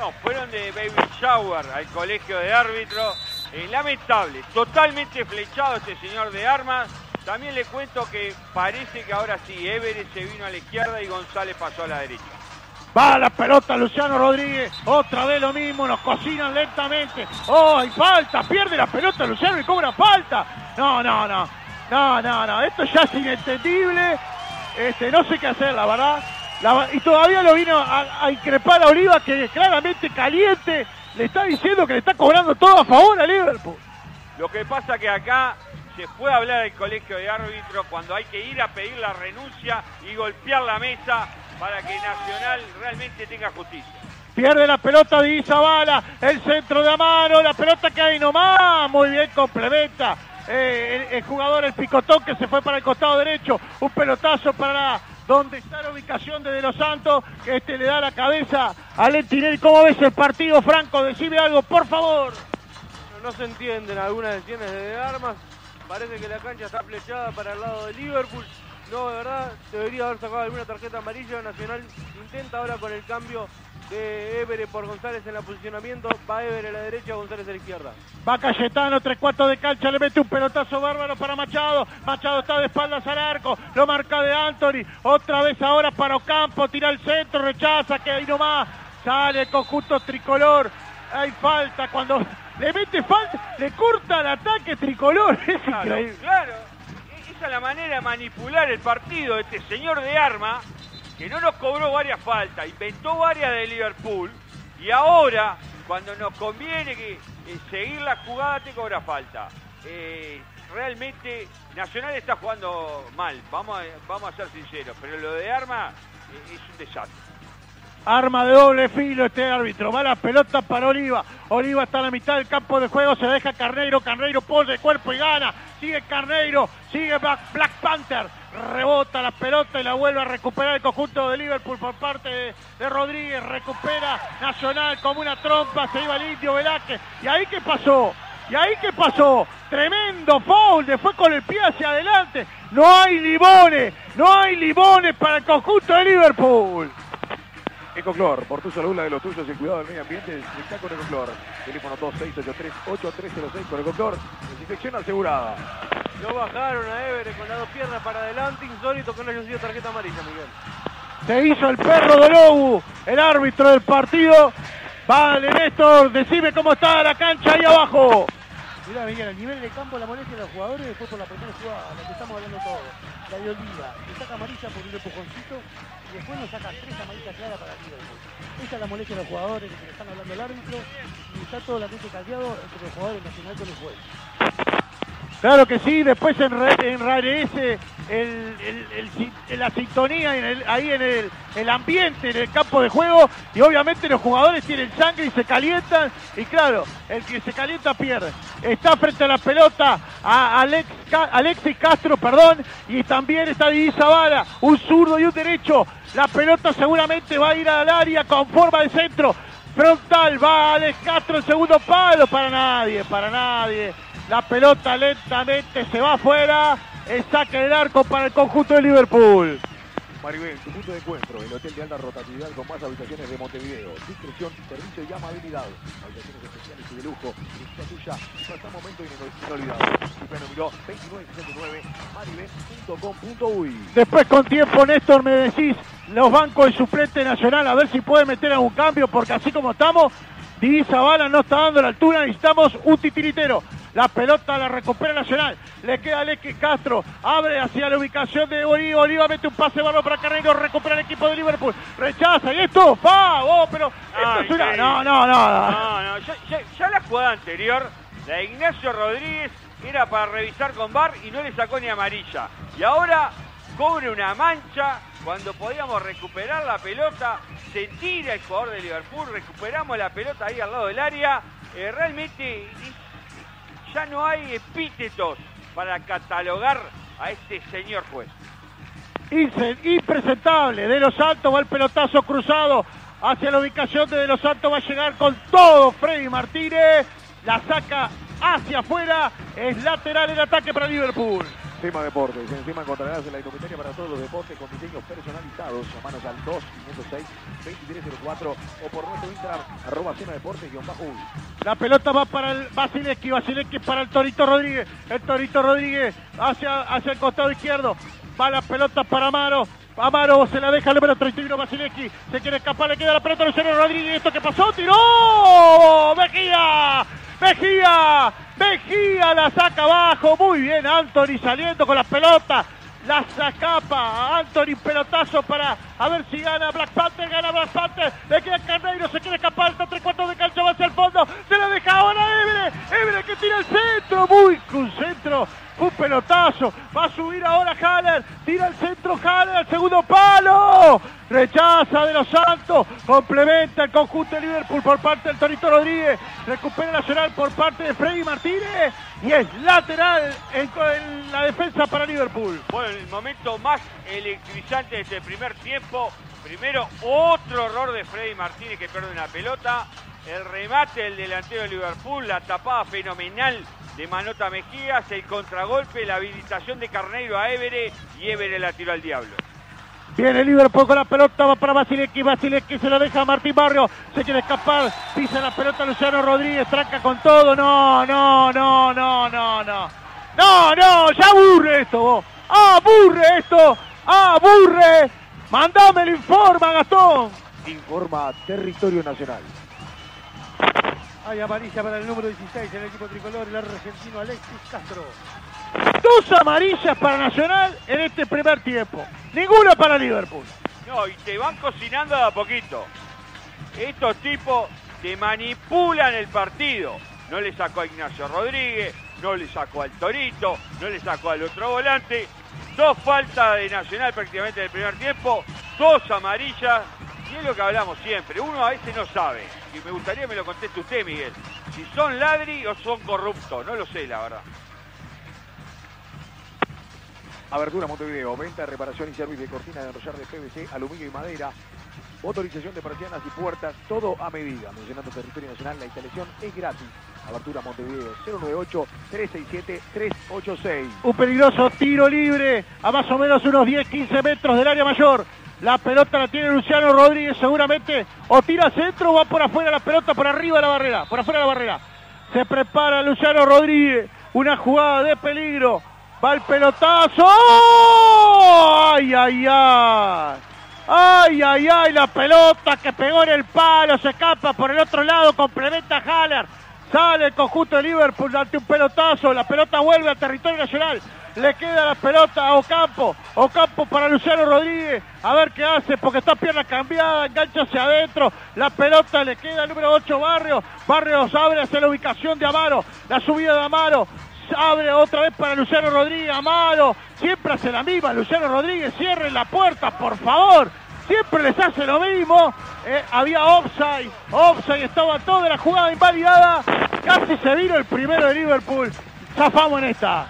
No, fueron de baby shower al colegio de árbitros. Eh, lamentable, totalmente flechado este señor de Armas. También le cuento que parece que ahora sí, Everett se vino a la izquierda y González pasó a la derecha. Va la pelota Luciano Rodríguez, otra vez lo mismo, nos cocinan lentamente. ¡Oh, hay falta! Pierde la pelota Luciano y cobra falta. No, no, no, no, no, no, esto ya es inentendible. Este, no sé qué hacer, la verdad. La, y todavía lo vino a, a increpar a Oliva, que claramente caliente. Le está diciendo que le está cobrando todo a favor a Liverpool. Lo que pasa que acá se puede hablar del colegio de árbitros cuando hay que ir a pedir la renuncia y golpear la mesa para que Nacional realmente tenga justicia. Pierde la pelota de Zavala, el centro de Amaro, la pelota que hay nomás, muy bien complementa eh, el, el jugador, el picotón que se fue para el costado derecho, un pelotazo para donde está la ubicación de De los Santos, que este le da la cabeza a Lentinelli. ¿Cómo ves el partido, Franco? Decime algo, por favor. No, no se entienden algunas decisiones de, de Armas. Parece que la cancha está flechada para el lado de Liverpool. No, de verdad, debería haber sacado alguna tarjeta amarilla. Nacional intenta ahora con el cambio de Evere por González en el posicionamiamiento. Va Evere a la derecha, González a la izquierda. Va Cayetano, tres cuartos de cancha, le mete un pelotazo bárbaro para Machado. Machado está de espaldas al arco, lo marca de Anthony. Otra vez ahora para Ocampo, tira al centro, rechaza, que ahí nomás. Sale el conjunto tricolor. Hay falta cuando le mete falta, le corta el ataque tricolor. Es claro, increíble. Claro. La manera de manipular el partido de este señor de Arma, que no nos cobró varias faltas, inventó varias de Liverpool, y ahora cuando nos conviene que, que seguir la jugada te cobra falta. Eh, realmente Nacional está jugando mal, vamos a, vamos a ser sinceros, pero lo de Arma es un desastre. Arma de doble filo este árbitro, va la pelota para Oliva, Oliva está en la mitad del campo de juego, se deja Carneiro, Carneiro pone de cuerpo y gana, sigue Carneiro, sigue Black, Black Panther, rebota la pelota y la vuelve a recuperar el conjunto de Liverpool por parte de, de Rodríguez, recupera Nacional como una trompa, se iba el Indio Velázquez, y ahí qué pasó, y ahí qué pasó, tremendo foul, se fue con el pie hacia adelante, no hay limones, no hay limones para el conjunto de Liverpool. Ecoclor, por tu salud, la de los tuyos y el cuidado del medio ambiente, está con Ecoclor. Teléfono dos seis ocho tres, ocho tres cero seis con Ecoclor, desinfección asegurada. Lo bajaron a Evere con las dos piernas para adelante, insólito que no haya sido tarjeta amarilla, Miguel. Se hizo el perro de Lobu, el árbitro del partido. Vale, Néstor, decime cómo está la cancha ahí abajo. Mirá, Miguel, el nivel de campo, la molestia de los jugadores, después por la primera jugada, la que estamos hablando todos, la de Oliva, le saca amarilla por un empujoncito, y después nos saca tres amarillas claras para arriba. Esa es la molestia de los jugadores, que le están hablando al árbitro, y está todo el ambiente caldeado entre los jugadores nacionales con el juez. Claro que sí, después enrarece el, el, el, el, la sintonía en el, ahí en el, el ambiente, en el campo de juego, y obviamente los jugadores tienen sangre y se calientan, y claro, el que se calienta pierde. Está frente a la pelota a Alex, Alexis Castro, perdón, y también está Diego Zavala, un zurdo y un derecho. La pelota seguramente va a ir al área con forma de centro. Frontal, va Alex Castro, el segundo palo, para nadie, para nadie. La pelota lentamente se va afuera, el saque del arco para el conjunto de Liverpool. Maribel, tu punto de encuentro, el hotel de alta rotatividad con más habitaciones de Montevideo. Discreción, servicio y amabilidad. Habitaciones especiales y de lujo. Disfruta tuya, pasa momento inolvidable. Super número veintinueve sesenta y nueve, maribel punto com punto uy. Después con tiempo, Néstor, me decís los bancos del suplente nacional, a ver si pueden meter algún cambio, porque así como estamos, Diego Zavala no está dando la altura, necesitamos un titiritero. La pelota la recupera Nacional, le queda Alexis Castro, abre hacia la ubicación de Oliva, Oliva mete un pase bárbaro para Carneiro, recupera el equipo de Liverpool, rechaza, y esto, ¡pa! ¡Oh, pero esto ay, es una... ay, no, no, no, no, no, no, ya, ya, ya la jugada anterior, la de Ignacio Rodríguez era para revisar con V A R y no le sacó ni amarilla, y ahora cobre una mancha, cuando podíamos recuperar la pelota, se tira el jugador de Liverpool, recuperamos la pelota ahí al lado del área, eh, realmente... ya no hay epítetos para catalogar a este señor juez. Impresentable, De los Santos va el pelotazo cruzado hacia la ubicación de De los Santos, va a llegar con todo Freddy Martínez, la saca hacia afuera, es lateral el ataque para Liverpool. Encima Deportes, encima encontrarás en la indumentaria para todos los deportes con diseños personalizados. Llamanos al dos cinco cero seis, dos tres cero cuatro o por nuestro Instagram, arroba cena deportes guión bajo uno. La pelota va para el Wasilewski, Wasilewski para el Torito Rodríguez, el Torito Rodríguez hacia, hacia el costado izquierdo, va la pelota para Amaro, Amaro se la deja al número treinta y uno, Wasilewski, se quiere escapar, le queda la pelota a Luciano Rodríguez, ¿esto qué pasó? ¡Tiró! ¡Mejía! Mejía, Mejía la saca abajo, muy bien Anthony saliendo con la pelota, la sacapa, Anthony pelotazo para a ver si gana Black Panther, gana Black Panther, le queda Carneiro, se quiere escapar, está tres cuartos de cancha, va hacia el fondo, se la deja ahora Evere, Evere que tira el centro, muy un centro, un pelotazo, va a subir ahora Haller, tira el centro Haller al segundo palo, rechaza De los Santos, complementa el conjunto de Liverpool por parte del Torito Rodríguez, recupera Nacional por parte de Freddy Martínez y es lateral en, en la defensa para Liverpool. Bueno, el momento más electrizante desde el primer tiempo, primero otro error de Freddy Martínez que pierde una pelota, el remate del delantero de Liverpool, la tapada fenomenal de Manota Mejías, el contragolpe, la habilitación de Carneiro a Evere y Evere la tiró al diablo. Viene Liverpool con la pelota, va para Wasilewski, Wasilewski se la deja a Martín Barrio, se quiere escapar, pisa la pelota Luciano Rodríguez, tranca con todo, no, no, no, no, no, no, no, no, ya aburre esto vos, aburre esto, aburre, mandame el informa Gastón. Informa Territorio Nacional. Hay amarilla para el número dieciséis del equipo tricolor, el argentino Alexis Castro. Dos amarillas para Nacional en este primer tiempo. Ninguna para Liverpool. No, y te van cocinando de a poquito. Estos tipos te manipulan el partido. no le sacó a Ignacio Rodríguez, no le sacó al Torito, no le sacó al otro volante. Dos faltas de Nacional prácticamente en el primer tiempo, dos amarillas, y es lo que hablamos siempre, uno a veces no sabe, y me gustaría me lo conteste usted, Miguel, si son ladri o son corruptos, no lo sé la verdad. Abertura Montevideo, venta, reparación y servicio de cortinas de enrollar de P V C, aluminio y madera, motorización de persianas y puertas, todo a medida. Mencionando Territorio Nacional, la instalación es gratis. Abertura Montevideo, cero nueve ocho, tres seis siete, tres ocho seis. Un peligroso tiro libre a más o menos unos diez, quince metros del área mayor. La pelota la tiene Luciano Rodríguez seguramente. O tira centro o va por afuera la pelota, por arriba de la barrera. Por afuera de la barrera. Se prepara Luciano Rodríguez. Una jugada de peligro. Va el pelotazo. ¡Ay, ay, ay! ¡Ay, ay, ay! La pelota que pegó en el palo, se escapa por el otro lado, complementa a Haller. Sale el conjunto de Liverpool ante un pelotazo, la pelota vuelve a Territorio Nacional. Le queda la pelota a Ocampo, Ocampo para Luciano Rodríguez, a ver qué hace, porque está pierna cambiada, engancha hacia adentro, la pelota le queda al número ocho Barrio, Barrios abre hacia la ubicación de Amaro, la subida de Amaro, abre otra vez para Luciano Rodríguez, Amaro, siempre hace la misma, Luciano Rodríguez, cierre la puerta, por favor, siempre les hace lo mismo, eh, había offside, offside, estaba toda la jugada invalidada, casi se vino el primero de Liverpool, zafamos en esta.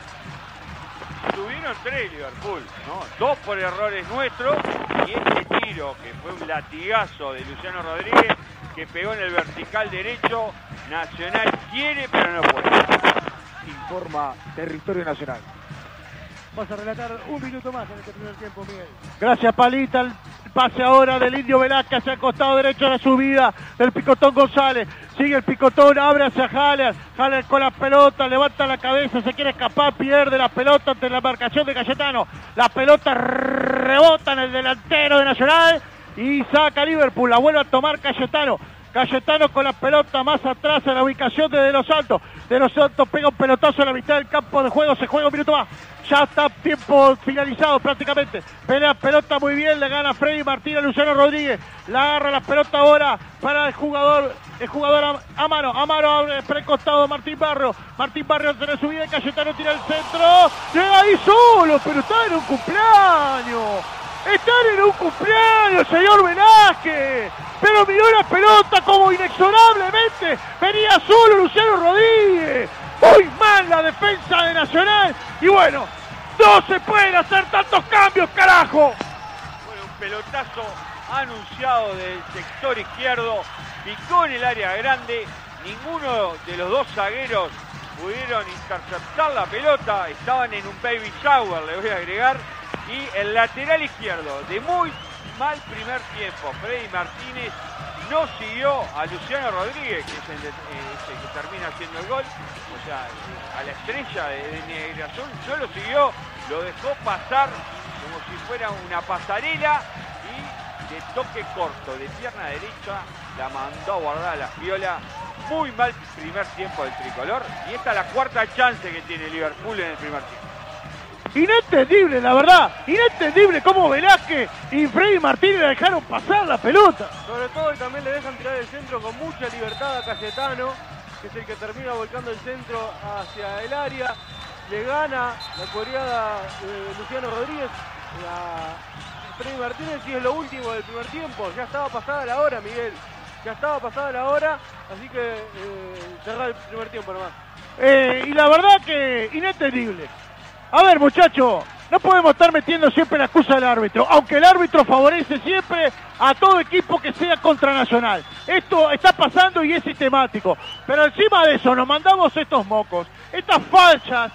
Tuvieron tres Liverpool, ¿no? Dos por errores nuestros y este tiro que fue un latigazo de Luciano Rodríguez que pegó en el vertical derecho, Nacional quiere pero no puede. Informa Territorio Nacional. Vas a relatar un minuto más en este primer tiempo, Miguel. Gracias, Palita. El pase ahora del Indio Velázquez hacia el costado derecho a la subida del Picotón González. Sigue el Picotón, abre hacia Haller. Haller con la pelota, levanta la cabeza, se quiere escapar, pierde la pelota ante la marcación de Cayetano. La pelota rebota en el delantero de Nacional y saca Liverpool. La vuelve a tomar Cayetano. Cayetano con la pelota más atrás a la ubicación de De los Santos. De los Santos pega un pelotazo a la mitad del campo de juego. Se juega un minuto más. Ya está tiempo finalizado prácticamente. Pelea pelota muy bien. Le gana Freddy Martínez, Luciano Rodríguez. La agarra la pelota ahora para el jugador. El jugador Amaro. Amaro abre para el costado. Martín Barrio. Martín Barrio tiene subida. Cayetano tira el centro. Llega ahí solo. Pero está en un cumpleaños. Están en un cumpleaños, señor Velázquez, pero miró la pelota como inexorablemente venía solo Luciano Rodríguez. Muy mal la defensa de Nacional y bueno, no se pueden hacer tantos cambios, carajo. Bueno, un pelotazo anunciado del sector izquierdo, picó en el área grande, ninguno de los dos zagueros pudieron interceptar la pelota, estaban en un baby shower, le voy a agregar. Y el lateral izquierdo, de muy mal primer tiempo, Freddy Martínez no siguió a Luciano Rodríguez, que es el, de, es el que termina haciendo el gol, o sea, a la estrella de, de Negro Azul, no lo siguió, lo dejó pasar como si fuera una pasarela y de toque corto, de pierna derecha, la mandó a guardar a la piola. Muy mal primer tiempo del tricolor y esta es la cuarta chance que tiene Liverpool en el primer tiempo. Inentendible, la verdad, inentendible cómo Velázquez y Freddy Martínez le dejaron pasar la pelota. Sobre todo que también le dejan tirar el centro con mucha libertad a Cayetano, que es el que termina volcando el centro hacia el área. Le gana la coreada eh, Luciano Rodríguez, la... Freddy Martínez, y es lo último del primer tiempo. Ya estaba pasada la hora, Miguel, ya estaba pasada la hora, así que eh, cerrar el primer tiempo nomás. Eh, y la verdad que inentendible. A ver, muchachos, no podemos estar metiendo siempre la excusa del árbitro, aunque el árbitro favorece siempre a todo equipo que sea contra Nacional. Esto está pasando y es sistemático, pero encima de eso nos mandamos estos mocos, estas falsas.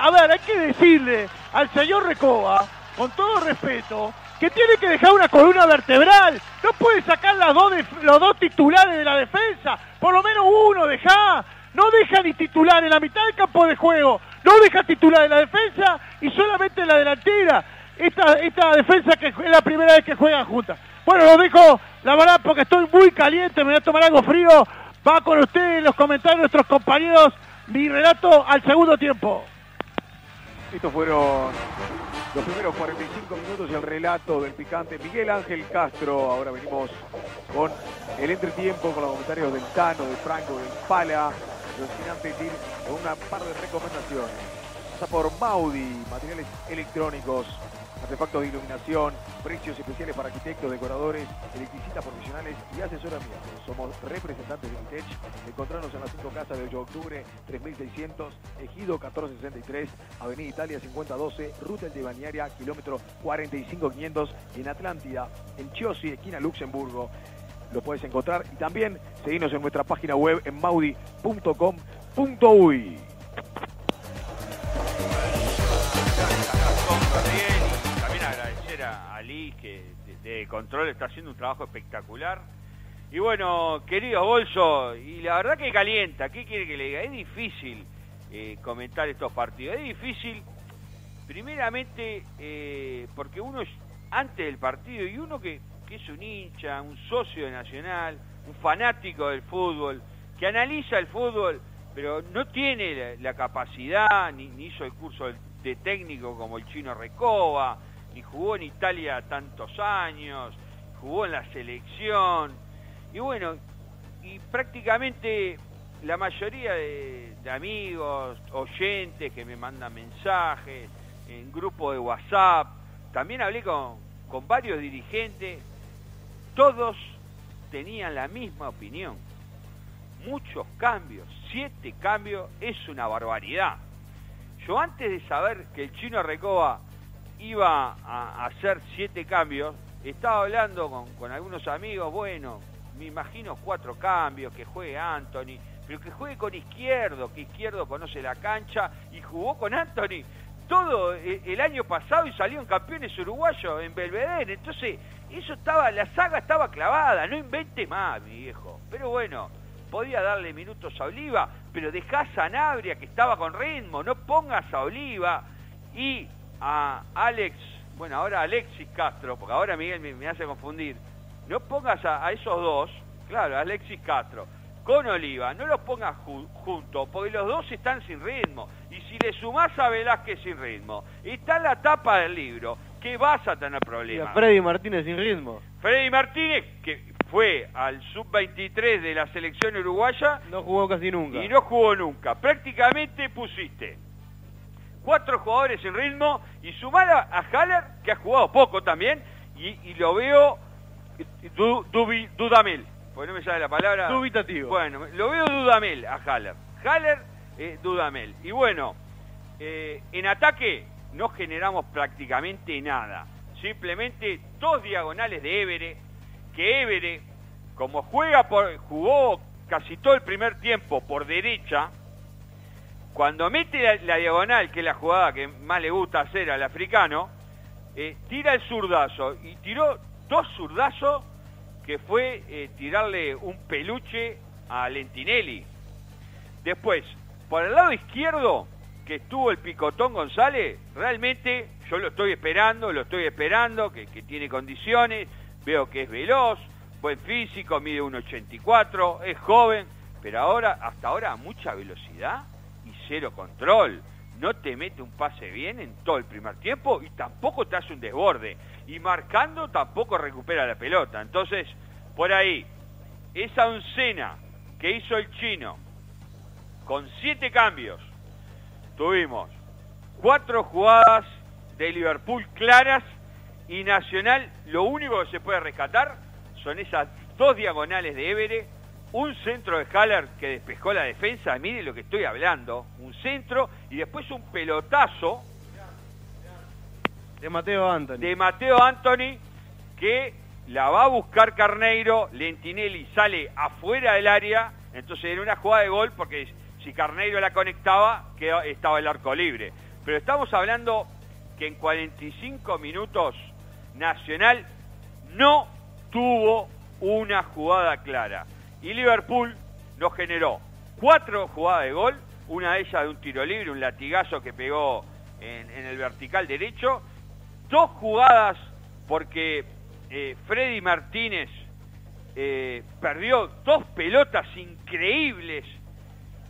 A ver, hay que decirle al señor Recoba, con todo respeto, que tiene que dejar una columna vertebral, no puede sacar las dos de, los dos titulares de la defensa, por lo menos uno dejá. No deja ni titular en la mitad del campo de juego, no deja titular en la defensa y solamente en la delantera. Esta, esta defensa que es la primera vez que juegan juntas. Bueno, lo dejo, la verdad, porque estoy muy caliente, me voy a tomar algo frío. Va con ustedes en los comentarios nuestros compañeros mi relato al segundo tiempo. Estos fueron los primeros cuarenta y cinco minutos y el relato del picante Miguel Ángel Castro. Ahora venimos con el entretiempo, con los comentarios del Tano, de Franco, del Pala. No sin antes ir con una par de recomendaciones. Pasa por Maudi, materiales electrónicos, artefactos de iluminación, precios especiales para arquitectos, decoradores, electricistas profesionales y asesoramiento. Somos representantes de Vitech. Encontrarnos en las cinco casas de ocho de octubre, tres mil seiscientos, Ejido mil cuatrocientos sesenta y tres, Avenida Italia cincuenta doce, Ruta Altibalnearia, kilómetro cuarenta y cinco mil quinientos, en Atlántida, en Chiozzi, esquina Luxemburgo. Lo puedes encontrar y también seguinos en nuestra página web en maudi punto com punto uy. También agradecer a Ali, que de control está haciendo un trabajo espectacular. Y bueno, querido Bolso, y la verdad que calienta, ¿qué quiere que le diga? Es difícil eh, comentar estos partidos. Es difícil, primeramente, eh, porque uno es antes del partido y uno que... que es un hincha, un socio de Nacional, un fanático del fútbol, que analiza el fútbol, pero no tiene la, la capacidad, ni, ni hizo el curso de técnico como el Chino Recoba, ni jugó en Italia tantos años, jugó en la selección, y bueno, y prácticamente la mayoría de, de amigos, oyentes que me mandan mensajes, en grupo de WhatsApp, también hablé con, con varios dirigentes. Todos tenían la misma opinión. Muchos cambios, siete cambios, es una barbaridad. Yo antes de saber que el Chino Recoba iba a hacer siete cambios, estaba hablando con, con algunos amigos, bueno, me imagino cuatro cambios, que juegue Anthony, pero que juegue con Izquierdo, que Izquierdo conoce la cancha y jugó con Anthony todo el año pasado y salieron campeones uruguayos en Belvedere, entonces... Eso estaba, la saga estaba clavada, no invente más, mi viejo. Pero bueno, podía darle minutos a Oliva, pero dejá a Sanabria, que estaba con ritmo, no pongas a Oliva y a Alex, bueno, ahora Alexis Castro, porque ahora Miguel me, me hace confundir. No pongas a, a esos dos, claro, Alexis Castro, con Oliva, no los pongas ju juntos, porque los dos están sin ritmo. Y si le sumás a Velázquez sin ritmo, está en la tapa del libro, que vas a tener problemas. Y a Freddy Martínez sin ritmo. Freddy Martínez, que fue al sub veintitrés de la selección uruguaya... No jugó casi nunca. Y no jugó nunca. Prácticamente pusiste cuatro jugadores sin ritmo y sumar a Haller, que ha jugado poco también, y, y lo veo du, dubi, dudamel, porque no me sale la palabra... Dubitativo. Bueno, lo veo dudamel a Haller. Haller, eh, dudamel. Y bueno, eh, en ataque... no generamos prácticamente nada, simplemente dos diagonales de Evere, que Evere, como juega por, jugó casi todo el primer tiempo por derecha, cuando mete la, la diagonal, que es la jugada que más le gusta hacer al africano, eh, tira el zurdazo, y tiró dos zurdazos, que fue eh, tirarle un peluche a Lentinelli. Después, por el lado izquierdo, que estuvo el Picotón González, realmente yo lo estoy esperando, lo estoy esperando, que, que tiene condiciones, veo que es veloz, buen físico, mide uno ochenta y cuatro, es joven, pero ahora, hasta ahora mucha velocidad y cero control. No te mete un pase bien en todo el primer tiempo y tampoco te hace un desborde. Y marcando tampoco recupera la pelota. Entonces, por ahí, esa oncena que hizo el Chino, con siete cambios, tuvimos cuatro jugadas de Liverpool claras y Nacional, lo único que se puede rescatar son esas dos diagonales de Evere, un centro de Haller que despejó la defensa, mire lo que estoy hablando, un centro y después un pelotazo de Mateo Anthony, de Mateo Anthony que la va a buscar Carneiro, Lentinelli sale afuera del área, entonces era una jugada de gol porque... es, si Carneiro la conectaba, quedaba, estaba el arco libre. Pero estamos hablando que en cuarenta y cinco minutos Nacional no tuvo una jugada clara. Y Liverpool nos generó cuatro jugadas de gol, una de ellas de un tiro libre, un latigazo que pegó en, en el vertical derecho, dos jugadas porque eh, Freddy Martínez eh, perdió dos pelotas increíbles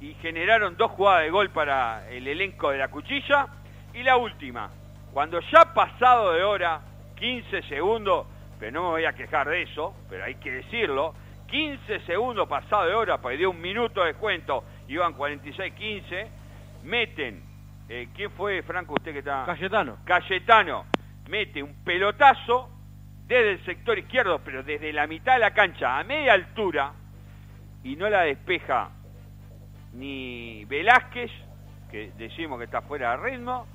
y generaron dos jugadas de gol para el elenco de la cuchilla. Y la última, cuando ya pasado de hora, quince segundos, pero no me voy a quejar de eso, pero hay que decirlo, quince segundos pasado de hora, pues dio un minuto de descuento iban cuarenta y seis a quince, meten, eh, ¿quién fue, Franco, usted que está? Casetano. Casetano mete un pelotazo desde el sector izquierdo, pero desde la mitad de la cancha, a media altura, y no la despeja ni Velázquez, que decimos que está fuera de ritmo,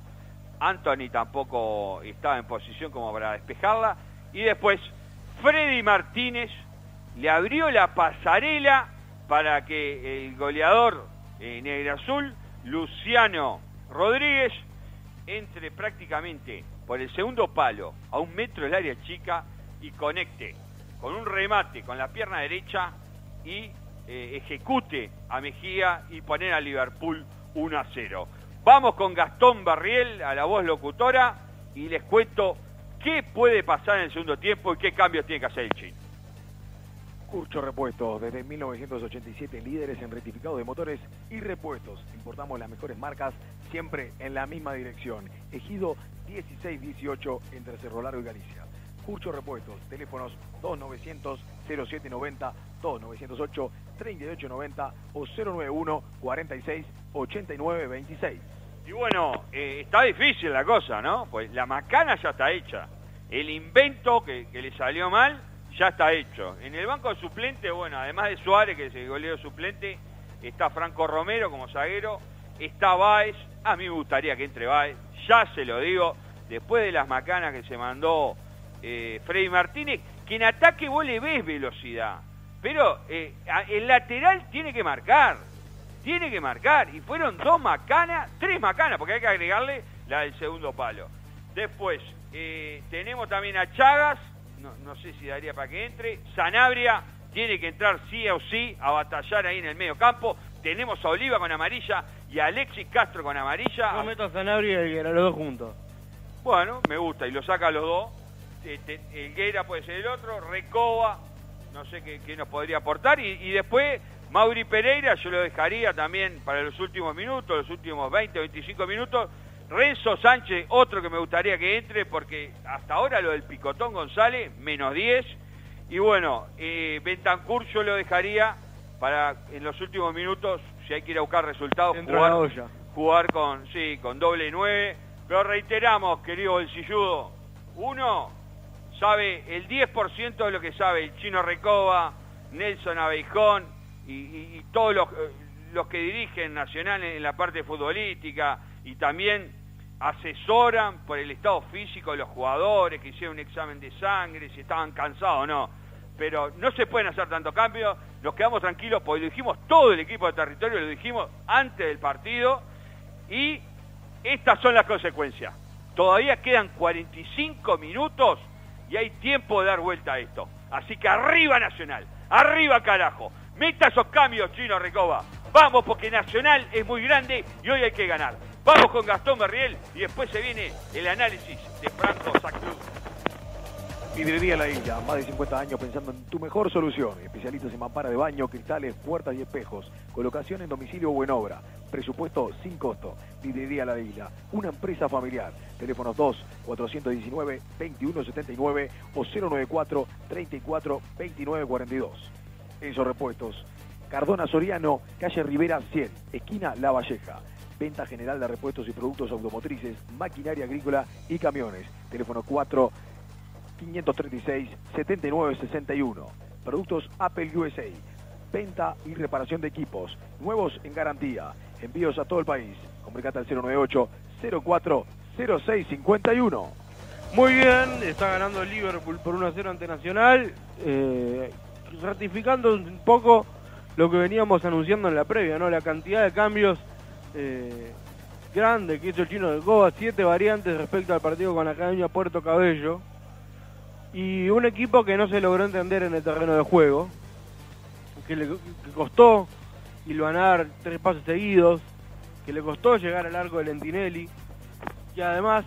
Anthony tampoco estaba en posición como para despejarla, y después Freddy Martínez le abrió la pasarela para que el goleador eh, negro-azul, Luciano Rodríguez, entre prácticamente por el segundo palo a un metro del área chica y conecte con un remate con la pierna derecha y eh, ejecute a Mejía y poner a Liverpool uno a cero. Vamos con Gastón Barriel a la voz locutora y les cuento qué puede pasar en el segundo tiempo y qué cambios tiene que hacer el Chin. Curcho Repuestos, desde mil novecientos ochenta y siete, líderes en rectificado de motores y repuestos. Importamos las mejores marcas, siempre en la misma dirección. Ejido dieciséis dieciocho, entre Cerro Largo y Galicia. Curcho Repuestos, teléfonos dos nueve cero cero cero siete nueve cero, dos nueve cero ocho tres ocho nueve cero o cero nueve uno cuarenta y seis ochenta y nueve veintiséis. Y bueno, eh, está difícil la cosa, ¿no? Pues la macana ya está hecha. El invento que, que le salió mal ya está hecho. En el banco de suplente, bueno, además de Suárez, que es el golero suplente, está Franco Romero como zaguero, está Báez, a mí me gustaría que entre Báez, ya se lo digo, después de las macanas que se mandó eh, Freddy Martínez, que en ataque vos le ves velocidad, pero eh, el lateral tiene que marcar, tiene que marcar, y fueron dos macanas, tres macanas, porque hay que agregarle la del segundo palo. Después, eh, tenemos también a Chagas, No, no sé si daría para que entre. Sanabria tiene que entrar sí o sí a batallar ahí en el medio campo. Tenemos a Oliva con amarilla y a Alexis Castro con amarilla. No meto a Sanabria y a Higuera, los dos juntos. Bueno, me gusta, y lo saca a los dos. Este, Higuera puede ser el otro, Recoba, no sé qué, qué nos podría aportar. Y, y después, Mauri Pereira, yo lo dejaría también para los últimos minutos, los últimos veinte, veinticinco minutos. Renzo Sánchez, otro que me gustaría que entre, porque hasta ahora lo del Picotón González, menos diez. Y bueno, eh, Bentancur yo lo dejaría para en los últimos minutos, si hay que ir a buscar resultados, jugar, jugar con, sí, con doble nueve. Pero reiteramos, querido bolsilludo, uno sabe el diez por ciento de lo que sabe el Chino Recoba, Nelson Abeijón y, y, y todos los, los que dirigen Nacional en la parte futbolística, y también asesoran por el estado físico de los jugadores, que hicieron un examen de sangre, si estaban cansados o no. Pero no se pueden hacer tanto cambio, nos quedamos tranquilos, porque lo dijimos todo el equipo de Territorio, lo dijimos antes del partido, y estas son las consecuencias. Todavía quedan cuarenta y cinco minutos y hay tiempo de dar vuelta a esto. Así que arriba Nacional, arriba carajo, meta esos cambios, Chino Recoba. Vamos, porque Nacional es muy grande y hoy hay que ganar. Vamos con Gastón Barriel y después se viene el análisis de Franco Saclú. Vidrería La Isla, más de cincuenta años pensando en tu mejor solución. Especialistas en mamparas de baño, cristales, puertas y espejos. Colocación en domicilio o en obra. Presupuesto sin costo. Vidrería La Isla, una empresa familiar. Teléfonos dos cuatrocientos diecinueve veintiuno setenta y nueve o cero noventa y cuatro treinta y cuatro veintinueve cuarenta y dos. Esos repuestos. Cardona Soriano, calle Rivera cien, esquina La Valleja. Venta general de repuestos y productos automotrices, maquinaria agrícola y camiones. Teléfono cuatro cinco tres seis siete nueve seis uno. Productos Apple U S A. Venta y reparación de equipos. Nuevos en garantía. Envíos a todo el país. Comunicate al cero nueve ocho cero cuatro cero seis cinco uno. Muy bien, está ganando el Liverpool por uno a cero ante Nacional. Eh, ratificando un poco lo que veníamos anunciando en la previa, ¿no? La cantidad de cambios Eh, grande que hizo el Chino Recoba, siete variantes respecto al partido con la Academia Puerto Cabello, y un equipo que no se logró entender en el terreno de juego, que le que costó hilvanar tres pases seguidos, que le costó llegar al arco de Lentinelli, que además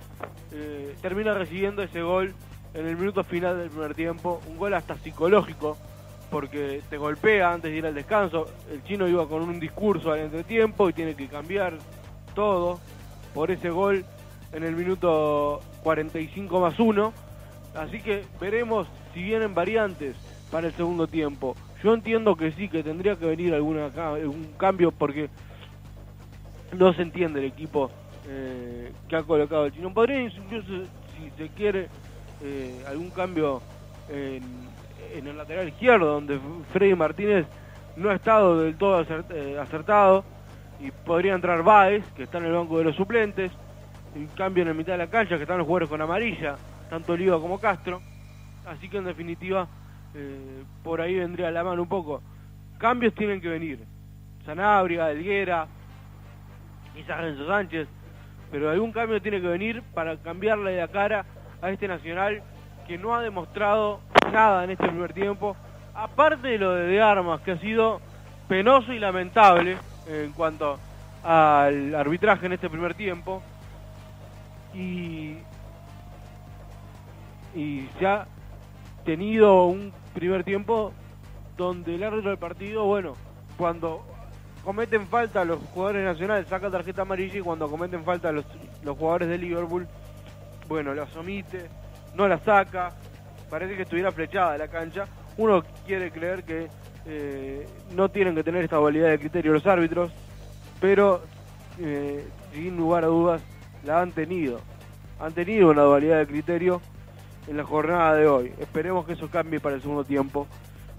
eh, termina recibiendo ese gol en el minuto final del primer tiempo, un gol hasta psicológico, porque te golpea antes de ir al descanso. El Chino iba con un discurso al entretiempo y tiene que cambiar todo por ese gol en el minuto cuarenta y cinco más uno. Así que veremos si vienen variantes para el segundo tiempo. Yo entiendo que sí, que tendría que venir alguna algún cambio porque no se entiende el equipo eh, que ha colocado el Chino. Podría incluso, si se quiere, eh, algún cambio en, en el lateral izquierdo, donde Freddy Martínez no ha estado del todo acertado, y podría entrar Báez, que está en el banco de los suplentes, un cambio en la mitad de la cancha, que están los jugadores con amarilla, tanto Oliva como Castro. Así que en definitiva, eh, por ahí vendría la mano un poco. Cambios tienen que venir. Sanabria, Helguera, quizás Renzo Sánchez, pero algún cambio tiene que venir para cambiarle la cara a este Nacional, que no ha demostrado nada en este primer tiempo, aparte de lo de, de Armas, que ha sido penoso y lamentable en cuanto al arbitraje en este primer tiempo. Y, y se ha tenido un primer tiempo donde el árbitro del partido, bueno, cuando cometen falta los jugadores nacionales saca tarjeta amarilla, y cuando cometen falta los, los jugadores de Liverpool, bueno, las omite, no la saca, parece que estuviera flechada la cancha. Uno quiere creer que eh, no tienen que tener esta dualidad de criterio los árbitros, pero eh, sin lugar a dudas la han tenido. Han tenido una dualidad de criterio en la jornada de hoy. Esperemos que eso cambie para el segundo tiempo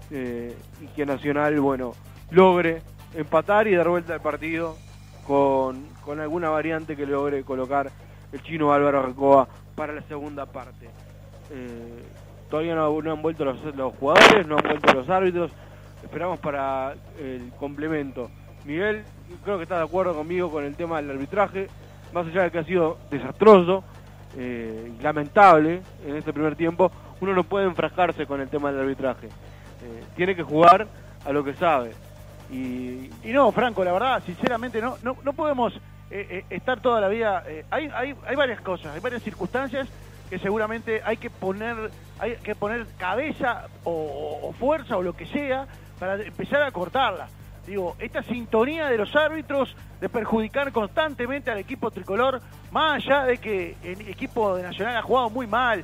eh, y que Nacional, bueno, logre empatar y dar vuelta al partido con, con alguna variante que logre colocar el Chino Álvaro Recoba para la segunda parte. Eh, todavía no, no han vuelto los, los jugadores, no han vuelto los árbitros. Esperamos para el complemento. Miguel, creo que estás de acuerdo conmigo con el tema del arbitraje. Más allá de que ha sido desastroso y eh, lamentable en este primer tiempo, uno no puede enfrascarse con el tema del arbitraje. Eh, tiene que jugar a lo que sabe. Y, y no, Franco, la verdad, sinceramente, no no, no podemos eh, eh, estar toda la vida... Eh, hay, hay, hay varias cosas, hay varias circunstancias que seguramente hay que poner, hay que poner cabeza o, o fuerza o lo que sea para empezar a cortarla. Digo, esta sintonía de los árbitros de perjudicar constantemente al equipo tricolor, más allá de que el equipo de Nacional ha jugado muy mal,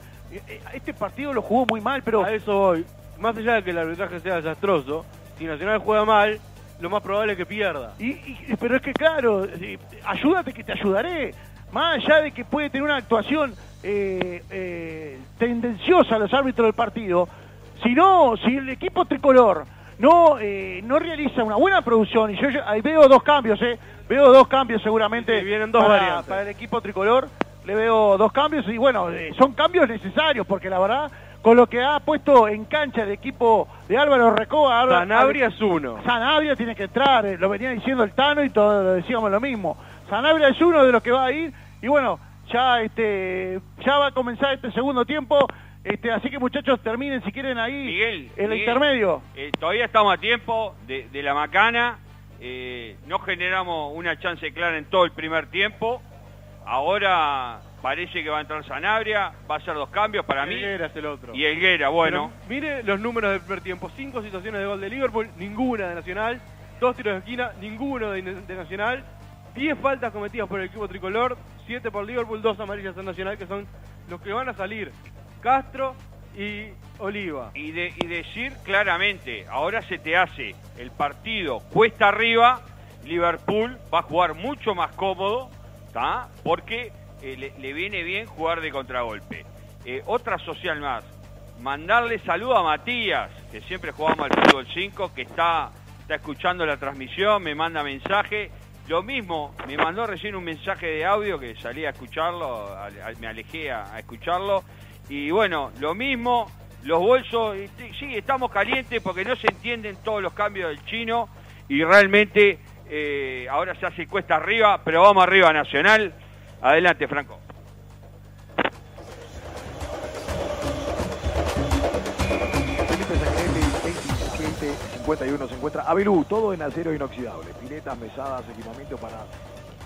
este partido lo jugó muy mal, pero... A eso voy. Más allá de que el arbitraje sea desastroso, si Nacional juega mal, lo más probable es que pierda. Y, y, pero es que claro, ayúdate que te ayudaré. Más allá de que puede tener una actuación eh, eh, tendenciosa a los árbitros del partido, si no, si el equipo tricolor no eh, no realiza una buena producción, y yo, yo ahí veo dos cambios, eh veo dos cambios seguramente, sí, vienen dos para, variantes. Para el equipo tricolor le veo dos cambios, y bueno, eh, son cambios necesarios, porque la verdad, con lo que ha puesto en cancha el equipo de Álvaro Recoba, Álvaro, Sanabria es uno. Sanabria tiene que entrar, eh, lo venía diciendo el Tano y todos lo decíamos lo mismo. Sanabria es uno de los que va a ir, y bueno, ya este ya va a comenzar este segundo tiempo. Este, así que muchachos, terminen si quieren ahí, Miguel, el Miguel, intermedio. Eh, todavía estamos a tiempo de, de la macana, eh, no generamos una chance clara en todo el primer tiempo. Ahora parece que va a entrar Sanabria, va a hacer dos cambios para mí. Helguera es el otro. Y Helguera, bueno. Pero mire los números del primer tiempo, cinco situaciones de gol de Liverpool, ninguna de Nacional, dos tiros de esquina, ninguno de, de Nacional, diez faltas cometidas por el equipo tricolor, siete por Liverpool, dos amarillas en Nacional, que son los que van a salir. Castro y Oliva. Y, de, y decir claramente, ahora se te hace el partido cuesta arriba, Liverpool va a jugar mucho más cómodo, ¿tá? Porque eh, le, le viene bien jugar de contragolpe. Eh, otra social más, mandarle saludo a Matías, que siempre jugamos al fútbol cinco, que está, está escuchando la transmisión, me manda mensaje. Lo mismo, me mandó recién un mensaje de audio que salí a escucharlo, a, a, me alejé a, a escucharlo. Y bueno, lo mismo, los bolsos, sí, estamos calientes porque no se entienden todos los cambios del Chino, y realmente eh, ahora se hace cuesta arriba, pero vamos arriba Nacional. Adelante, Franco. cincuenta y uno se encuentra Abilú, todo en acero inoxidable, piletas, mesadas, equipamiento para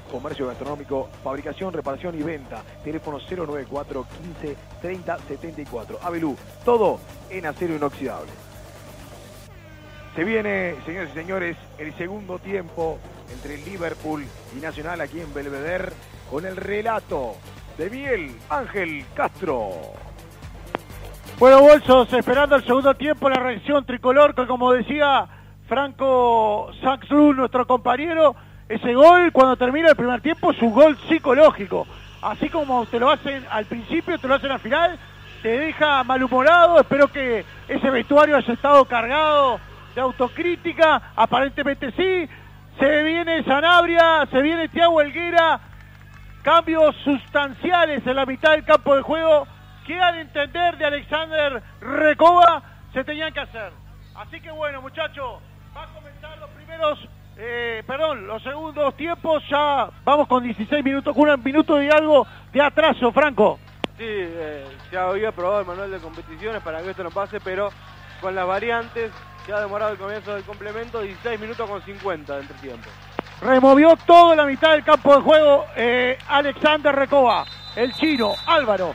comercio gastronómico, fabricación, reparación y venta. Teléfono cero noventa y cuatro, quince, treinta, setenta y cuatro. Avelú, todo en acero inoxidable. Se viene, señores y señores, el segundo tiempo entre Liverpool y Nacional aquí en Belvedere, con el relato de Miguel Ángel Castro. Bueno, Bolsos, esperando el segundo tiempo, la reacción tricolor, que como decía Franco Saclú, nuestro compañero, ese gol cuando termina el primer tiempo es un gol psicológico. Así como te lo hacen al principio, te lo hacen al final, te deja malhumorado. Espero que ese vestuario haya estado cargado de autocrítica, aparentemente sí. Se viene Sanabria, se viene Tiago Higuera, cambios sustanciales en la mitad del campo de juego que al entender de Alexander Recoba se tenían que hacer. Así que bueno, muchachos, va a comenzar los primeros, eh, perdón, los segundos tiempos. Ya vamos con dieciséis minutos, con un minuto y algo de atraso, Franco. Sí, eh, ya había probado el manual de competiciones para que esto no pase, pero con las variantes se ha demorado el comienzo del complemento, dieciséis minutos con cincuenta de entretiempo. Removió toda la mitad del campo de juego eh, Alexander Recoba, el chino, Álvaro.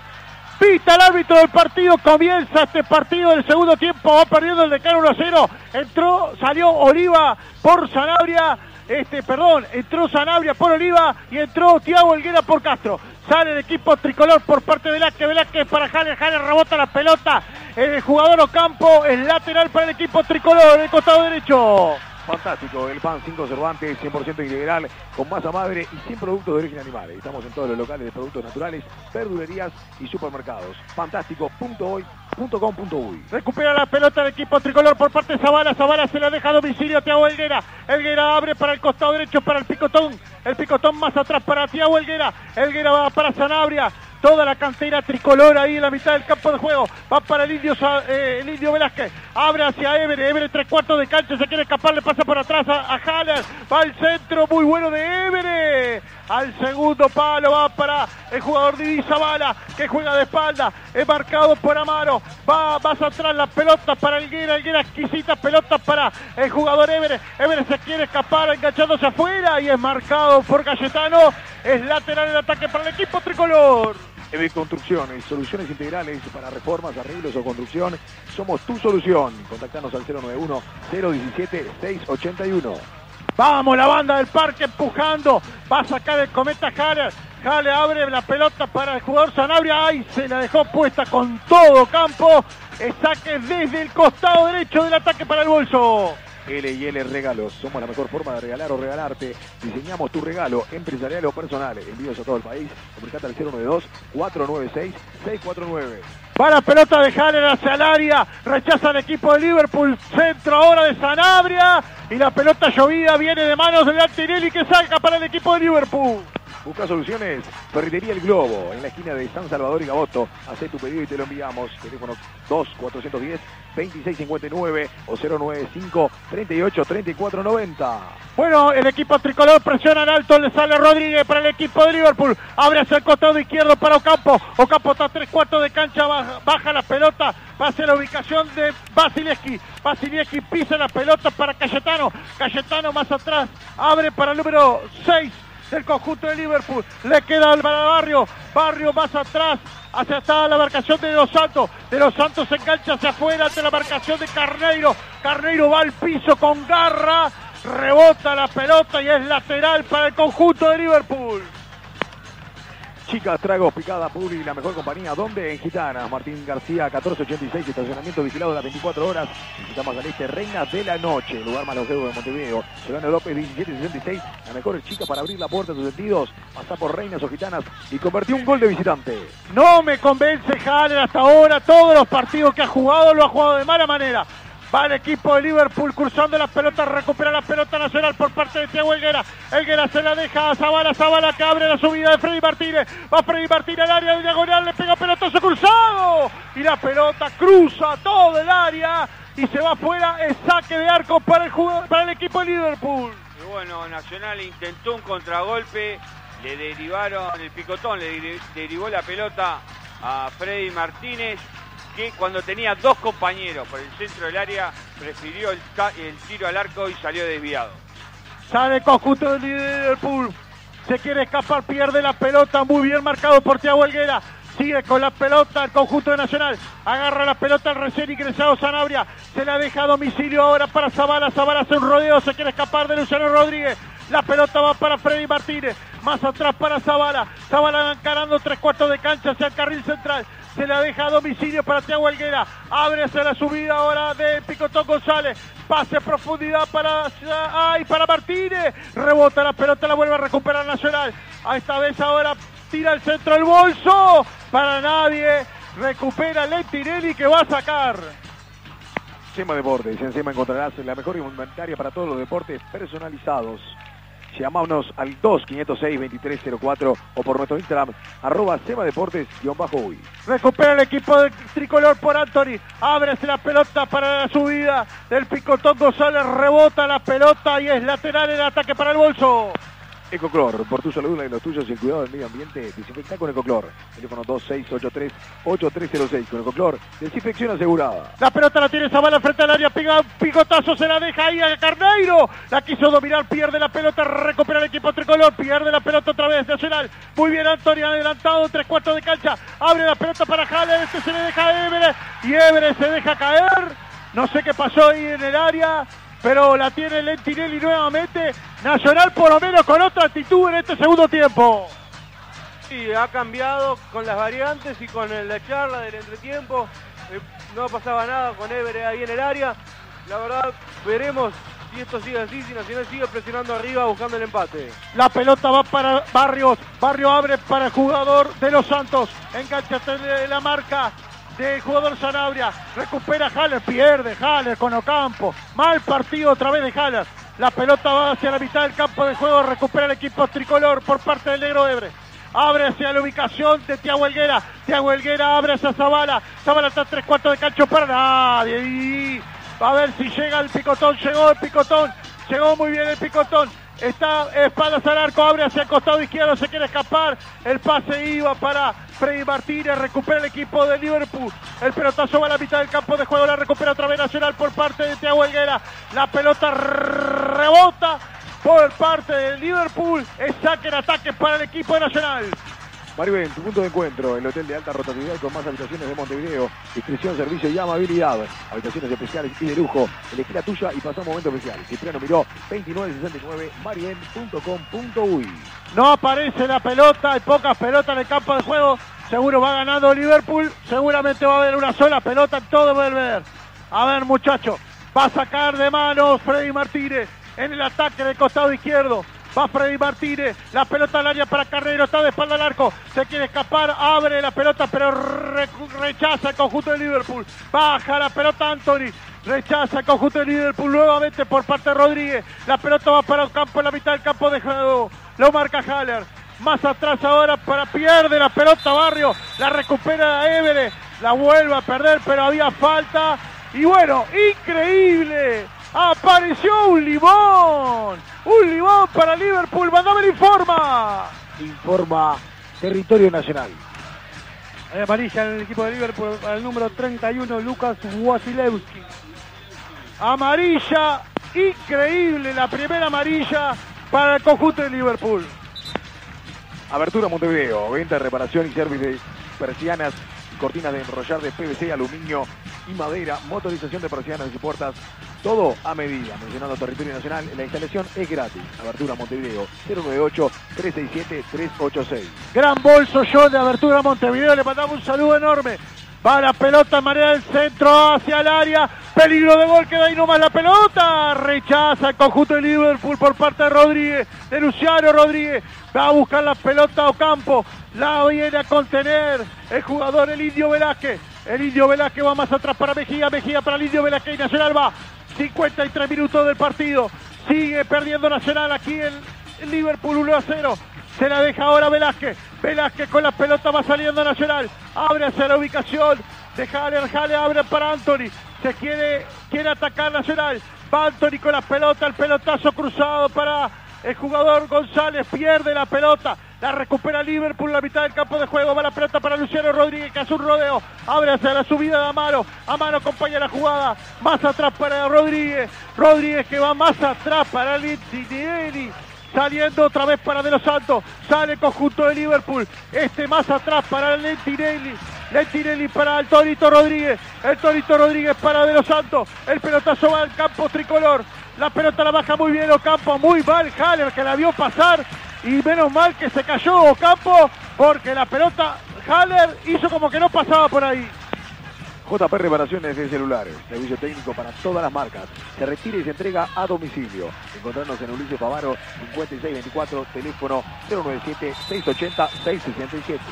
Pita el árbitro del partido, comienza este partido del segundo tiempo, va perdiendo el Decano uno a cero, entró, salió Oliva por Sanabria, este, perdón, entró Sanabria por Oliva y entró Tiago Higuera por Castro. Sale el equipo tricolor por parte de Velázquez, Velázquez para Haller, Haller rebota la pelota, el jugador Ocampo, el lateral para el equipo tricolor, el costado derecho. Fantástico, el pan cinco Cervantes, cien por ciento integral, con masa madre y cien productos de origen animal. Estamos en todos los locales de productos naturales, verdulerías y supermercados. Fantástico punto hoy punto com punto uy. Recupera la pelota del equipo tricolor por parte de Zavala, Zavala se la deja a domicilio a Tiago Higuera. Higuera abre para el costado derecho para el picotón, el picotón más atrás para Tiago Higuera. Higuera va para Sanabria. Toda la cantera tricolor ahí en la mitad del campo de juego. Va para el Indio, eh, el Indio Velázquez. Abre hacia Ever. Ever tres cuartos de cancha. Se quiere escapar. Le pasa por atrás a, a Haller. Va al centro. Muy bueno de Ever. Al segundo palo. Va para el jugador Diego Zavala, que juega de espalda. Es marcado por Amaro. Va más atrás la pelota para Higuera. Higuera exquisita pelota para el jugador Ever. Ever se quiere escapar enganchándose afuera. Y es marcado por Cayetano. Es lateral el ataque para el equipo tricolor. E B Construcciones, soluciones integrales para reformas, arreglos o construcción. Somos tu solución. Contactanos al cero nueve uno, cero uno siete, seis ocho uno. Vamos, la banda del parque empujando. Va a sacar el cometa Haller. Haller abre la pelota para el jugador Sanabria. Ahí se la dejó puesta con todo campo. El saque desde el costado derecho del ataque para el bolso. L y L Regalos, somos la mejor forma de regalar o regalarte. Diseñamos tu regalo empresarial o personal. Envíos a todo el país. Comunicate al cero nueve dos, cuatro nueve seis, seis cuatro nueve. Va la pelota de Haller hacia el área. Rechaza el equipo de Liverpool. Centro ahora de Sanabria. Y la pelota llovida viene de manos de Lentinelli, que saca para el equipo de Liverpool. Busca soluciones, Ferretería El Globo, en la esquina de San Salvador y Gaboto. Hacé tu pedido y te lo enviamos. Teléfono dos cuatro uno cero, dos seis cinco nueve o cero nueve cinco, treinta y ocho, treinta y cuatro noventa. Bueno, el equipo tricolor presiona en alto, le sale Rodríguez para el equipo de Liverpool. Abre hacia el costado izquierdo para Ocampo. Ocampo está a tres cuartos de cancha, baja, baja la pelota. Va hacia la ubicación de Wasilewski. Wasilewski pisa la pelota para Cayetano. Cayetano más atrás, abre para el número seis. El conjunto de Liverpool, le queda al Barrio, Barrio más atrás, hacia hasta la marcación de Los Santos, de Los Santos se engancha hacia afuera ante la marcación de Carneiro, Carneiro va al piso con garra, rebota la pelota y es lateral para el conjunto de Liverpool. Chicas, tragos, picada, Puri, la mejor compañía. ¿Dónde? En Gitanas. Martín García, catorce ochenta y seis, estacionamiento vigilado las veinticuatro horas. Visitamos al este, Reina de la Noche, lugar más longevo de Montevideo. Solano López, diecisiete sesenta y seis, la mejor chica para abrir la puerta a tus sentidos. Pasá por Reinas o Gitanas y convertí un gol de visitante. No me convence Haller hasta ahora. Todos los partidos que ha jugado, lo ha jugado de mala manera. Va el equipo de Liverpool cruzando las pelotas, recupera la pelota Nacional por parte de Tiago Higuera. Higuera se la deja a Zavala, Zavala que abre la subida de Freddy Martínez. Va Freddy Martínez al área de diagonal, le pega pelotazo cruzado. Y la pelota cruza todo el área y se va afuera. El saque de arco para el, para el equipo de Liverpool. Y bueno, Nacional intentó un contragolpe, le derivaron el picotón, le derivó la pelota a Freddy Martínez, que cuando tenía dos compañeros por el centro del área, prefirió el, el tiro al arco y salió desviado. Sale el conjunto del Liverpool, se quiere escapar, pierde la pelota, muy bien marcado por Tiago Higuera. Sigue con la pelota el conjunto de Nacional, agarra la pelota el recién ingresado Sanabria, se la deja a domicilio ahora para Zavala, Zavala hace un rodeo, se quiere escapar de Luciano Rodríguez. La pelota va para Freddy Martínez, más atrás para Zavala, Zavala encarando tres cuartos de cancha hacia el carril central. se la deja a domicilio para Tiago Higuera, abre hacia la subida ahora de Picotón González, pase profundidad para ay, para Martínez, rebota la pelota, la vuelve a recuperar Nacional, a esta vez ahora tira el centro del bolso, para nadie, recupera Lentinelli que va a sacar. Encima Deportes, encima encontrarás la mejor inventaria para todos los deportes personalizados. Llamámonos al dos cinco cero seis, dos tres cero cuatro o por nuestro Instagram, arroba semadeportes-uy. Recupera el equipo del tricolor por Anthony, ábrese la pelota para la subida del Picotón González, rebota la pelota y es lateral el ataque para el bolso. EcoClor, por tu salud, la de los tuyos y el cuidado del medio ambiente, desinfecta con EcoClor. Teléfono dos seis ocho tres, ocho tres cero seis. Con EcoClor, desinfección asegurada. La pelota la tiene Zavala frente al área, pega un picotazo, se la deja ahí a Carneiro. La quiso dominar, pierde la pelota, recupera el equipo tricolor, pierde la pelota otra vez, Nacional. Muy bien, Antonio, adelantado, tres cuartos de cancha. Abre la pelota para Haller, este se le deja a Everett. Y Everett se deja caer. No sé qué pasó ahí en el área, pero la tiene Lentinelli nuevamente. Nacional por lo menos con otra actitud en este segundo tiempo. Sí, ha cambiado con las variantes y con la charla del entretiempo. Eh, no pasaba nada con Everett ahí en el área. La verdad, veremos si esto sigue así, si Nacional sigue presionando arriba buscando el empate. La pelota va para Barrios. Barrio abre para el jugador de los Santos. Engancha de la marca del jugador Sanabria, recupera Haller, pierde Haller con Ocampo, mal partido otra vez de Haller, la pelota va hacia la mitad del campo de juego, recupera el equipo tricolor por parte del negro Ebre, abre hacia la ubicación de Tiago Higuera, Tiago Higuera abre hacia Zavala, Zavala está a tres cuartos de cancho para nadie, y a ver si llega el picotón, llegó el picotón, llegó muy bien el picotón, está espaldas al arco, abre hacia el costado izquierdo, se quiere escapar, el pase iba para Freddy Martínez, recupera el equipo de Liverpool, el pelotazo va a la mitad del campo de juego, la recupera otra vez Nacional por parte de Tiago Higuera, la pelota rebota por parte de Liverpool, es saque en ataque para el equipo de Nacional. Mario, en tu punto de encuentro, el hotel de alta rotatividad con más habitaciones de Montevideo, inscripción, servicio y amabilidad, habitaciones especiales y de lujo, elegí la tuya y pasá un momento especial. Cipriano Miró, veintinueve sesenta y nueve, marien punto com punto uy. No aparece la pelota, hay pocas pelotas en el campo de juego, seguro va ganando Liverpool, seguramente va a haber una sola pelota en todo Belvedere. A ver muchachos, va a sacar de manos Freddy Martínez en el ataque del costado izquierdo. Va Freddy Martínez, la pelota al área para Carneiro, está de espalda al arco, se quiere escapar, abre la pelota, pero re rechaza el conjunto de Liverpool, baja la pelota Anthony, rechaza el conjunto de Liverpool nuevamente por parte de Rodríguez, la pelota va para Ocampo en la mitad del campo de juego, lo marca Haller, más atrás ahora para pierde la pelota Barrio, la recupera Everett, la vuelve a perder, pero había falta, y bueno, increíble, apareció un limón, un limón para Liverpool, mandame el informa. Informa Territorio Nacional. Hay amarilla en el equipo de Liverpool para el número treinta y uno, Lucas Wasilewski. Amarilla, increíble, la primera amarilla para el conjunto de Liverpool. Abertura Montevideo, venta, reparación y servicio de persianas, cortinas de enrollar de P V C, aluminio y madera, motorización de persianas y puertas, todo a medida. Mencionando Territorio Nacional, la instalación es gratis. Abertura Montevideo, cero nueve ocho, tres seis siete, tres ocho seis. Gran bolso yo de Abertura Montevideo, le mandamos un saludo enorme. Va la pelota en manera del centro hacia el área, peligro de gol, queda ahí nomás la pelota, rechaza el conjunto de Liverpool por parte de Rodríguez, de Luciano Rodríguez, va a buscar la pelota Ocampo, la viene a contener el jugador el Indio Velázquez, el Indio Velázquez va más atrás para Mejía, Mejía para el Indio Velázquez y Nacional va, cincuenta y tres minutos del partido, sigue perdiendo Nacional aquí en Liverpool uno a cero, se la deja ahora Velázquez, Velázquez con la pelota va saliendo Nacional, abre hacia la ubicación de Haller, Haller abre para Anthony, se quiere, quiere atacar Nacional, va Anthony con la pelota, el pelotazo cruzado para el jugador González, pierde la pelota, la recupera Liverpool, la mitad del campo de juego, va la pelota para Luciano Rodríguez que hace un rodeo, abre hacia la subida de Amaro, Amaro acompaña la jugada, más atrás para Rodríguez, Rodríguez que va más atrás para Lentinelli, saliendo otra vez para De los Santos, sale el conjunto de Liverpool, este más atrás para Lentinelli, Lentinelli para el Torito Rodríguez, el Torito Rodríguez para De los Santos, el pelotazo va al campo tricolor, la pelota la baja muy bien Ocampo, muy mal Haller que la vio pasar y menos mal que se cayó Ocampo porque la pelota Haller hizo como que no pasaba por ahí. J P Reparaciones de Celulares, servicio técnico para todas las marcas. Se retira y se entrega a domicilio. Encontrarnos en Ulises Favaro, cincuenta y seis veinticuatro, teléfono cero nueve siete, seis ocho cero, seis seis siete.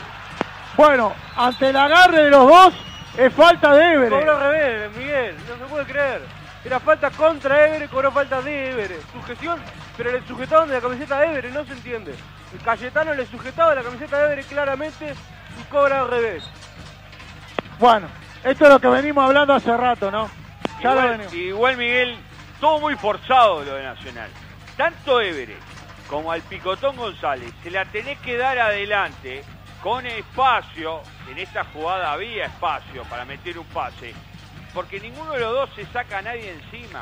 Bueno, ante el agarre de los dos, es falta de Évere. Cobró revés, Miguel, no se puede creer. Era falta contra Évere, cobró falta de Évere. Sujeción, pero le sujetaron de la camiseta de Évere, no se entiende. El Cayetano le sujetaba la camiseta de Évere claramente y cobra al revés. Bueno, esto es lo que venimos hablando hace rato, ¿no? Ya igual, lo venimos. Igual, Miguel, todo muy forzado lo de Nacional. Tanto Évere como al Picotón González se la tenés que dar adelante, con espacio. En esta jugada había espacio para meter un pase, porque ninguno de los dos se saca a nadie encima.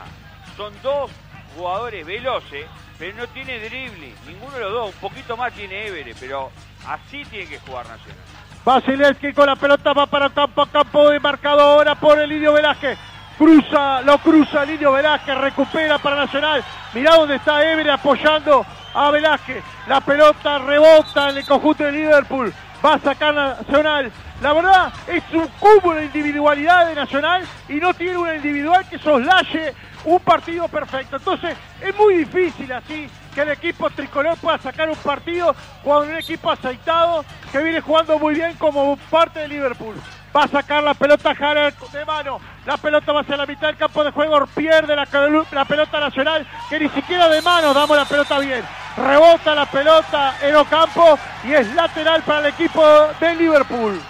Son dos jugadores veloces, pero no tiene dribbling, ninguno de los dos. Un poquito más tiene Évere, pero así tiene que jugar Nacional. Wasilewski con la pelota va para campo, a campo de marcado ahora por el Indio Velázquez. Cruza, lo cruza el Indio Velázquez, recupera para Nacional. Mirá dónde está Évere apoyando a Velázquez. La pelota rebota en el conjunto de Liverpool. Va a sacar Nacional. La verdad es un cúmulo de individualidad de Nacional y no tiene una individual que soslaye un partido perfecto. Entonces es muy difícil así que el equipo tricolor pueda sacar un partido cuando un equipo aceitado que viene jugando muy bien como parte de Liverpool. Va a sacar la pelota Haller de mano. La pelota va hacia la mitad del campo de juego. Pierde la, la pelota Nacional, que ni siquiera de mano damos la pelota bien. Rebota la pelota en Ocampo y es lateral para el equipo de Liverpool.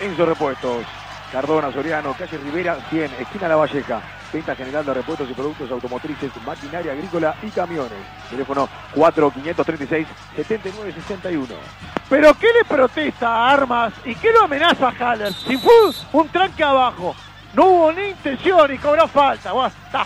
Enzo Repuestos. Cardona, Soriano, calle Rivera, cien, esquina La Valleja. Venta general de repuestos y productos automotrices, maquinaria agrícola y camiones. Teléfono cuatro cinco tres seis, siete nueve seis uno. ¿Pero qué le protesta a Armas y qué lo amenaza a Haller? Si fue un tranque abajo, no hubo ni intención y cobró falta. Basta.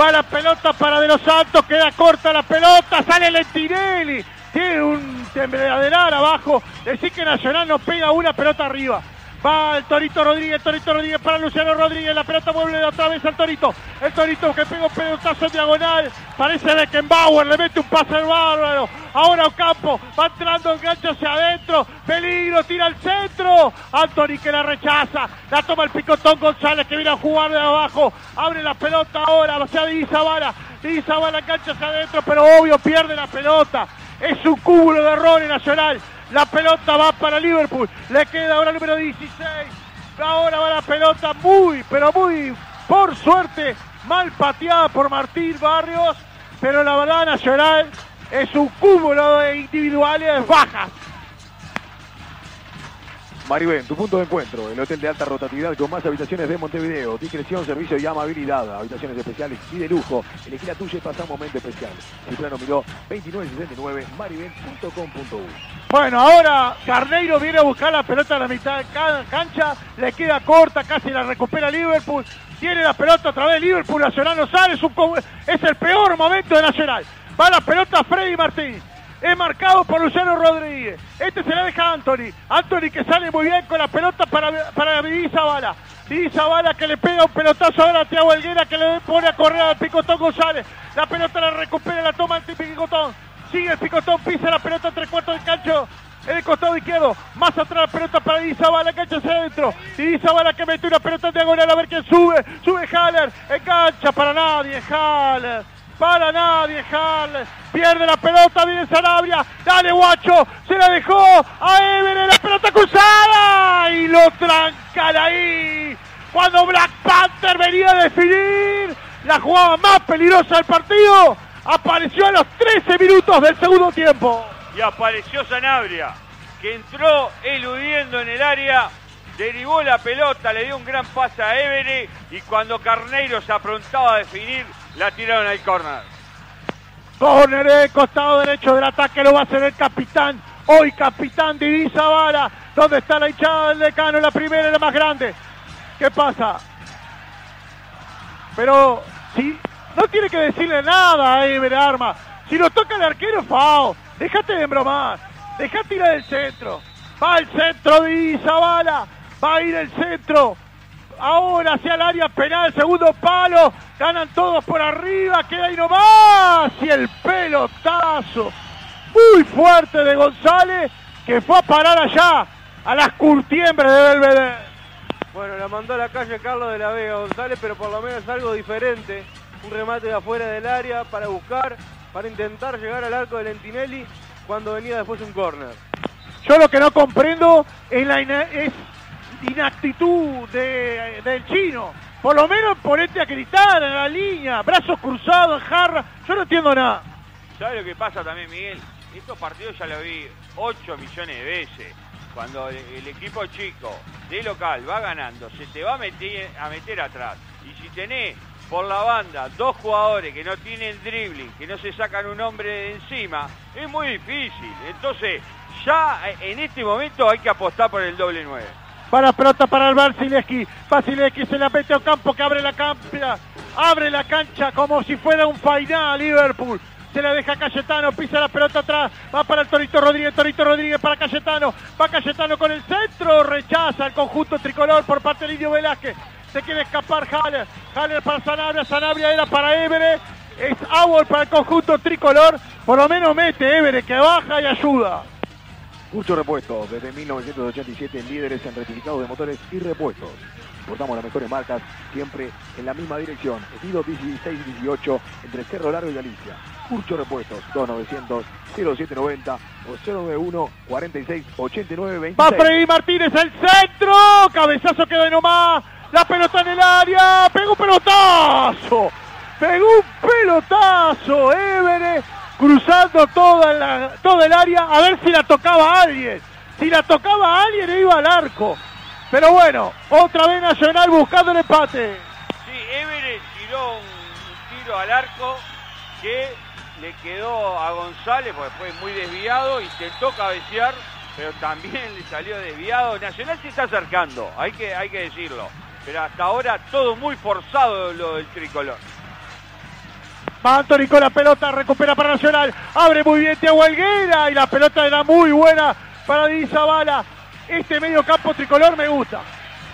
Va la pelota para De los Santos, queda corta la pelota, sale Lentinelli. Tiene un tembladeral abajo, decir que Nacional no pega una pelota arriba. Va el Torito Rodríguez, Torito Rodríguez para Luciano Rodríguez, la pelota vuelve otra vez al Torito. El Torito que pega un pelotazo en diagonal, parece Beckenbauer, le mete un pase al bárbaro. Ahora Ocampo, va entrando, engancha hacia adentro, peligro, tira al centro. Anthony que la rechaza, la toma el Picotón González que viene a jugar de abajo. Abre la pelota ahora, o sea, Diego Zavala, Diego Zavala engancha hacia adentro, pero obvio pierde la pelota. Es un cúmulo de errores Nacional. La pelota va para Liverpool, le queda ahora el número dieciséis, ahora va la pelota muy, pero muy, por suerte, mal pateada por Martín Barrios, pero la verdad Nacional es un cúmulo de individuales bajas. Maribén, tu punto de encuentro, el hotel de alta rotatividad con más habitaciones de Montevideo. Discreción, servicio y amabilidad, habitaciones especiales y de lujo. Elegí la tuya y pasa un momento especial. El plano miró veintinueve sesenta y nueve, maribén punto com punto u. Bueno, ahora Carneiro viene a buscar la pelota a la mitad de cada cancha, le queda corta, casi la recupera Liverpool. Tiene la pelota a través de Liverpool, Nacional no sale, es, un, es el peor momento de Nacional. Va la pelota Freddy Martínez. Es marcado por Luciano Rodríguez. Este se la deja a Anthony. Anthony que sale muy bien con la pelota para, para Diego Zavala. Diego Zavala que le pega un pelotazo ahora a Tiago Higuera que le pone a correr al Picotón González. La pelota la recupera, la toma el Picotón. Sigue el Picotón, pisa la pelota entre cuartos del cancho. En el costado izquierdo, más atrás la pelota para Diego Zavala, engancha hacia adentro. Diego Zavala que mete una pelota en diagonal a ver quién sube. Sube Haller, engancha para nadie, Haller. Para nadie, Haller. Pierde la pelota, viene Sanabria. Dale, guacho. Se la dejó a Évere. La pelota cruzada. Y lo trancan ahí. Cuando Black Panther venía a definir la jugada más peligrosa del partido, apareció a los trece minutos del segundo tiempo. Y apareció Sanabria, que entró eludiendo en el área. Derivó la pelota, le dio un gran pase a Évere. Y cuando Carneiro se aprontaba a definir, la tiraron al córner. Córner del costado derecho del ataque, lo va a hacer el capitán. Hoy capitán Diego Zavala. ¿Dónde está la hinchada del decano? La primera y la más grande. ¿Qué pasa? Pero si no tiene que decirle nada a Évere Arma. Si lo toca el arquero, fao. Dejate de embromar. Dejate ir al centro. Va al centro Diego Zavala. Va a ir al centro. Ahora hacia el área penal, segundo palo, ganan todos por arriba, queda ahí nomás, y el pelotazo muy fuerte de González, que fue a parar allá, a las curtiembres de Belvedere. Bueno, la mandó a la calle Carlos de la Vega González, pero por lo menos algo diferente. Un remate de afuera del área para buscar, para intentar llegar al arco de Lentinelli cuando venía después un córner. Yo lo que no comprendo es la ina es inactitud de, del chino. Por lo menos ponete a gritar en la línea, brazos cruzados, jarra, yo no entiendo nada. ¿Sabes lo que pasa también, Miguel? Estos partidos ya los vi ocho millones de veces. Cuando el equipo chico de local va ganando, se te va a meter, a meter atrás. Y si tenés por la banda dos jugadores que no tienen dribbling, que no se sacan un hombre de encima, es muy difícil. Entonces, ya en este momento hay que apostar por el doble nueve. Para pelota para el Wasilewski. Wasilewski se la mete a Ocampo, que abre la cancha, abre la cancha como si fuera un final Liverpool. Se la deja Casetano, pisa la pelota atrás, va para el Torito Rodríguez, Torito Rodríguez para Casetano, va Casetano con el centro, rechaza el conjunto tricolor por parte de Emiliano Velázquez. Se quiere escapar Haller, Haller para Sanabria, Sanabria era para Évere, es Auer para el conjunto tricolor, por lo menos mete Évere que baja y ayuda. Mucho repuesto, desde mil novecientos ochenta y siete líderes en rectificados de motores y repuestos. Portamos las mejores marcas, siempre en la misma dirección. Pedidos dieciséis y dieciocho entre Cerro Largo y Galicia. Curcho Repuestos, dos nueve cero cero cero siete nueve cero o cero nueve uno cuarenta y seis ochenta y nueve veintiséis. Va Freddy Martínez al centro, cabezazo quedó en nomás, la pelota en el área, pegó un pelotazo, pegó un pelotazo, Évere, cruzando toda la, todo el área, a ver si la tocaba alguien. Si la tocaba alguien iba al arco. Pero bueno, otra vez Nacional buscando el empate. Sí, Évere tiró un tiro al arco que le quedó a González, porque fue muy desviado, intentó cabecear, pero también le salió desviado. Nacional se está acercando, hay que, hay que decirlo. Pero hasta ahora todo muy forzado lo del tricolor. Va Anthony con la pelota, recupera para Nacional, abre muy bien Tiago Higuera y la pelota era muy buena para Diego Zavala. Este medio campo tricolor me gusta.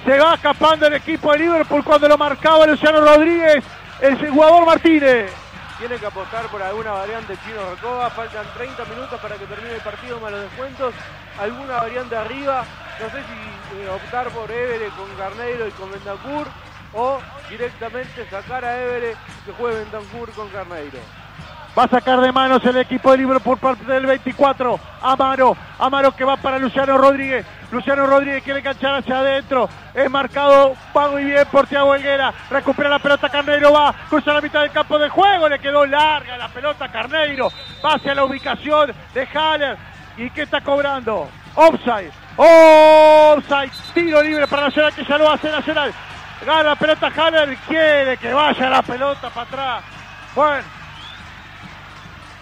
Se va escapando el equipo de Liverpool cuando lo marcaba Luciano Rodríguez, el jugador Martínez. Tiene que apostar por alguna variante Chino Recoba. Faltan treinta minutos para que termine el partido más los descuentos. Alguna variante arriba. No sé si eh, optar por Évere con Carneiro y con Bentancur o directamente sacar a Évere que juegue Bentancur con Carneiro. Va a sacar de manos el equipo de Liverpool por parte del veinticuatro, Amaro, Amaro que va para Luciano Rodríguez, Luciano Rodríguez quiere enganchar hacia adentro, es marcado, va muy bien por Tiago Higuera, recupera la pelota Carneiro, va, cruza la mitad del campo de juego, le quedó larga la pelota Carneiro, va hacia la ubicación de Haller, ¿y qué está cobrando? Offside, offside, tiro libre para Nacional que ya lo hace Nacional, gana la pelota Haller, quiere que vaya la pelota para atrás, bueno.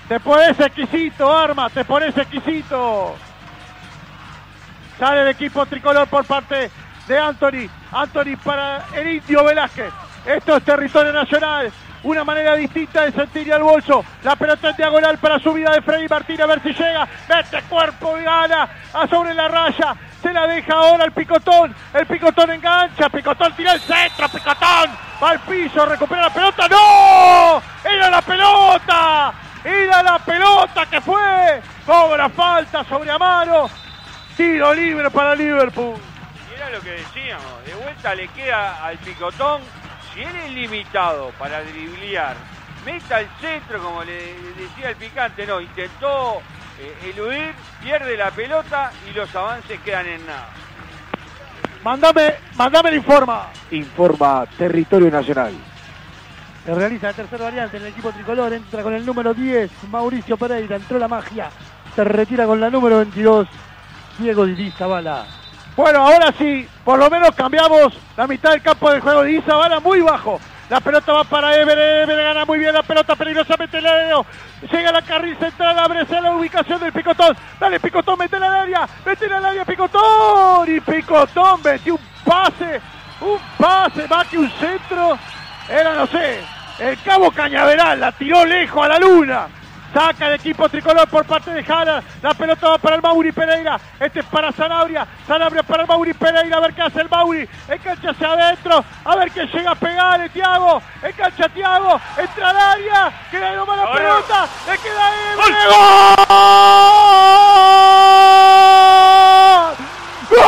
Te pones exquisito, Arma, te pones exquisito. Sale el equipo tricolor por parte de Anthony. Anthony para el Indio Velázquez. Esto es territorio nacional. Una manera distinta de sentir al bolso. La pelota en diagonal para subida de Freddy Martínez. A ver si llega. Mete cuerpo y gana. A sobre la raya. Se la deja ahora el Picotón. El Picotón engancha. Picotón tira el centro. Picotón va al piso. Recupera la pelota. ¡No! ¡Era la pelota! Era la pelota que fue, cobra falta sobre Amaro, tiro libre para Liverpool. Y era lo que decíamos, de vuelta le queda al Picotón, si él es limitado para driblear, meta el centro como le decía el Picante, no, intentó eh, eludir, pierde la pelota y los avances quedan en nada. Mandame, mandame el informa. Informa Territorio Nacional. Se realiza la tercera variante en el equipo tricolor, entra con el número diez, Mauricio Pereira, entró la magia, se retira con la número veintidós, Diego Zavala. Bueno, ahora sí, por lo menos cambiamos la mitad del campo del juego de Zavala, muy bajo. La pelota va para Évere, Évere gana muy bien la pelota, peligrosamente el área. Llega a la carril central, abrece la ubicación del Picotón. Dale Picotón, metela al área, metela al área Picotón. Y Picotón metió un pase, un pase, más que un centro. Era, no sé, el Cabo Cañaveral, la tiró lejos a la luna. Saca el equipo tricolor por parte de Jara. La pelota va para el Mauri Pereira. Este es para Sanabria. Sanabria para el Mauri Pereira. A ver qué hace el Mauri. Engancha hacia adentro. A ver qué llega a pegarle, Tiago. Engancha a Tiago. Entra al área. Queda de nomás la pelota. Le queda el ¡gol! ¡Gol!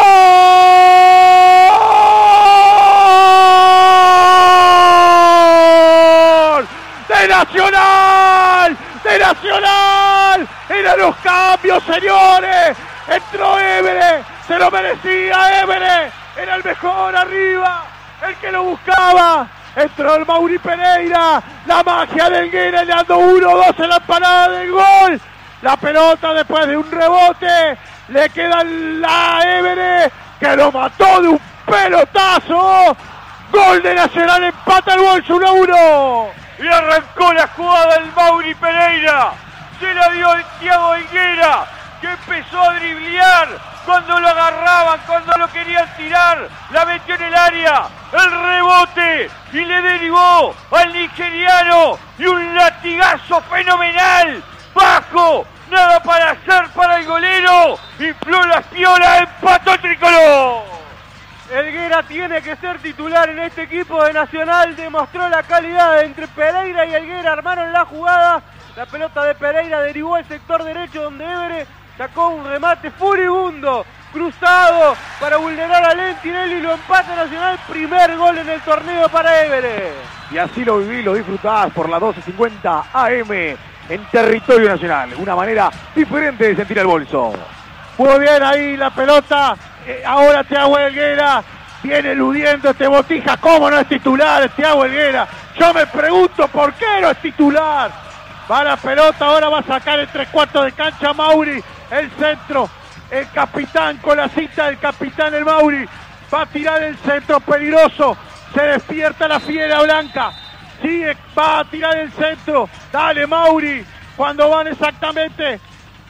de Nacional, de Nacional, eran los cambios, señores. Entró Evere, se lo merecía Evere, era el mejor arriba, el que lo buscaba. Entró el Mauri Pereira, la magia del Guinea, dando uno dos en la parada del gol. La pelota después de un rebote, le queda la Evere, que lo mató de un pelotazo. Gol de Nacional, empata el bolso uno a uno. Y arrancó la jugada el Mauri Pereira, se la dio el Tiago Higuera, que empezó a driblear cuando lo agarraban, cuando lo querían tirar, la metió en el área, el rebote, y le derivó al nigeriano, y un latigazo fenomenal, bajo, nada para hacer para el golero, infló las piolas, empató Tricolor. Helguera tiene que ser titular en este equipo de Nacional, demostró la calidad. Entre Pereira y Helguera armaron la jugada, la pelota de Pereira derivó al sector derecho donde Evere sacó un remate furibundo, cruzado para vulnerar a Lentinelli y lo empata Nacional, primer gol en el torneo para Evere. Y así lo viví, lo disfrutás por las doce cincuenta A M en territorio nacional, una manera diferente de sentir el bolso. Muy bien ahí la pelota, eh, ahora Tiago Helguera, viene eludiendo este Botija, ¿cómo no es titular Tiago Helguera? Yo me pregunto por qué no es titular. Va la pelota, ahora va a sacar el tres cuartos de cancha Mauri, el centro, el capitán con la cita del capitán el Mauri, va a tirar el centro peligroso, se despierta la fiera blanca, sigue, va a tirar el centro, dale Mauri, cuando van exactamente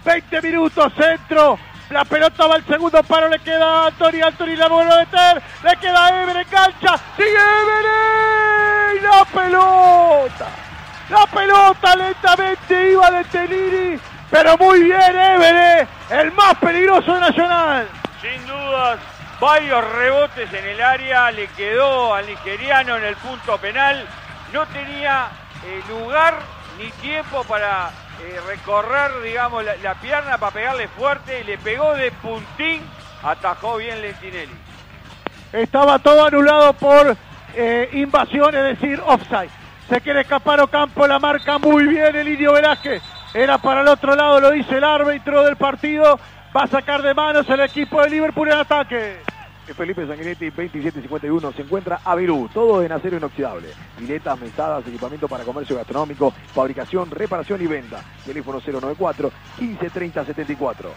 veinte minutos, centro, la pelota va al segundo paro, le queda a Anthony, Anthony la vuelve a meter, le queda a Evere en cancha, sigue Evere y la pelota. La pelota lentamente iba de Teniri, pero muy bien Evere, el más peligroso de Nacional. Sin dudas, varios rebotes en el área, le quedó al nigeriano en el punto penal. No tenía eh, lugar ni tiempo para eh, recorrer, digamos, la, la pierna para pegarle fuerte. Y le pegó de puntín, atajó bien Lentinelli. Estaba todo anulado por eh, invasión, es decir, offside. Se quiere escapar Ocampo, la marca muy bien el Indio Velázquez. Era para el otro lado, lo dice el árbitro del partido. Va a sacar de manos el equipo de Liverpool en ataque. Felipe Sanguinetti, veintisiete cincuenta y uno, se encuentra Avirú, todo en acero inoxidable. Piletas, mesadas, equipamiento para comercio gastronómico, fabricación, reparación y venta. Teléfono cero noventa y cuatro, quince treinta setenta y cuatro.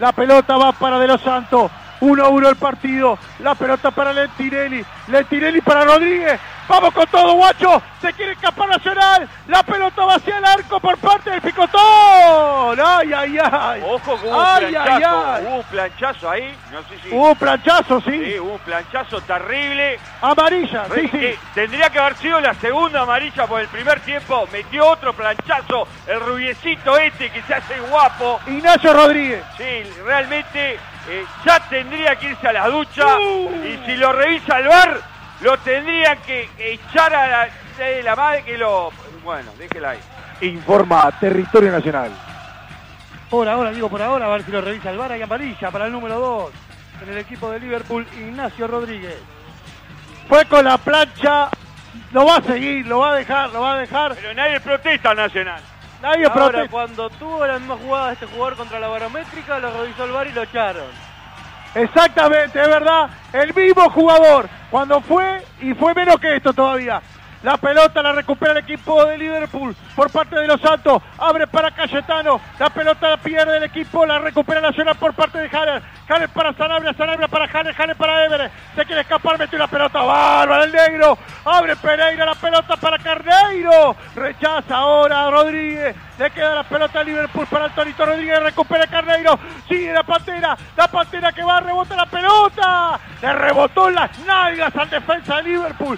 La pelota va para De los Santos, uno a uno el partido, la pelota para Lentinelli, Lentinelli para Rodríguez, vamos con todo guacho, se quiere escapar Nacional, la pelota va hacia el arco por parte del picotón, ay, ay, ay. Ojo que hubo ay, un planchazo, ay, ay. Hubo un planchazo ahí, no sé si... Hubo un planchazo, sí. Sí, hubo un planchazo terrible. Amarilla, sí, sí. sí. Tendría que haber sido la segunda amarilla por el primer tiempo, metió otro planchazo, el rubiecito este que se hace guapo. Ignacio Rodríguez. Sí, realmente... Eh, ya tendría que irse a la ducha uh. y si lo revisa el V A R lo tendría que echar a la, de la madre que lo... Bueno, déjela ahí. Informa Territorio Nacional. Por ahora, digo por ahora, a ver si lo revisa el V A R. Hay amarilla para el número dos en el equipo de Liverpool, Ignacio Rodríguez. Fue con la plancha, lo va a seguir, lo va a dejar, lo va a dejar. Pero nadie protesta, Nacional. Nadie Ahora, protesta. Cuando tuvo la misma jugada este jugador contra la barométrica, lo revisó el V A R y lo echaron. Exactamente, es verdad. El mismo jugador, cuando fue, y fue menos que esto todavía. La pelota la recupera el equipo de Liverpool por parte de los Santos. Abre para Casetano. La pelota la pierde el equipo. La recupera Nacional por parte de Haller. Haller para Sanabria. Sanabria para Haller. Haller para Evere. Se quiere escapar. Metió la pelota. Bárbara el negro. Abre Pereira la pelota para Carneiro. Rechaza ahora a Rodríguez. Le queda la pelota a Liverpool para el Torito Rodríguez. Recupera Carneiro. Sigue la Pantera. La Pantera que va. Rebota la pelota. Le rebotó en las nalgas al defensa de Liverpool.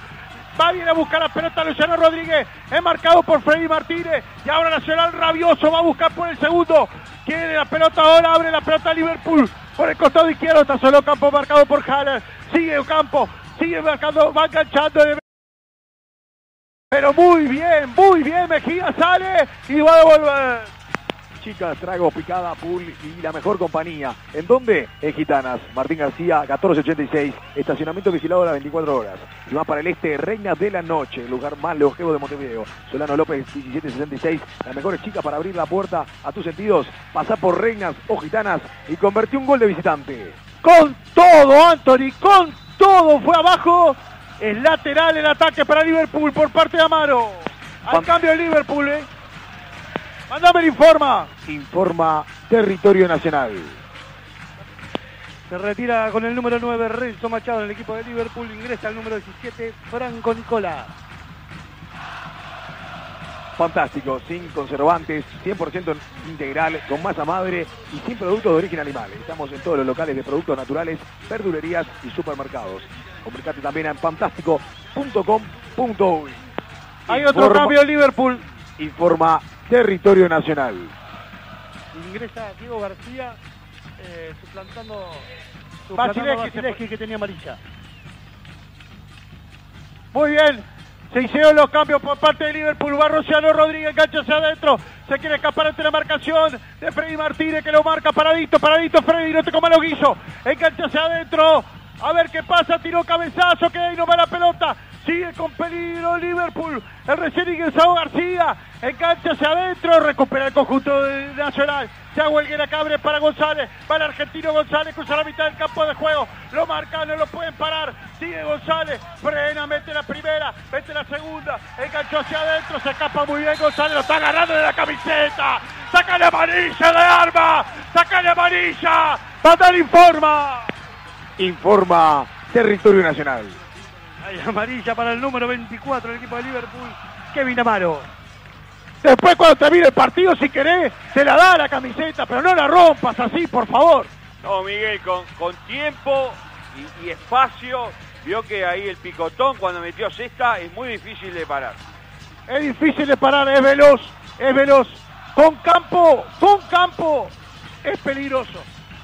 Va bien a buscar la pelota Luciano Rodríguez, es marcado por Freddy Martínez y ahora Nacional rabioso va a buscar por el segundo, quiere la pelota ahora, abre la pelota Liverpool, por el costado izquierdo está solo Ocampo marcado por Haller, sigue Ocampo, sigue marcando, va enganchando, pero muy bien, muy bien Mejía sale y va a devolver. chicas, trago, picada, pool y la mejor compañía. ¿En dónde? En Gitanas, Martín García, catorce ochenta y seis, estacionamiento vigilado a las veinticuatro horas. Y más para el este, Reinas de la Noche, lugar más longevo de Montevideo. Solano López, diecisiete sesenta y seis, las mejores chicas para abrir la puerta a tus sentidos. Pasá por Reinas o Gitanas y convertí un gol de visitante. Con todo, Anthony, con todo, fue abajo. El lateral en ataque para Liverpool por parte de Amaro. Al Pan... cambio de Liverpool, ¿eh? Mándame el informa. Informa Territorio Nacional. Se retira con el número nueve Renzo Machado en el equipo de Liverpool. Ingresa el número diecisiete Franco Nicola. Fantástico, sin conservantes, cien por ciento integral, con masa madre y sin productos de origen animal. Estamos en todos los locales de productos naturales, verdulerías y supermercados. Comunicate también en fantástico punto com punto uy. Hay otro informa, cambio en Liverpool. Informa Territorio Nacional. Ingresa Diego García, eh, suplantando Wasilewski, que tenía amarilla. Muy bien. Se hicieron los cambios por parte de Liverpool. Va Luciano Rodríguez, cancha hacia adentro. Se quiere escapar ante la marcación de Freddy Martínez, que lo marca. Paradito, paradito, Freddy, no te comas los guisos. Engancha hacia adentro. A ver qué pasa. Tiró cabezazo, que ahí no va la pelota. Sigue con peligro Liverpool. El recién ingresado García. Engancha hacia adentro. Recupera el conjunto de Nacional. Tiago Higuera Cabre para González. Va el argentino González. Cruza la mitad del campo de juego. Lo marcan, no lo pueden parar. Sigue González. Frena, mete la primera. Mete la segunda. Enganchó hacia adentro. Se escapa muy bien González. Lo está agarrando de la camiseta. Saca la amarilla de arma. Saca la amarilla. Va a dar informa. Informa Territorio Nacional. Hay amarilla para el número veinticuatro del equipo de Liverpool, Kevin Amaro. Después, cuando termine el partido, si querés, se la da la camiseta, pero no la rompas así, por favor. No, Miguel, con, con tiempo y, y espacio, vio que ahí el picotón, cuando metió cesta, es muy difícil de parar. Es difícil de parar, es veloz, es veloz. Con campo, con campo, es peligroso.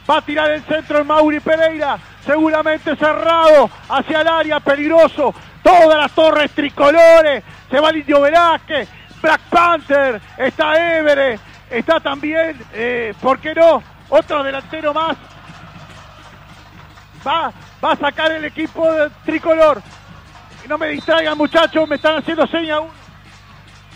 Va a tirar el centro el Mauri Pereira, seguramente cerrado, hacia el área, peligroso. Todas las torres tricolores, se va el Indio Velázquez, Black Panther, está Évere, está también, eh, ¿por qué no? Otro delantero más. Va, va a sacar el equipo de tricolor. No me distraigan, muchachos, me están haciendo señas.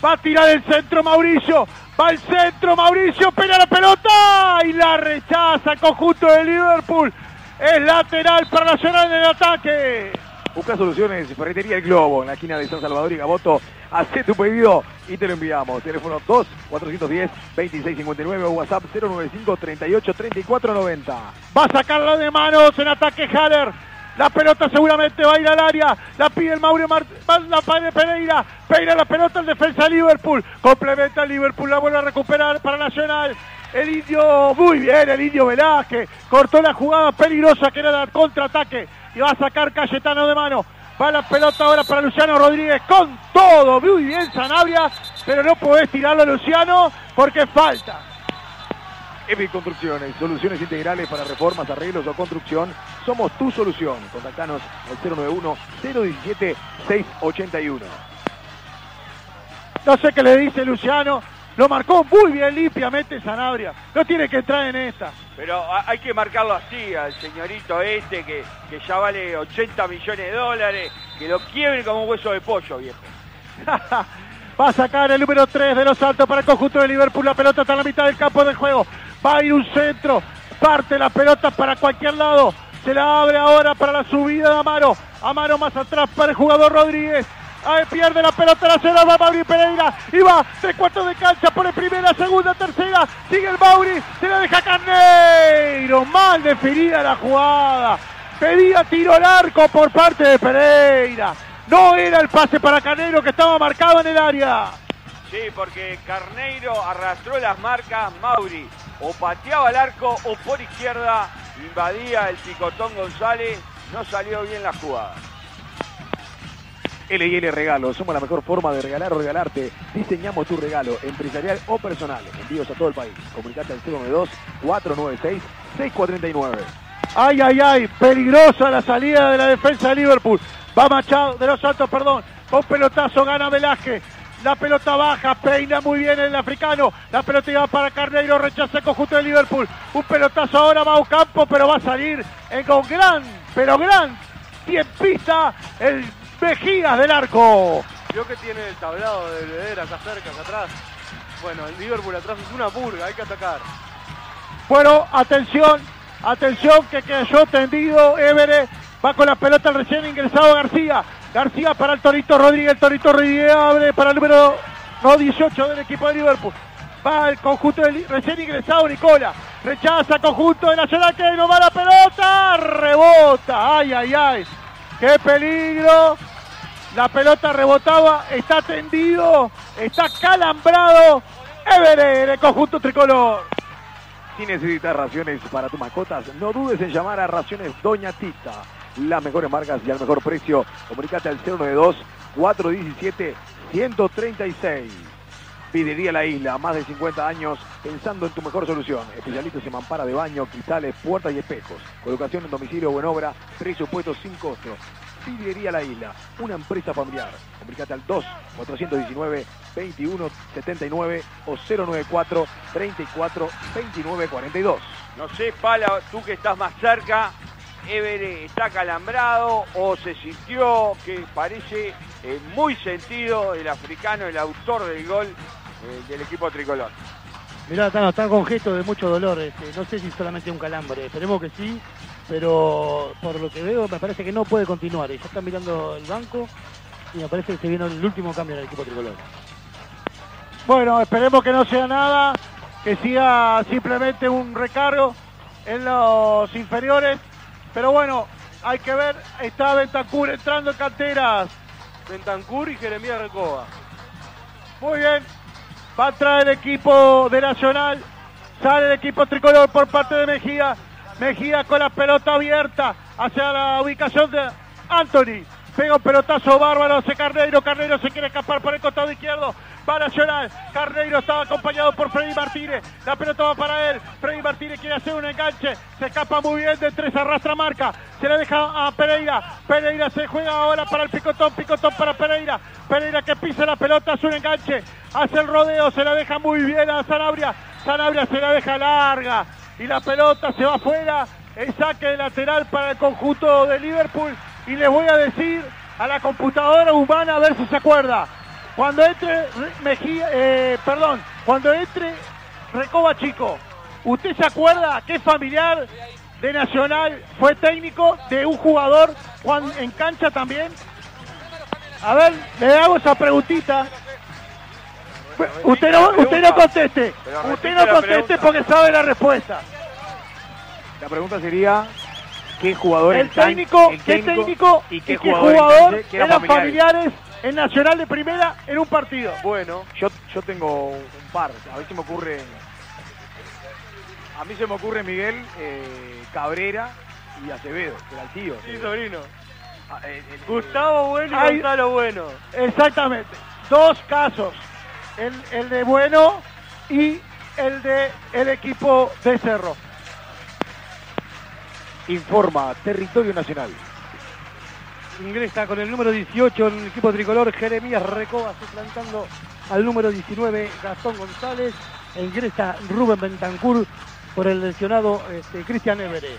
Va a tirar el centro Mauricio. Va al centro Mauricio, pega la pelota y la rechaza el conjunto de Liverpool. Es lateral para Nacional en el ataque. Busca soluciones, Ferretería El Globo, en la esquina de San Salvador y Gaboto. Hacé tu pedido y te lo enviamos. Teléfono dos cuatrocientos diez veintiséis cincuenta y nueve, WhatsApp cero noventa y cinco treinta y ocho treinta y cuatro noventa. Va a sacarla de manos en ataque Haller. La pelota seguramente va a ir al área. La pide el Mauro Mart... la pide Pereira. Pereira la pelota al defensa de Liverpool. Complementa el Liverpool. La vuelve a recuperar para Nacional. El Indio, muy bien, el Indio Velázquez. Cortó la jugada peligrosa que era el contraataque. Y va a sacar Cayetano de mano. Va la pelota ahora para Luciano Rodríguez. Con todo. Muy bien Sanabria. Pero no podés tirarlo a Luciano porque falta. E V I Construcciones, soluciones integrales para reformas, arreglos o construcción. Somos tu solución. Contactanos al cero noventa y uno cero diecisiete seiscientos ochenta y uno. No sé qué le dice Luciano. Lo marcó muy bien limpiamente Sanabria. No tiene que entrar en esta. Pero hay que marcarlo así al señorito este que, que ya vale ochenta millones de dólares. Que lo quiebre como un hueso de pollo, viejo. Va a sacar el número tres de los Santos para el conjunto de Liverpool. La pelota está en la mitad del campo de juego. Va a ir un centro. Parte la pelota para cualquier lado. Se la abre ahora para la subida de Amaro. Amaro más atrás para el jugador Rodríguez. Ahí pierde la pelota Nacional, va Mauri Pereira. Y va, tres cuartos de cancha, pone primera, segunda, tercera. Sigue el Mauri, se la deja Carneiro. Mal definida la jugada. Pedía tiro al arco por parte de Pereira. No era el pase para Carneiro, que estaba marcado en el área. Sí, porque Carneiro arrastró las marcas. Mauri o pateaba al arco o por izquierda invadía el picotón González. No salió bien la jugada. L y L Regalos, somos la mejor forma de regalar o regalarte. Diseñamos tu regalo, empresarial o personal. Envíos a todo el país. Comunicate al cero noventa y dos cuatrocientos noventa y seis sesenta y cuatro treinta y nueve. Ay, ay, ay, peligrosa la salida de la defensa de Liverpool. Va Machado, de los Santos, perdón. Con pelotazo gana Velázquez. la pelota baja, peina muy bien el africano, la pelota iba para Carneiro, rechaza el conjunto de Liverpool, un pelotazo ahora va a Ocampo, pero va a salir en con gran, pero gran tiempista el Mejías del arco. Vio que tiene el tablado de Belvedere acá cerca, acá atrás. Bueno, el Liverpool atrás es una purga, hay que atacar. Bueno, atención, atención que cayó tendido Évere, va con la pelota el recién ingresado García. García para el Torito Rodríguez, el Torito Rodríguez abre para el número no, dieciocho del equipo de Liverpool. Va el conjunto del recién ingresado Nicola, rechaza el conjunto de Nacional que no va la pelota, rebota, ay, ay, ay, qué peligro. La pelota rebotaba, está tendido, está calambrado, Évere en el conjunto tricolor. Si necesitas raciones para tus mascotas, no dudes en llamar a Raciones Doña Tita. Las mejores marcas y al mejor precio. Comunicate al cero nueve dos, cuatro uno siete, uno tres seis. Pidería La Isla, más de cincuenta años pensando en tu mejor solución. Especialistas en mampara de baño, cristales, puertas y espejos. Colocación en domicilio o en obra, presupuestos sin costo. Pidería La Isla, una empresa familiar. Comunicate al dos, cuatrocientos diecinueve, veintiuno setenta y nueve o cero nueve cuatro, treinta y cuatro, veintinueve cuarenta y dos. No sé, Pala, tú que estás más cerca. Évere está calambrado o se sintió, que parece eh, muy sentido el africano, el autor del gol eh, del equipo tricolor. Mirá, está, está con gestos de mucho dolor, este, no sé si solamente un calambre, esperemos que sí, pero por lo que veo me parece que no puede continuar, ya está mirando el banco y me parece que se viene el último cambio en el equipo tricolor. Bueno, esperemos que no sea nada, que siga simplemente un recargo en los inferiores. Pero bueno, hay que ver, está Bentancur entrando en canteras. Bentancur y Jeremías Recoba. Muy bien, va a traer el equipo de Nacional, sale el equipo tricolor por parte de Mejía. Mejía con la pelota abierta hacia la ubicación de Anthony. Pega un pelotazo bárbaro hacia Carneiro, Carneiro se quiere escapar por el costado izquierdo, va Nacional, Carneiro estaba acompañado por Freddy Martínez, la pelota va para él, Freddy Martínez quiere hacer un enganche, se escapa muy bien de tres, arrastra marca, se la deja a Pereira, Pereira se juega ahora para el picotón, picotón para Pereira, Pereira que pisa la pelota, hace un enganche, hace el rodeo, se la deja muy bien a Sanabria, Sanabria se la deja larga y la pelota se va afuera, el saque de lateral para el conjunto de Liverpool. Y les voy a decir a la computadora humana a ver si se acuerda. Cuando entre Mejía, eh, perdón, cuando entre Recoba chico, ¿usted se acuerda qué familiar de Nacional fue técnico de un jugador Juan, en cancha también? A ver, le hago esa preguntita. Usted no, usted no conteste, usted no conteste porque sabe la respuesta. La pregunta sería... ¿Qué jugador el técnico, el técnico, qué técnico y qué, y qué jugador, jugador que eran, eran familiares en Nacional de Primera en un partido? Bueno, yo, yo tengo un par, a ver si me ocurre. A mí se me ocurre Miguel eh, Cabrera y Acevedo, que era el tío. Sí, sobrino. Ah, el, el, Gustavo Bueno y hay, Gonzalo Bueno. Exactamente, dos casos, el, el de Bueno y el de el equipo de Cerro. Informa Territorio Nacional. Ingresa con el número dieciocho en el equipo tricolor Jeremías Recoba, suplantando al número diecinueve Gastón González. E ingresa Rubén Bentancur por el lesionado este, Cristian Évere.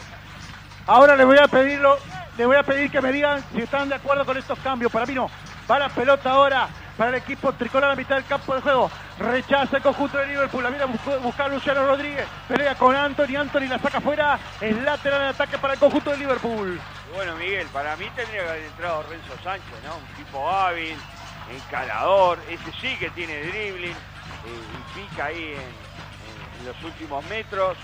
Ahora les voy a pedirlo, les voy a pedir que me digan si están de acuerdo con estos cambios. Para mí no. Va la pelota ahora para el equipo tricolor a la mitad del campo de juego. Rechaza el conjunto de Liverpool. La mira buscar Luciano Rodríguez. Pelea con Anthony. Anthony la saca afuera. Es lateral de ataque para el conjunto de Liverpool. Bueno, Miguel, para mí tendría que haber entrado Renzo Sánchez, ¿no? Un tipo hábil, encarador. Ese sí que tiene dribbling. Eh, y pica ahí en, en los últimos metros.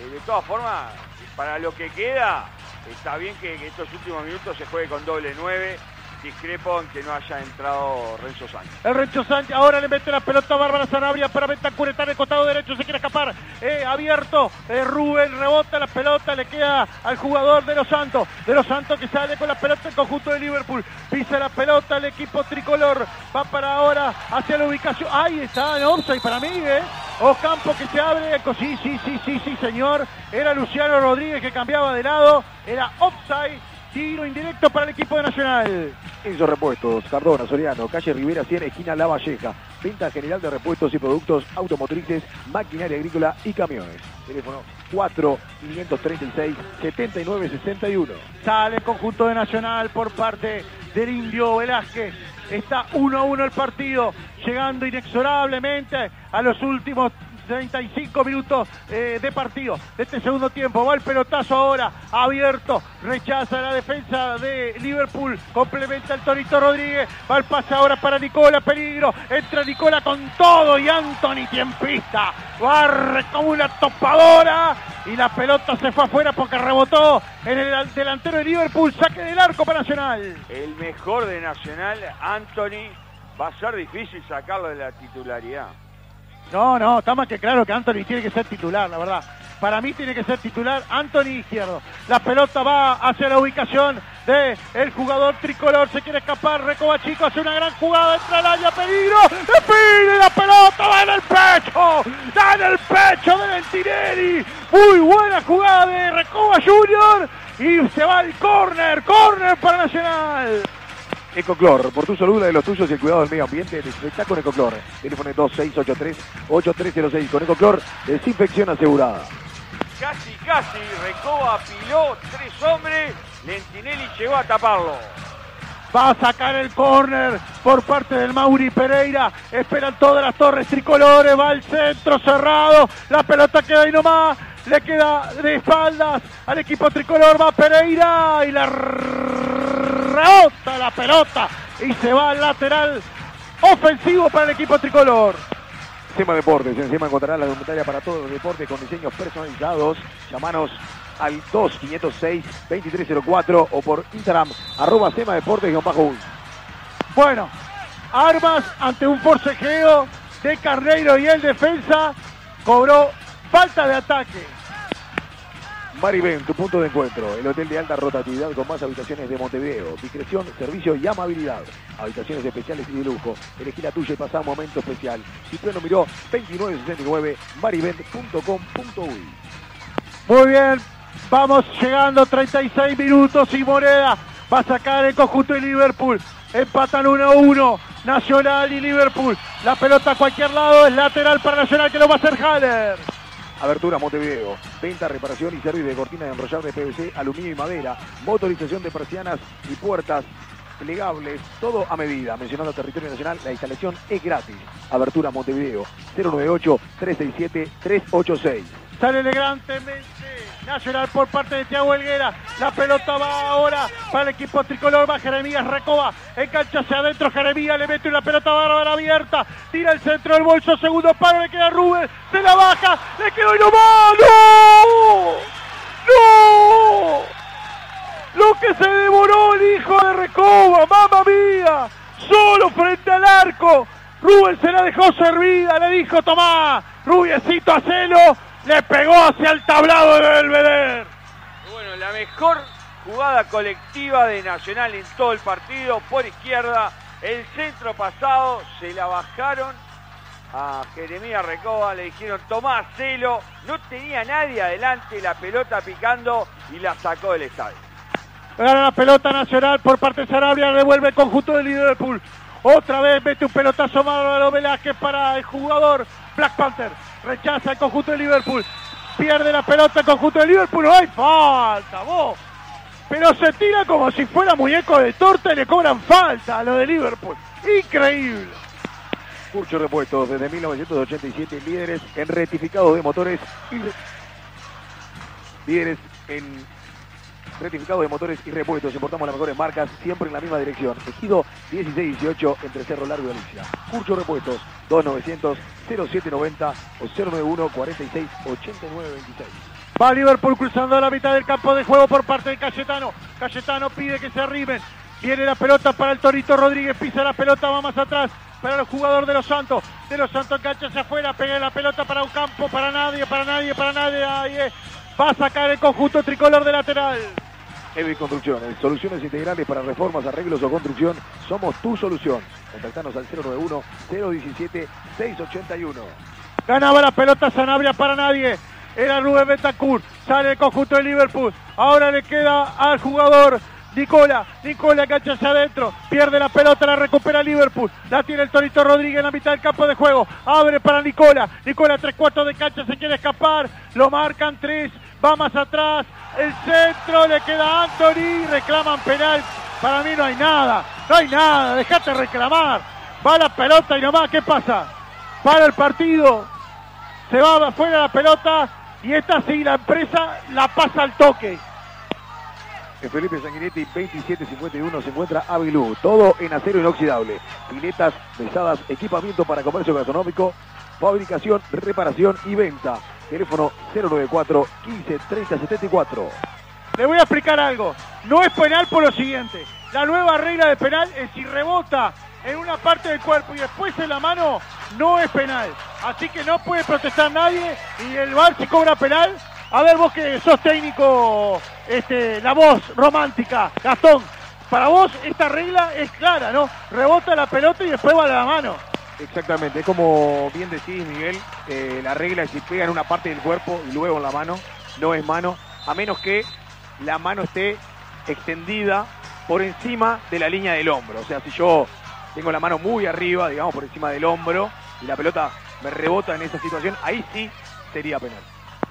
Eh, de todas formas, para lo que queda, está bien que, que estos últimos minutos se juegue con doble nueve. Discrepo en que no haya entrado Renzo Sánchez. El Renzo Sánchez ahora le mete la pelota a Bárbara Sanabria para Bentancur, está en el costado derecho, se quiere escapar, eh, abierto, eh, Rubén rebota la pelota, le queda al jugador de los Santos, de los Santos que sale con la pelota el conjunto de Liverpool, pisa la pelota el equipo tricolor, va para ahora hacia la ubicación, ahí está en offside para mí, eh, Ocampo que se abre, sí, sí, sí, sí, sí señor, era Luciano Rodríguez que cambiaba de lado, era offside. Tiro indirecto para el equipo de Nacional. Enzo Repuestos, Cardona, Soriano, calle Rivera cien, esquina La Valleja. Venta general de repuestos y productos automotrices, maquinaria agrícola y camiones. Teléfono cuatro, quinientos treinta y seis, setenta y nueve sesenta y uno. Sale el conjunto de Nacional por parte del Indio Velázquez. Está uno a uno el partido, llegando inexorablemente a los últimos treinta y cinco minutos eh, de partido de este segundo tiempo. Va el pelotazo ahora, abierto, rechaza la defensa de Liverpool, complementa el Torito Rodríguez, va el pase ahora para Nicola, peligro, entra Nicola con todo y Anthony tiempista, barre como una topadora y la pelota se fue afuera porque rebotó en el delantero de Liverpool. Saque del arco para Nacional. El mejor de Nacional, Anthony, va a ser difícil sacarlo de la titularidad. No, no, está más que claro que Anthony tiene que ser titular, la verdad. Para mí tiene que ser titular Anthony Izquierdo. La pelota va hacia la ubicación de el jugador tricolor. Se quiere escapar, Recoba chico, hace una gran jugada, entra al área, peligro. ¡Le pide la pelota! ¡Va en el pecho! ¡Da en el pecho de Lentinelli! Muy buena jugada de Recoba junior y se va el córner, córner para Nacional. EcoClor, por tu salud, la de los tuyos y el cuidado del medio ambiente, desinfecta con EcoClor. Teléfono dos seis ocho tres, ocho tres cero seis. Con EcoClor, desinfección asegurada. Casi, casi, Recoba apiló tres hombres, Lentinelli llegó a taparlo. Va a sacar el córner por parte del Mauri Pereira. Esperan todas las torres tricolores. Va al centro cerrado. La pelota queda ahí nomás. Le queda de espaldas al equipo tricolor. Va Pereira y la rebota la pelota. Y se va al lateral ofensivo para el equipo tricolor. Encima Deportes. Encima encontrarás la documentaria para todos los deportes con diseños personalizados. Llamanos al dos, quinientos seis, veintitrés cero cuatro o por Instagram, arroba Sema Deportes guión bajo uno. Bueno, armas ante un forcejeo de Carneiro y el defensa cobró falta de ataque. Maribén, tu punto de encuentro, el hotel de alta rotatividad con más habitaciones de Montevideo. Discreción, servicio y amabilidad. Habitaciones especiales y de lujo. Elegí la tuya y pasá un momento especial. Cipriano Miró, veintinueve sesenta y nueve, maribén punto com punto uy. Muy bien. Vamos llegando, treinta y seis minutos y Moreda va a sacar el conjunto de Liverpool. Empatan uno a uno, Nacional y Liverpool. La pelota a cualquier lado, es lateral para Nacional que lo va a hacer Haller. Abertura Montevideo, venta, reparación y servicio de cortinas de enrollar de P V C, aluminio y madera, motorización de persianas y puertas plegables, todo a medida. Mencionando Territorio Nacional, la instalación es gratis. Abertura Montevideo, cero nueve ocho, tres seis siete, tres ocho seis. Sale elegantemente Nacional por parte de Tiago Higuera. La pelota va ahora para el equipo tricolor. Va Jeremías Recoba. Engancha hacia adentro Jeremías. Le mete una pelota bárbara abierta. Tira el centro del bolso. Segundo paro. Le queda Rubén. Se la baja. Le quedó y no va. ¡No! ¡No! Lo que se devoró el hijo de Recoba. ¡Mamma mía! Solo frente al arco. Rubén se la dejó servida. Le dijo, tomá, rubiecito, hacelo. Le pegó hacia el tablado de Belvedere. Bueno, la mejor jugada colectiva de Nacional en todo el partido. Por izquierda, el centro pasado, se la bajaron a Jeremías Recoba. Le dijeron, tomá, celo. No tenía nadie adelante, la pelota picando y la sacó del estadio. Gana la pelota Nacional por parte de Sanabria. Revuelve el conjunto de Liverpool. Otra vez mete un pelotazo Álvaro Velázquez para el jugador Black Panther. Rechaza el conjunto de Liverpool. Pierde la pelota el conjunto de Liverpool. ¡Ay, falta, vos! Pero se tira como si fuera muñeco de torta y le cobran falta a lo de Liverpool. Increíble. Curcho Repuestos, desde mil novecientos ochenta y siete, líderes en rectificados de motores y... Líderes en... rectificado de motores y repuestos, importamos las mejores marcas, siempre en la misma dirección. Ejido dieciséis dieciocho entre Cerro Largo y Alicia. Curcho Repuestos, dos nueve cero cero, cero siete nueve cero o cero nueve uno, cuarenta y seis, ochenta y nueve veintiséis. Va Liverpool cruzando a la mitad del campo de juego por parte de Casetano. Casetano pide que se arrimen. Viene la pelota para el Torito Rodríguez, pisa la pelota, va más atrás para el jugador de los Santos. De los Santos engancha hacia afuera, pega la pelota para un campo, para nadie, para nadie, para nadie. Ahí es. Va a sacar el conjunto tricolor de lateral. Evi Construcciones, soluciones integrales para reformas, arreglos o construcción. Somos tu solución. Contactanos al cero nueve uno, cero uno siete, seis ocho uno. Ganaba la pelota Sanabria para nadie. Era Rubén Bentancur. Sale el conjunto de Liverpool. Ahora le queda al jugador Nicola, Nicola engancha hacia adentro, pierde la pelota, la recupera Liverpool, la tiene el Torito Rodríguez en la mitad del campo de juego, abre para Nicola, Nicola tres cuartos de cancha, se quiere escapar, lo marcan tres, va más atrás, el centro, le queda Anthony, reclaman penal, para mí no hay nada, no hay nada, dejate reclamar, va la pelota y nomás, ¿qué pasa? Para el partido, se va afuera la pelota y esta sí, la empresa la pasa al toque. Felipe Sanguinetti, veintisiete cincuenta y uno, se encuentra Avilú, todo en acero inoxidable, piletas, mesadas, equipamiento para comercio gastronómico, fabricación, reparación y venta. Teléfono cero noventa y cuatro, quince, treinta, setenta y cuatro. Le voy a explicar algo, no es penal por lo siguiente, la nueva regla de penal es si rebota en una parte del cuerpo y después en la mano, no es penal, así que no puede protestar nadie y el V A R si cobra penal. A ver, vos que sos técnico, este, la voz romántica, Gastón, para vos esta regla es clara, ¿no? Rebota la pelota y después va la mano. Exactamente, es como bien decís, Miguel, eh, la regla es si pega en una parte del cuerpo y luego en la mano, no es mano, a menos que la mano esté extendida por encima de la línea del hombro. O sea, si yo tengo la mano muy arriba, digamos, por encima del hombro, y la pelota me rebota en esa situación, ahí sí sería penal.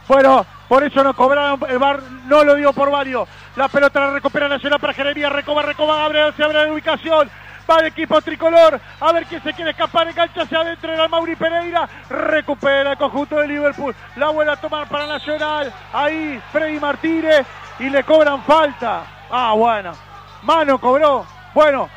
Bueno, por eso no cobraron, el V A R no lo dio por válido. La pelota la recupera Nacional para Jeremías, Recoba, Recoba, abre, se abre la ubicación. Va el equipo tricolor, a ver quién se quiere escapar, engancha hacia adentro, era Mauri Pereira, recupera el conjunto de Liverpool. La vuelve a tomar para Nacional, ahí Freddy Martínez, y le cobran falta. Ah, bueno, mano cobró, bueno,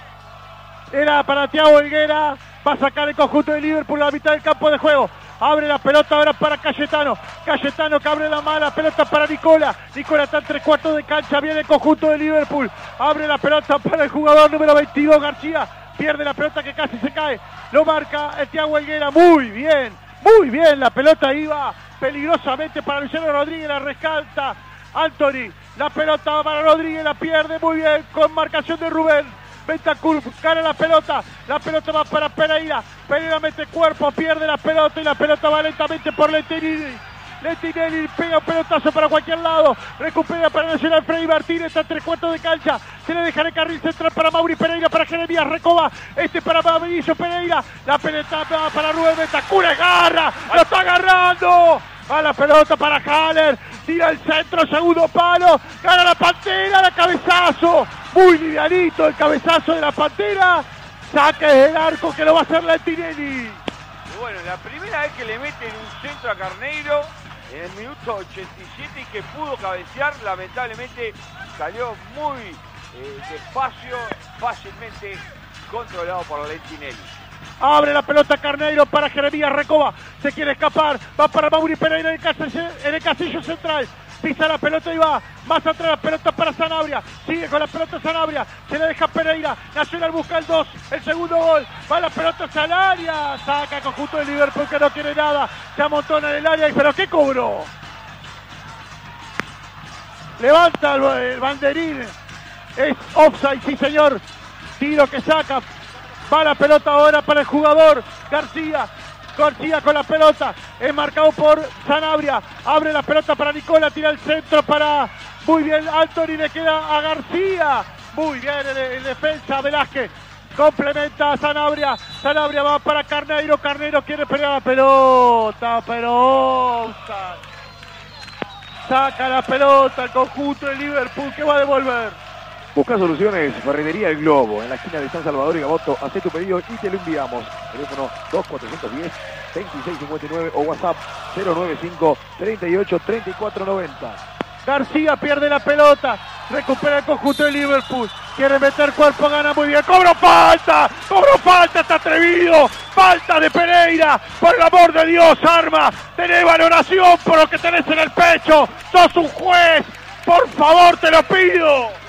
era para Tiago Higuera, va a sacar el conjunto de Liverpool a la mitad del campo de juego. Abre la pelota ahora para Casetano. Casetano que abre la mala pelota para Nicola. Nicola está en tres cuartos de cancha. Viene el conjunto de Liverpool. Abre la pelota para el jugador número veintidós, García. Pierde la pelota que casi se cae. Lo marca el Tiago Higuera. Muy bien, muy bien. La pelota iba peligrosamente para Luciano Rodríguez. La rescata Anthony. La pelota para Rodríguez. La pierde muy bien con marcación de Rubén. Bentancur gana la pelota, la pelota va para Pereira, Pereira mete cuerpo, pierde la pelota y la pelota va lentamente por Lentinelli, Lentinelli pega un pelotazo para cualquier lado, recupera para Nacional Freddy Martínez, está a tres cuartos de cancha, se le deja en el carril central para Mauri Pereira, para Jeremías Recoba, este para Mauricio Pereira, la pelota va para Rubén Bentancur, agarra, lo está agarrando, va la pelota para Haller, tira el centro, segundo palo, gana la Pantera, la cabezazo, muy livianito el cabezazo de la Pantera, saque del arco que lo va a hacer Lentinelli. Y bueno, la primera vez que le meten un centro a Carneiro, en el minuto ochenta y siete, y que pudo cabecear, lamentablemente salió muy eh, despacio, fácilmente controlado por Lentinelli. Abre la pelota Carneiro para Jeremías Recoba, se quiere escapar, va para Mauri Pereira en el castillo, en el castillo central, pisa la pelota y va, más atrás la pelota para Sanabria, sigue con la pelota Sanabria, se la deja Pereira, Nacional busca el dos, el segundo gol, va la pelota hacia el área, saca el conjunto de Liverpool que no quiere nada, se amontona en el área, y pero ¿qué cobró? Levanta el, el banderín, es offside, sí señor, tiro que saca, va la pelota ahora para el jugador, García, García con la pelota, es marcado por Sanabria, abre la pelota para Nicola, tira el centro para, muy bien Anthony, le queda a García, muy bien el, el defensa Velázquez, complementa a Sanabria, Sanabria va para Carneiro, Carneiro quiere pelear la pelota, pero saca la pelota el conjunto de Liverpool que va a devolver. Busca soluciones, Ferretería El Globo, en la esquina de San Salvador y Gaboto, hacé tu pedido y te lo enviamos. Teléfono dos cuatro uno cero, dos seis cinco nueve o WhatsApp cero noventa y cinco, treinta y ocho, treinta y cuatro noventa. García pierde la pelota, recupera el conjunto de Liverpool, quiere meter cuerpo, gana muy bien, ¡cobro falta! ¡Cobro falta! ¡Está atrevido! ¡Falta de Pereira! ¡Por el amor de Dios, Arma! ¡Tenés valoración por lo que tenés en el pecho! ¡Sos un juez! ¡Por favor, te lo pido!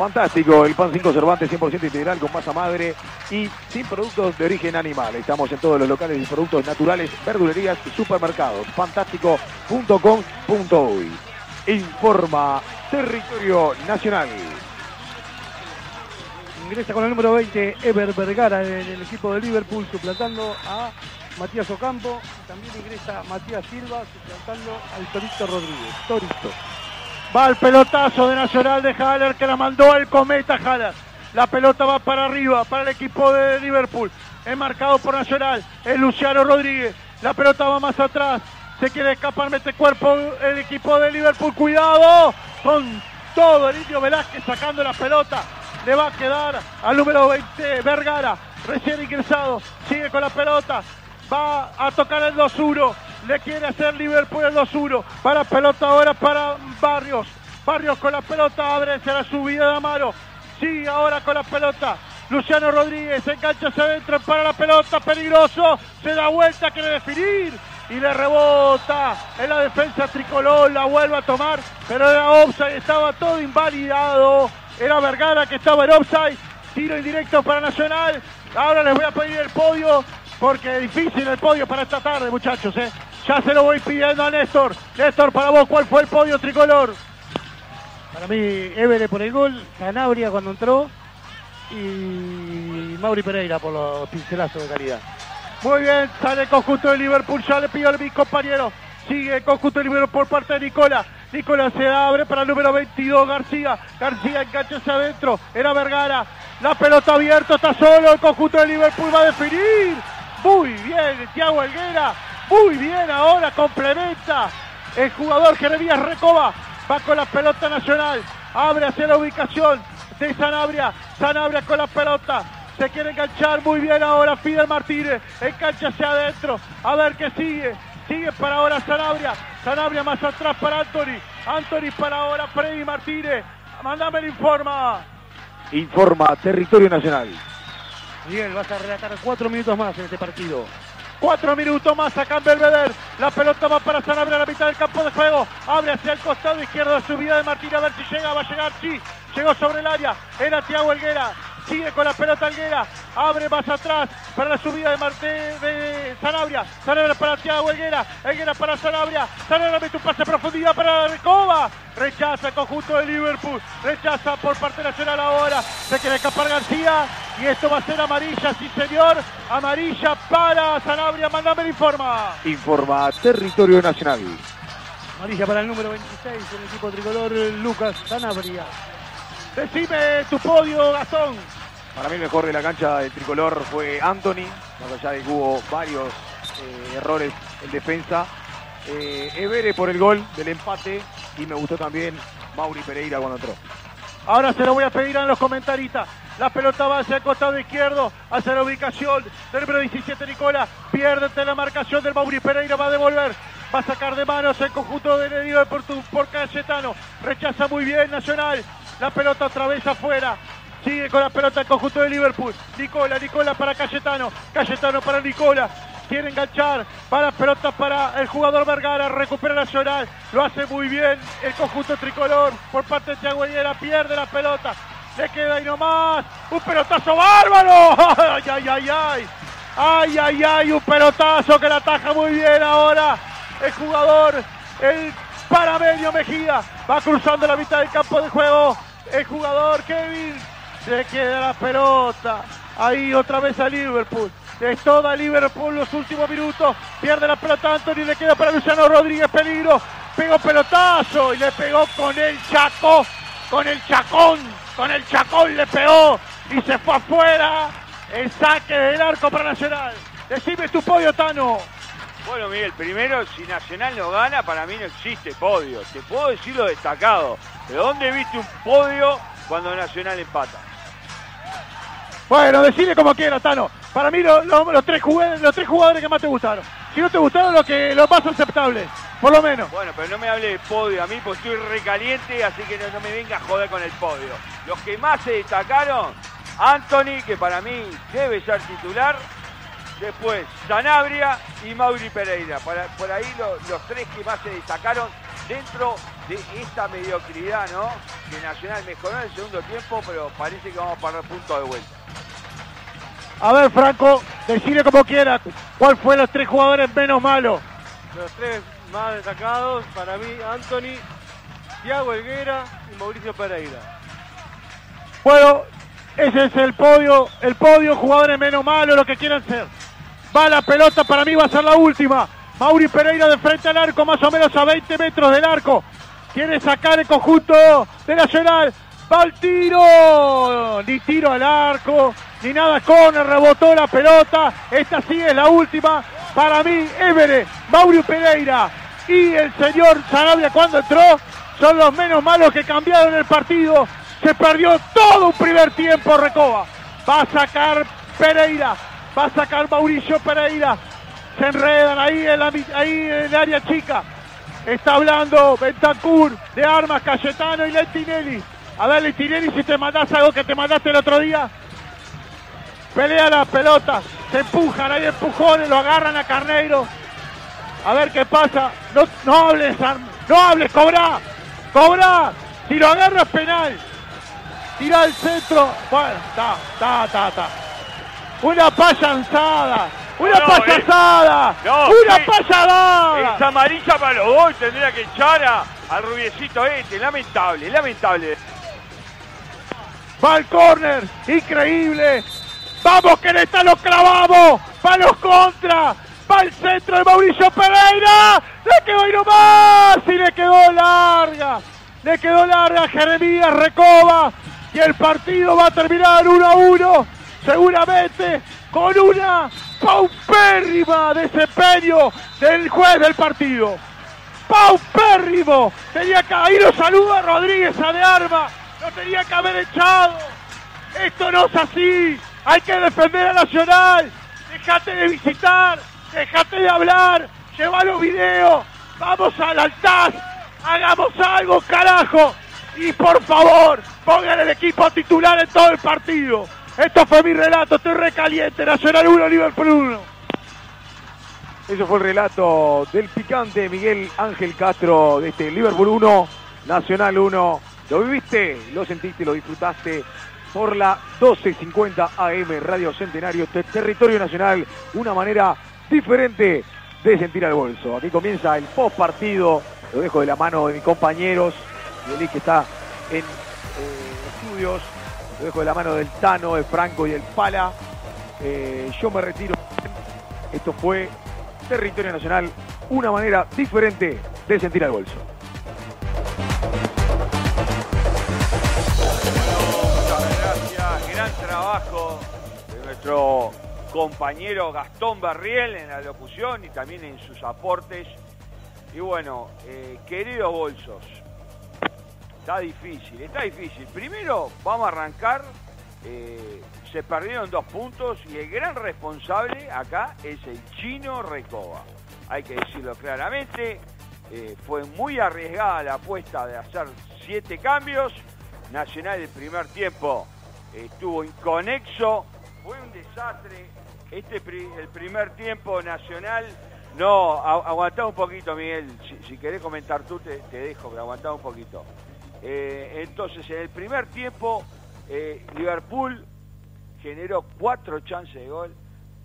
Fantástico, el pan cinco Cervantes cien por ciento integral con masa madre y sin productos de origen animal. Estamos en todos los locales y productos naturales, verdulerías y supermercados. Fantástico punto com punto uy. Informa Territorio Nacional. Ingresa con el número veinte Ever Vergara en el equipo de Liverpool, suplantando a Matías Ocampo. También ingresa Matías Silva, suplantando al Torito Rodríguez. Torito. Va el pelotazo de Nacional de Haller, que la mandó al cometa Haller. La pelota va para arriba, para el equipo de Liverpool. Es marcado por Nacional, es Luciano Rodríguez. La pelota va más atrás, se quiere escapar, mete cuerpo el equipo de Liverpool. ¡Cuidado! Con todo el Indio Velázquez sacando la pelota. Le va a quedar al número veinte, Vergara, recién ingresado. Sigue con la pelota, va a tocar el dos uno. Le quiere hacer Liverpool el dos uno. Para pelota ahora para Barrios. Barrios con la pelota, abre hacia la subida de Amaro. Sigue ahora con la pelota Luciano Rodríguez, se engancha hacia adentro para la pelota, peligroso. Se da vuelta, quiere definir y le rebota en la defensa tricolor. La vuelve a tomar, pero era offside, estaba todo invalidado. Era Vergara que estaba en offside. Tiro indirecto para Nacional. Ahora les voy a pedir el podio, porque es difícil el podio para esta tarde, muchachos, ¿eh? Ya se lo voy pidiendo a Néstor. Néstor, para vos, ¿cuál fue el podio tricolor? Para mí, Evere por el gol, Sanabria cuando entró y Mauri Pereira por los pincelazos de calidad. Muy bien, sale el conjunto de Liverpool, ya le pido a mis compañeros. Sigue el conjunto de Liverpool por parte de Nicola. Nicola se abre para el número veintidós, García. García engancha hacia adentro, era Vergara. La pelota abierta, está solo, el conjunto de Liverpool va a definir. Muy bien, Tiago Higuera. Muy bien, ahora complementa el jugador Jeremías Recoba. Va con la pelota Nacional, abre hacia la ubicación de Sanabria. Sanabria con la pelota, se quiere enganchar muy bien ahora Fidel Martínez. Engancha hacia adentro, a ver qué sigue. Sigue para ahora Sanabria. Sanabria más atrás para Anthony. Anthony para ahora Freddy Martínez. Mandame el informa. Informa Territorio Nacional. Miguel, vas a relatar cuatro minutos más en este partido. Cuatro minutos más acá en Belvedere. La pelota va para Sanabria a la mitad del campo de juego. Abre hacia el costado izquierdo, la subida de Martínez. A ver si llega, va a llegar, sí. Llegó sobre el área, era Tiago Higuera. Sigue con la pelota Higuera. Abre más atrás para la subida de Martínez, de Sanabria. Sanabria para Tiago Higuera. Higuera para Sanabria. Sanabria mete un pase a profundidad para Recoba. Rechaza el conjunto de Liverpool. Rechaza por parte Nacional ahora. Se quiere escapar García. Y esto va a ser amarilla, sí señor. Amarilla para Sanabria. Mandame el informa. Informa Territorio Nacional. Amarilla para el número veintiséis, el equipo tricolor, Lucas Sanabria. Decime tu podio, Gastón. Para mí el mejor de la cancha del tricolor fue Anthony, más allá de que hubo varios eh, errores en defensa. Eh, Evere por el gol del empate y me gustó también Mauri Pereira cuando entró. Ahora se lo voy a pedir a los comentaristas. La pelota va hacia el costado izquierdo, hacia la ubicación del número diecisiete, Nicola. Piérdete la marcación del Mauri Pereira, va a devolver. Va a sacar de manos el conjunto de Diego por, por Casetano. Rechaza muy bien Nacional. La pelota otra vez afuera. Sigue con la pelota el conjunto de Liverpool. Nicola, Nicola para Casetano. Casetano para Nicola. Quiere enganchar. Va la pelota para el jugador Vergara. Recupera Nacional. Lo hace muy bien el conjunto tricolor. Por parte de Tiago Higuera. Pierde la pelota. Le queda ahí nomás. ¡Un pelotazo bárbaro! ¡Ay, ay, ay, ay! ¡Ay, ay, ay! Un pelotazo que la ataja muy bien ahora el jugador, el panameño Mejía. Va cruzando la mitad del campo de juego. El jugador Kevin, se queda la pelota, ahí otra vez a Liverpool, es toda Liverpool los últimos minutos, pierde la pelota Anthony, le queda para Luciano Rodríguez, peligro, pegó pelotazo y le pegó con el chaco, con el chacón, con el chacón le pegó y se fue afuera, el saque del arco para Nacional. Decime tu podio, Tano. Bueno, Miguel, primero, si Nacional no gana, para mí no existe podio. Te puedo decir lo destacado. ¿Pero dónde viste un podio cuando Nacional empata? Bueno, decile como quieras, Tano. Para mí lo, lo, los, tres jugadores, los tres jugadores que más te gustaron. Si no te gustaron, los que los más aceptables, por lo menos. Bueno, pero no me hable de podio a mí, porque estoy recaliente, así que no, no me venga a joder con el podio. Los que más se destacaron, Anthony, que para mí debe ser titular. Después, Sanabria y Mauri Pereira. Para, por ahí lo, los tres que más se destacaron dentro de esta mediocridad, ¿no? Que Nacional mejoró en el segundo tiempo, pero parece que vamos a parar punto de vuelta. A ver, Franco, decide como quiera. ¿Cuál fue los tres jugadores menos malos? Los tres más destacados, para mí, Anthony, Tiago Higuera y Mauricio Pereira. Bueno, ese es el podio, el podio, jugadores menos malos, lo que quieran ser. Va la pelota, para mí va a ser la última. Mauri Pereira de frente al arco, más o menos a veinte metros del arco. Quiere sacar el conjunto de Nacional. Va el tiro. Ni tiro al arco, ni nada. Corner, rebotó la pelota. Esta sí es la última. Para mí, Évere, Mauricio Pereira y el señor Sanabria cuando entró son los menos malos que cambiaron el partido. Se perdió todo un primer tiempo Recoba. Va a sacar Pereira. Va a sacar Mauricio Pereira. Se enredan ahí en, la, ahí en el área chica. Está hablando Bentancur de Armas, Casetano y Lentinelli. A ver, Lentinelli, si te mandás algo que te mandaste el otro día. Pelea la pelota. Se empujan, hay empujones, lo agarran a Carneiro. A ver qué pasa. No, no hables, no hables, cobrá. Cobrá. Si lo agarra es penal. Tira al centro. Bueno, está, está, está, está. Una payanzada. Una no, payasada, eh, no, una eh, payasada. Esa amarilla para los dos tendría que echar a, al rubiecito este, lamentable, lamentable. Va al córner, increíble. Vamos que le está, lo clavamos, va los contra, va el centro de Mauricio Pereira. Le quedó y nomás, y le quedó larga. Le quedó larga Jeremías Recoba y el partido va a terminar uno a uno, seguramente con una paupérrima desempeño del juez del partido. Paupérrimo. Tenía que, ahí lo saluda Rodríguez a De Arma. Lo tenía que haber echado. Esto no es así. Hay que defender a Nacional. Dejate de visitar. Dejate de hablar. Lleva los videos. Vamos al altar. Hagamos algo, carajo. Y por favor, pongan el equipo titular en todo el partido. Esto fue mi relato, estoy recaliente. Nacional uno, Liverpool uno. Eso fue el relato del picante Miguel Ángel Castro de este Liverpool uno, Nacional uno. Lo viviste, lo sentiste, lo disfrutaste por la doce cincuenta A M Radio Centenario. Este Territorio Nacional, una manera diferente de sentir al bolso. Aquí comienza el post partido. Lo dejo de la mano de mis compañeros. Miguel que está en eh, estudios. Lo dejo de la mano del Tano, de Franco y del Pala. Eh, yo me retiro. Esto fue Territorio Nacional, una manera diferente de sentir al bolso. Muchas gracias, gran trabajo de nuestro compañero Gastón Barriel en la locución y también en sus aportes. Y bueno, eh, queridos bolsos, está difícil, está difícil. Primero vamos a arrancar, eh, se perdieron dos puntos y el gran responsable acá es el Chino Recoba. Hay que decirlo claramente, eh, fue muy arriesgada la apuesta de hacer siete cambios. Nacional el primer tiempo eh, estuvo inconexo, fue un desastre. Este pri el primer tiempo Nacional... No, aguantá un poquito, Miguel. Si, si querés comentar tú, te, te dejo, pero aguantá un poquito. Eh, entonces, en el primer tiempo, eh, Liverpool generó cuatro chances de gol.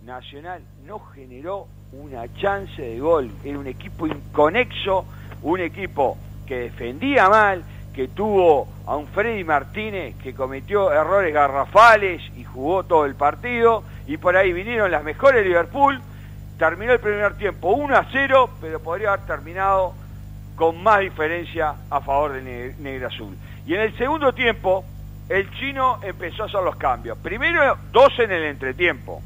Nacional no generó una chance de gol. Era un equipo inconexo, un equipo que defendía mal, que tuvo a un Freddy Martínez que cometió errores garrafales y jugó todo el partido. Y por ahí vinieron las mejores de Liverpool. Terminó el primer tiempo uno a cero, pero podría haber terminado con más diferencia a favor de Negra Azul. Y en el segundo tiempo, el Chino empezó a hacer los cambios. Primero, dos en el entretiempo.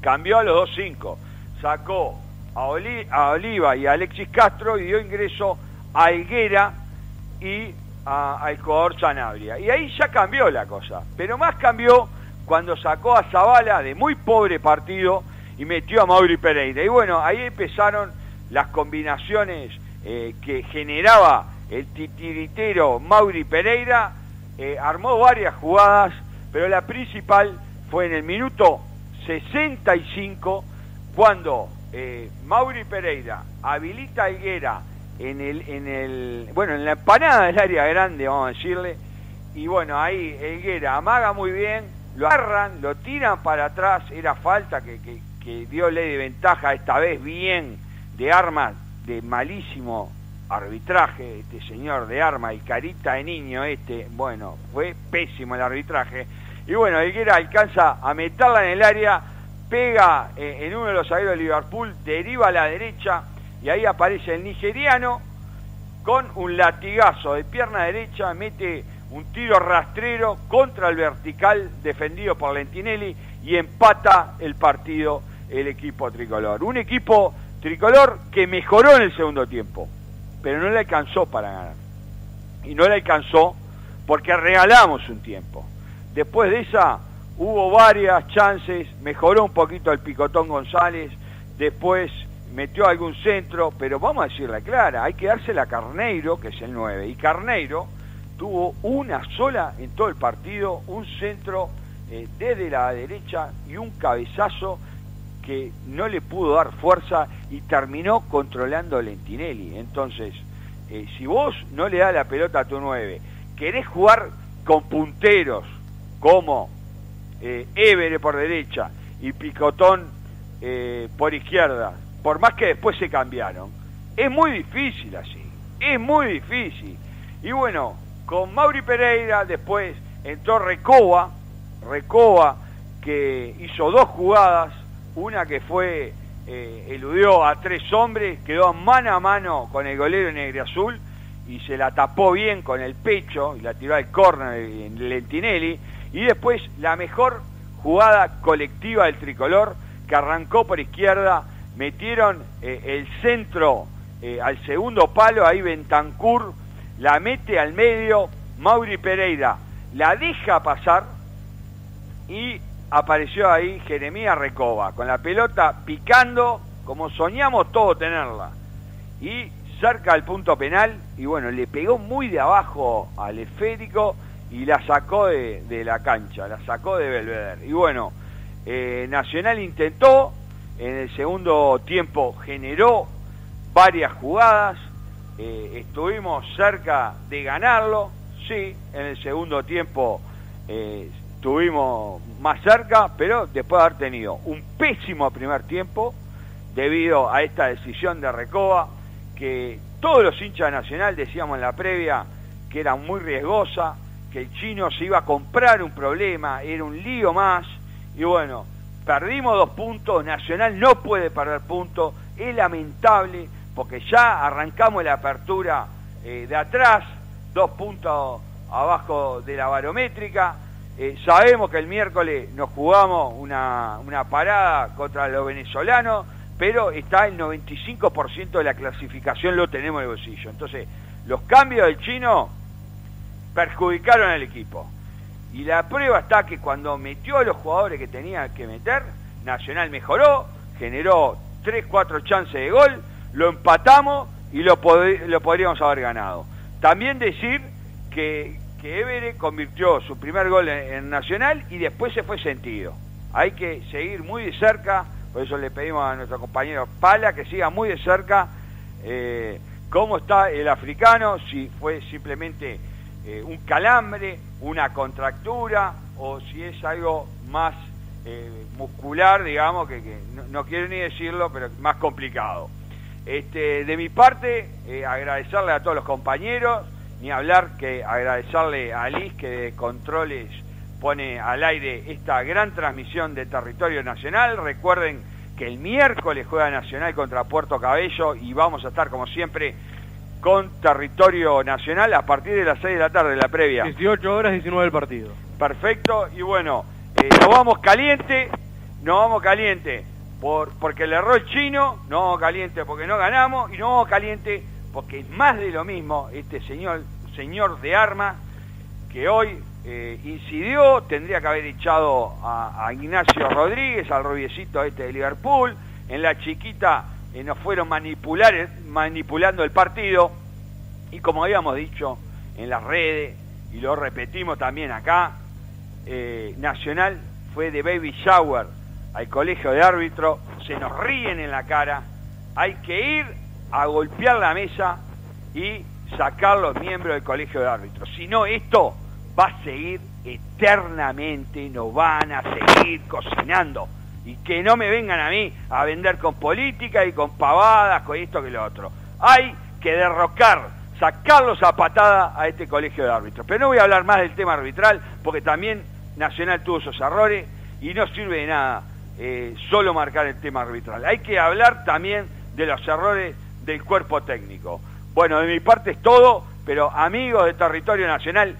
Cambió a los dos cinco. Sacó a, Oli a Oliva y a Alexis Castro y dio ingreso a Higuera y al jugador Sanabria. Y ahí ya cambió la cosa. Pero más cambió cuando sacó a Zavala de muy pobre partido y metió a Mauri Pereira. Y bueno, ahí empezaron las combinaciones eh, que generaba el titiritero Mauri Pereira. Eh, armó varias jugadas, pero la principal fue en el minuto sesenta y cinco, cuando eh, Mauri Pereira habilita a Higuera en el, en el, bueno, en la empanada del área grande, vamos a decirle. Y bueno, ahí Higuera amaga muy bien, lo agarran, lo tiran para atrás. Era falta que... que que dio ley de ventaja, esta vez bien, de Armas, de malísimo arbitraje, este señor de Armas, y carita de niño este, bueno, fue pésimo el arbitraje. Y bueno, Higuera alcanza a meterla en el área, pega eh, en uno de los zagueros de Liverpool, deriva a la derecha, y ahí aparece el nigeriano, con un latigazo de pierna derecha, mete un tiro rastrero contra el vertical defendido por Lentinelli y empata el partido el equipo tricolor. Un equipo tricolor que mejoró en el segundo tiempo, pero no le alcanzó para ganar. Y no le alcanzó porque regalamos un tiempo. Después de esa hubo varias chances, mejoró un poquito el Picotón González, después metió algún centro, pero vamos a decirla clara, hay que dársela a Carneiro, que es el nueve, y Carneiro tuvo una sola en todo el partido, un centro eh, desde la derecha y un cabezazo que no le pudo dar fuerza y terminó controlando Lentinelli. Entonces, eh, si vos no le das la pelota a tu nueve, querés jugar con punteros como eh, Évere por derecha y Picotón eh, por izquierda, por más que después se cambiaron, es muy difícil así, es muy difícil. Y bueno, con Mauri Pereira después entró Recoba, Recoba que hizo dos jugadas, una que fue, eh, eludió a tres hombres, quedó mano a mano con el golero negriazul y se la tapó bien con el pecho y la tiró al córner en Lentinelli. Y después la mejor jugada colectiva del tricolor, que arrancó por izquierda, metieron eh, el centro eh, al segundo palo, ahí Bentancur la mete al medio, Mauri Pereira la deja pasar y apareció ahí Jeremías Recoba con la pelota picando como soñamos todos tenerla, y cerca del punto penal, y bueno, le pegó muy de abajo al esférico y la sacó de, de la cancha, la sacó de Belvedere. Y bueno, eh, Nacional intentó, en el segundo tiempo generó varias jugadas, eh, estuvimos cerca de ganarlo, sí, en el segundo tiempo eh, estuvimos más cerca, pero después de haber tenido un pésimo primer tiempo, debido a esta decisión de Recoba, que todos los hinchas de Nacional decíamos en la previa que era muy riesgosa, que el chino se iba a comprar un problema, era un lío más, y bueno, perdimos dos puntos, Nacional no puede perder puntos, es lamentable, porque ya arrancamos la apertura eh, de atrás, dos puntos abajo de la barométrica, eh, sabemos que el miércoles nos jugamos una, una parada contra los venezolanos, pero está el noventa y cinco por ciento de la clasificación lo tenemos en el bolsillo. Entonces, los cambios del chino perjudicaron al equipo. Y la prueba está que cuando metió a los jugadores que tenía que meter, Nacional mejoró, generó tres cuatro chances de gol, lo empatamos y lo, pod- lo podríamos haber ganado. También decir que, que Évere convirtió su primer gol en, en Nacional y después se fue sentido. Hay que seguir muy de cerca. Por eso le pedimos a nuestro compañero Pala que siga muy de cerca eh, cómo está el africano, si fue simplemente eh, un calambre, una contractura, o si es algo más eh, muscular, digamos, que, que no, no quiero ni decirlo, pero más complicado. Este, de mi parte, eh, agradecerle a todos los compañeros, ni hablar que agradecerle a Liz, que de Controles pone al aire esta gran transmisión de Territorio Nacional. Recuerden que el miércoles juega Nacional contra Puerto Cabello y vamos a estar como siempre con Territorio Nacional a partir de las seis de la tarde, la previa. dieciocho horas, diecinueve el partido. Perfecto, y bueno, eh, nos vamos caliente, nos vamos caliente por, porque le erró el chino, nos vamos caliente porque no ganamos y nos vamos caliente porque es más de lo mismo este señor, señor de armas que hoy... Eh, incidió, tendría que haber echado a, a Ignacio Rodríguez, al rubiecito este de Liverpool, en la chiquita eh, nos fueron manipular, manipulando el partido, y como habíamos dicho en las redes, y lo repetimos también acá, eh, Nacional fue de baby shower al colegio de árbitro, se nos ríen en la cara, hay que ir a golpear la mesa y sacar los miembros del colegio de árbitros, si no esto... va a seguir eternamente, nos van a seguir cocinando. Y que no me vengan a mí a vender con política y con pavadas, con esto que lo otro. Hay que derrocar, sacarlos a patada a este colegio de árbitros. Pero no voy a hablar más del tema arbitral, porque también Nacional tuvo esos errores y no sirve de nada eh, solo marcar el tema arbitral. Hay que hablar también de los errores del cuerpo técnico. Bueno, de mi parte es todo, pero amigos de Territorio Nacional,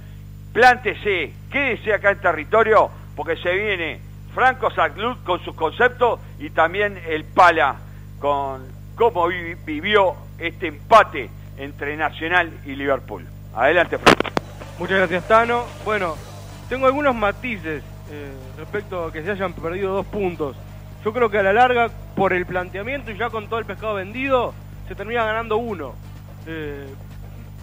plántese, quédese acá en Territorio, porque se viene Franco Saclú con sus conceptos y también el Pala con cómo vivió este empate entre Nacional y Liverpool. Adelante, Franco. Muchas gracias, Tano. Bueno, tengo algunos matices eh, respecto a que se hayan perdido dos puntos. Yo creo que a la larga, por el planteamiento y ya con todo el pescado vendido, se termina ganando uno. Eh,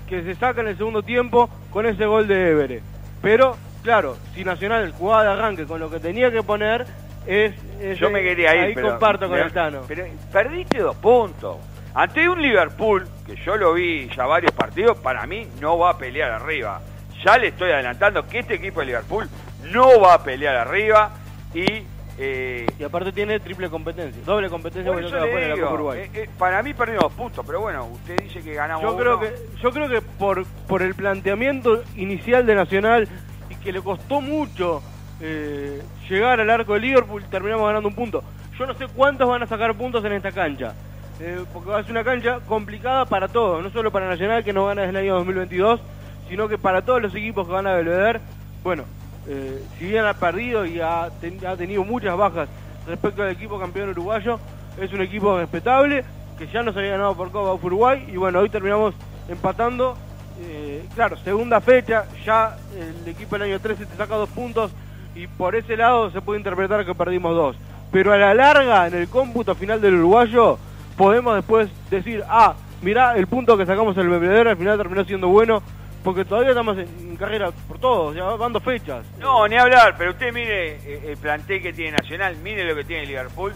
que se saca en el segundo tiempo con ese gol de Belvedere. Pero, claro, si Nacional jugaba de arranque con lo que tenía que poner, es... es yo me quería ir, ahí pero, comparto con pero, el Tano. Pero perdiste dos puntos. Ante un Liverpool, que yo lo vi ya varios partidos, para mí no va a pelear arriba. Ya le estoy adelantando que este equipo de Liverpool no va a pelear arriba y... Eh, y aparte tiene triple competencia, doble competencia por eso le digo, la Copa Uruguay. Eh, eh, para mí perdió dos puntos, pero bueno, usted dice que ganamos yo creo uno. que Yo creo que por, por el planteamiento inicial de Nacional y que le costó mucho eh, llegar al arco de Liverpool, terminamos ganando un punto. Yo no sé cuántos van a sacar puntos en esta cancha, eh, porque va a ser una cancha complicada para todos, no solo para Nacional que no gana desde el año dos mil veintidós, sino que para todos los equipos que van a Belvedere. Bueno, Eh, si bien ha perdido y ha, ten, ha tenido muchas bajas respecto al equipo campeón uruguayo, es un equipo respetable que ya nos había ganado por Copa Uruguay y bueno, hoy terminamos empatando. Eh, claro, segunda fecha, ya el equipo del año trece te saca dos puntos y por ese lado se puede interpretar que perdimos dos, pero a la larga en el cómputo final del uruguayo podemos después decir, ah, mirá el punto que sacamos el Belvedere al final terminó siendo bueno. Porque todavía estamos en carrera por todos, ya van dos fechas. No, ni hablar, pero usted mire el plantel que tiene Nacional, mire lo que tiene Liverpool,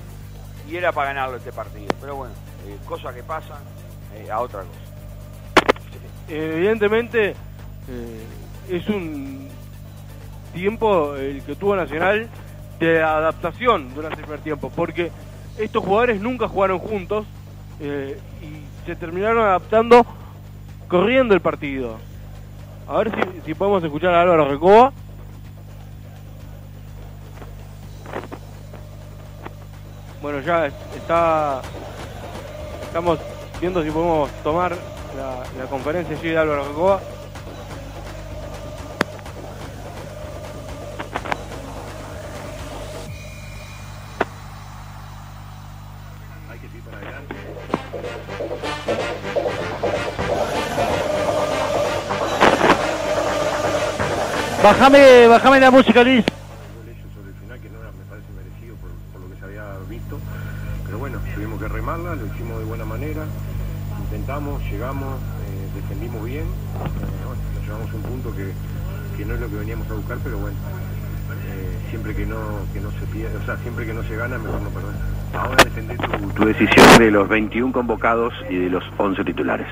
y era para ganarlo este partido. Pero bueno, eh, cosas que pasan, eh, a otra cosa. Evidentemente, eh, es un tiempo el que tuvo Nacional de adaptación durante el primer tiempo, porque estos jugadores nunca jugaron juntos eh, y se terminaron adaptando corriendo el partido. A ver si, si podemos escuchar a Álvaro Recoba. Bueno, ya está... Estamos viendo si podemos tomar la, la conferencia allí de Álvaro Recoba. Hay que ir para adelante. Bajame, bajame la música, Luis. El gol hecho sobre el final que no era, me parece merecido por, por lo que se había visto, pero bueno, tuvimos que remarla, lo hicimos de buena manera, intentamos, llegamos, eh, defendimos bien, eh, bueno, nos llevamos un punto que, que no es lo que veníamos a buscar, pero bueno, eh, siempre que no, que no se pierde, o sea, siempre que no se gana, mejor no perder. Ahora defender tu, tu decisión de los veintiuno convocados y de los once titulares.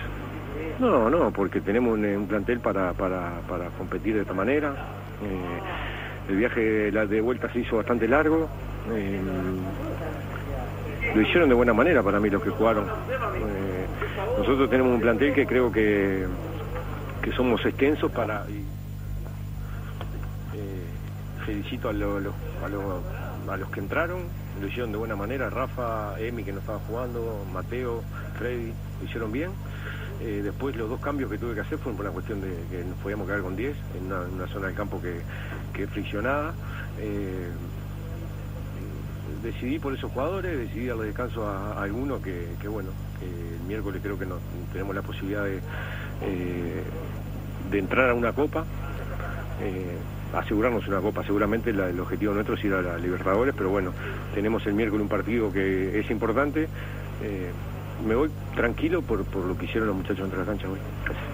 No, no, porque tenemos un, un plantel para, para, para competir de esta manera. Eh, el viaje la de vuelta se hizo bastante largo. Eh, lo hicieron de buena manera para mí los que jugaron. Eh, nosotros tenemos un plantel que creo que, que somos extensos para... Y, eh, felicito a, lo, lo, a, lo, a los que entraron, lo hicieron de buena manera. Rafa, Emi, que no estaba jugando, Mateo, Freddy, lo hicieron bien. Eh, después los dos cambios que tuve que hacer fueron por la cuestión de que nos podíamos quedar con diez en una, una zona del campo que, que es friccionada. Eh, decidí por esos jugadores, decidí darle descanso a, a algunos que, que bueno, que el miércoles creo que no, tenemos la posibilidad de, eh, de entrar a una copa, eh, asegurarnos una copa. Seguramente la, el objetivo nuestro es ir a la Libertadores, pero bueno, tenemos el miércoles un partido que es importante. Eh, Me voy tranquilo por, por lo que hicieron los muchachos entre la cancha hoy.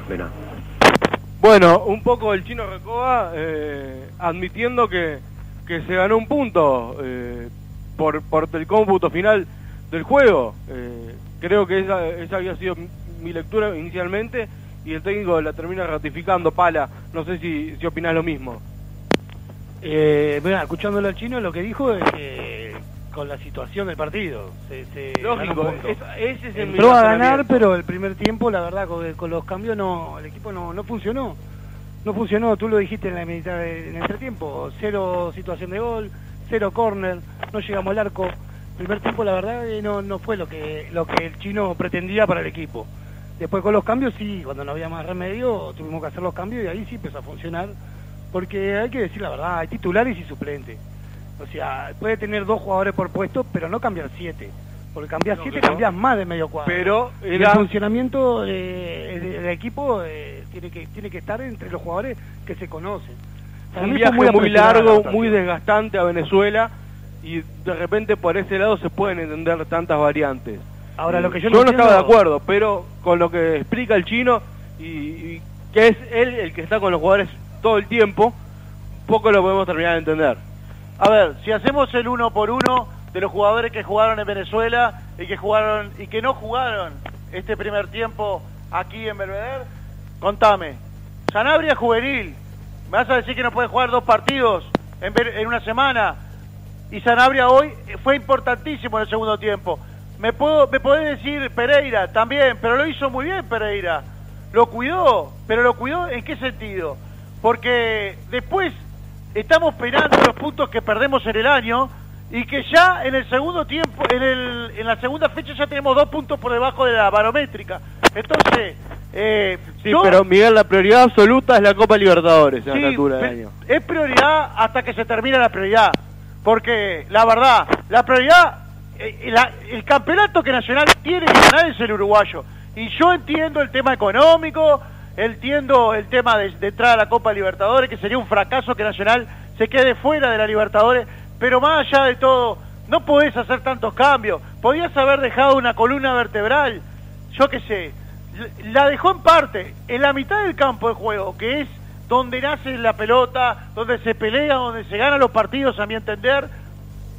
De nada. Bueno, un poco el Chino Recoba eh, admitiendo que, que se ganó un punto eh, por, por el cómputo final del juego. Eh, creo que esa, esa había sido mi lectura inicialmente y el técnico la termina ratificando. Pala, no sé si, si opinás lo mismo. Eh, bueno, escuchándolo al Chino, lo que dijo es que... con la situación del partido se, se lógico es, ese es el entró a ganar, pero el primer tiempo la verdad con, con los cambios no, el equipo no, no funcionó no funcionó, tú lo dijiste en la mitad de, en el entretiempo, cero situación de gol, cero córner, no llegamos al arco, el primer tiempo la verdad no, no fue lo que, lo que el Chino pretendía para el equipo. Después con los cambios sí, cuando no había más remedio tuvimos que hacer los cambios y ahí sí empezó a funcionar, porque hay que decir la verdad, hay titulares y suplentes. O sea, puede tener dos jugadores por puesto, pero no cambiar siete. Porque cambias no, siete, claro. Cambias más de medio cuadro. Pero era... el funcionamiento del eh, equipo eh, tiene que tiene que estar entre los jugadores que se conocen. Para un viaje muy, muy largo, muy desgastante a Venezuela, y de repente por ese lado se pueden entender tantas variantes. Ahora, lo que yo no, yo no entiendo... estaba de acuerdo, pero con lo que explica el chino, y, y que es él el que está con los jugadores todo el tiempo, poco lo podemos terminar de entender. A ver, si hacemos el uno por uno de los jugadores que jugaron en Venezuela y que jugaron y que no jugaron este primer tiempo aquí en Belvedere, contame. Sanabria juvenil, me vas a decir que no puede jugar dos partidos en, en una semana, y Sanabria hoy fue importantísimo en el segundo tiempo. Me puedo me podés decir Pereira también, pero lo hizo muy bien Pereira, lo cuidó, pero lo cuidó ¿en qué sentido? Porque después estamos penando los puntos que perdemos en el año y que ya en el segundo tiempo, en, el, en la segunda fecha ya tenemos dos puntos por debajo de la barométrica. Entonces, eh, sí, yo, pero Miguel, la prioridad absoluta es la Copa Libertadores en sí, la altura del año. Es prioridad hasta que se termine la prioridad, porque la verdad, la prioridad, eh, la, el campeonato que Nacional tiene que ganar es el uruguayo. Y yo entiendo el tema económico. Entiendo el tema de, de entrar a la Copa Libertadores, que sería un fracaso que Nacional se quede fuera de la Libertadores, pero más allá de todo, no podés hacer tantos cambios. Podías haber dejado una columna vertebral, yo qué sé, la dejó en parte, en la mitad del campo de juego, que es donde nace la pelota, donde se pelea, donde se ganan los partidos, a mi entender,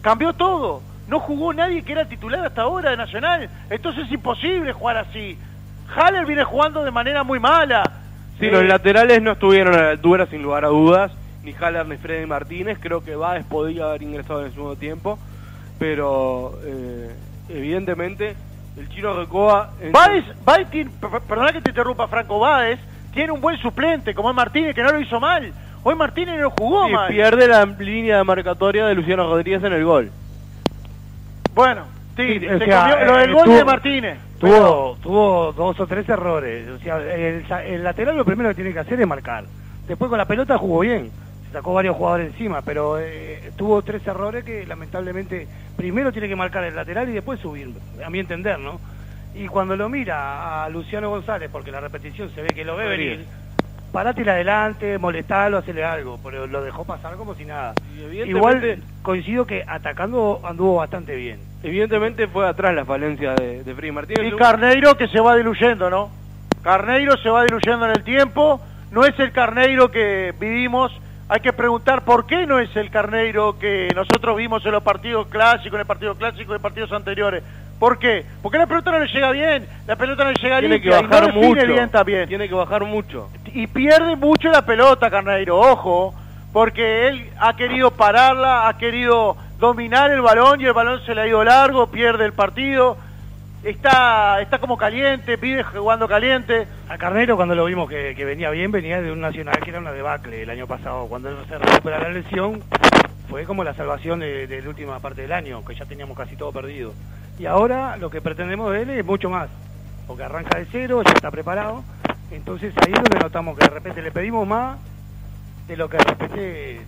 cambió todo. No jugó nadie que era titular hasta ahora de Nacional, entonces es imposible jugar así. Haller viene jugando de manera muy mala. Sí, eh... los laterales no estuvieron a la altura, sin lugar a dudas. Ni Haller ni Freddy Martínez. Creo que Báez podía haber ingresado en el segundo tiempo. Pero, eh, evidentemente, el chino Recoba... En... Báez, Báez tiene, perdona que te interrumpa, Franco, Báez tiene un buen suplente, como es Martínez, que no lo hizo mal. Hoy Martínez no jugó sí, mal. Y pierde la línea de marcatoria de Luciano Rodríguez en el gol. Bueno, sí, sí, se o sea, cambió, lo del eh, gol tú... de Martínez. Tuvo, tuvo dos o tres errores. O sea, el, el lateral lo primero que tiene que hacer es marcar. Después con la pelota jugó bien, se sacó varios jugadores encima, pero eh, tuvo tres errores que lamentablemente primero tiene que marcar el lateral y después subir, a mi entender, ¿no? Y cuando lo mira a Luciano González, porque la repetición se ve que lo ve venir, parátela adelante, molestalo, hacele algo, pero lo dejó pasar como si nada. Igual coincido que atacando anduvo bastante bien. Evidentemente fue atrás la falencia de, de Freddy Martínez. Y Carneiro que se va diluyendo, ¿no? Carneiro se va diluyendo en el tiempo, no es el Carneiro que vivimos, hay que preguntar por qué no es el Carneiro que nosotros vimos en los partidos clásicos, en el partido clásico, en partidos anteriores. ¿Por qué? Porque la pelota no le llega bien, la pelota no le llega bien, y no define bien también. Tiene que bajar mucho. Y pierde mucho la pelota, Carneiro, ojo, porque él ha querido pararla, ha querido dominar el balón y el balón se le ha ido largo, pierde el partido, está está como caliente, vive jugando caliente. A Carneiro cuando lo vimos que, que venía bien, venía de un Nacional que era una debacle el año pasado, cuando él se recuperó la lesión. Fue como la salvación de, de la última parte del año, que ya teníamos casi todo perdido. Y ahora lo que pretendemos de él es mucho más, porque arranca de cero, ya está preparado. Entonces ahí es donde notamos que de repente le pedimos más de lo que de repente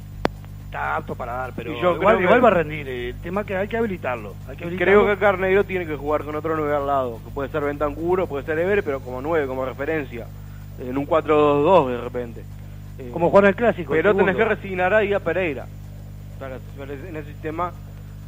está apto para dar. Pero yo igual, igual que... va a rendir, el tema es que hay que habilitarlo. Hay que habilitarlo. Creo que Carneiro tiene que jugar con otro nueve al lado, que puede ser Bentancuro, puede ser Ever, pero como nueve, como referencia, en un cuatro dos dos de repente. Eh, como jugar el clásico. Pero el tenés que resignar ahí a Pereira. Para, en ese sistema,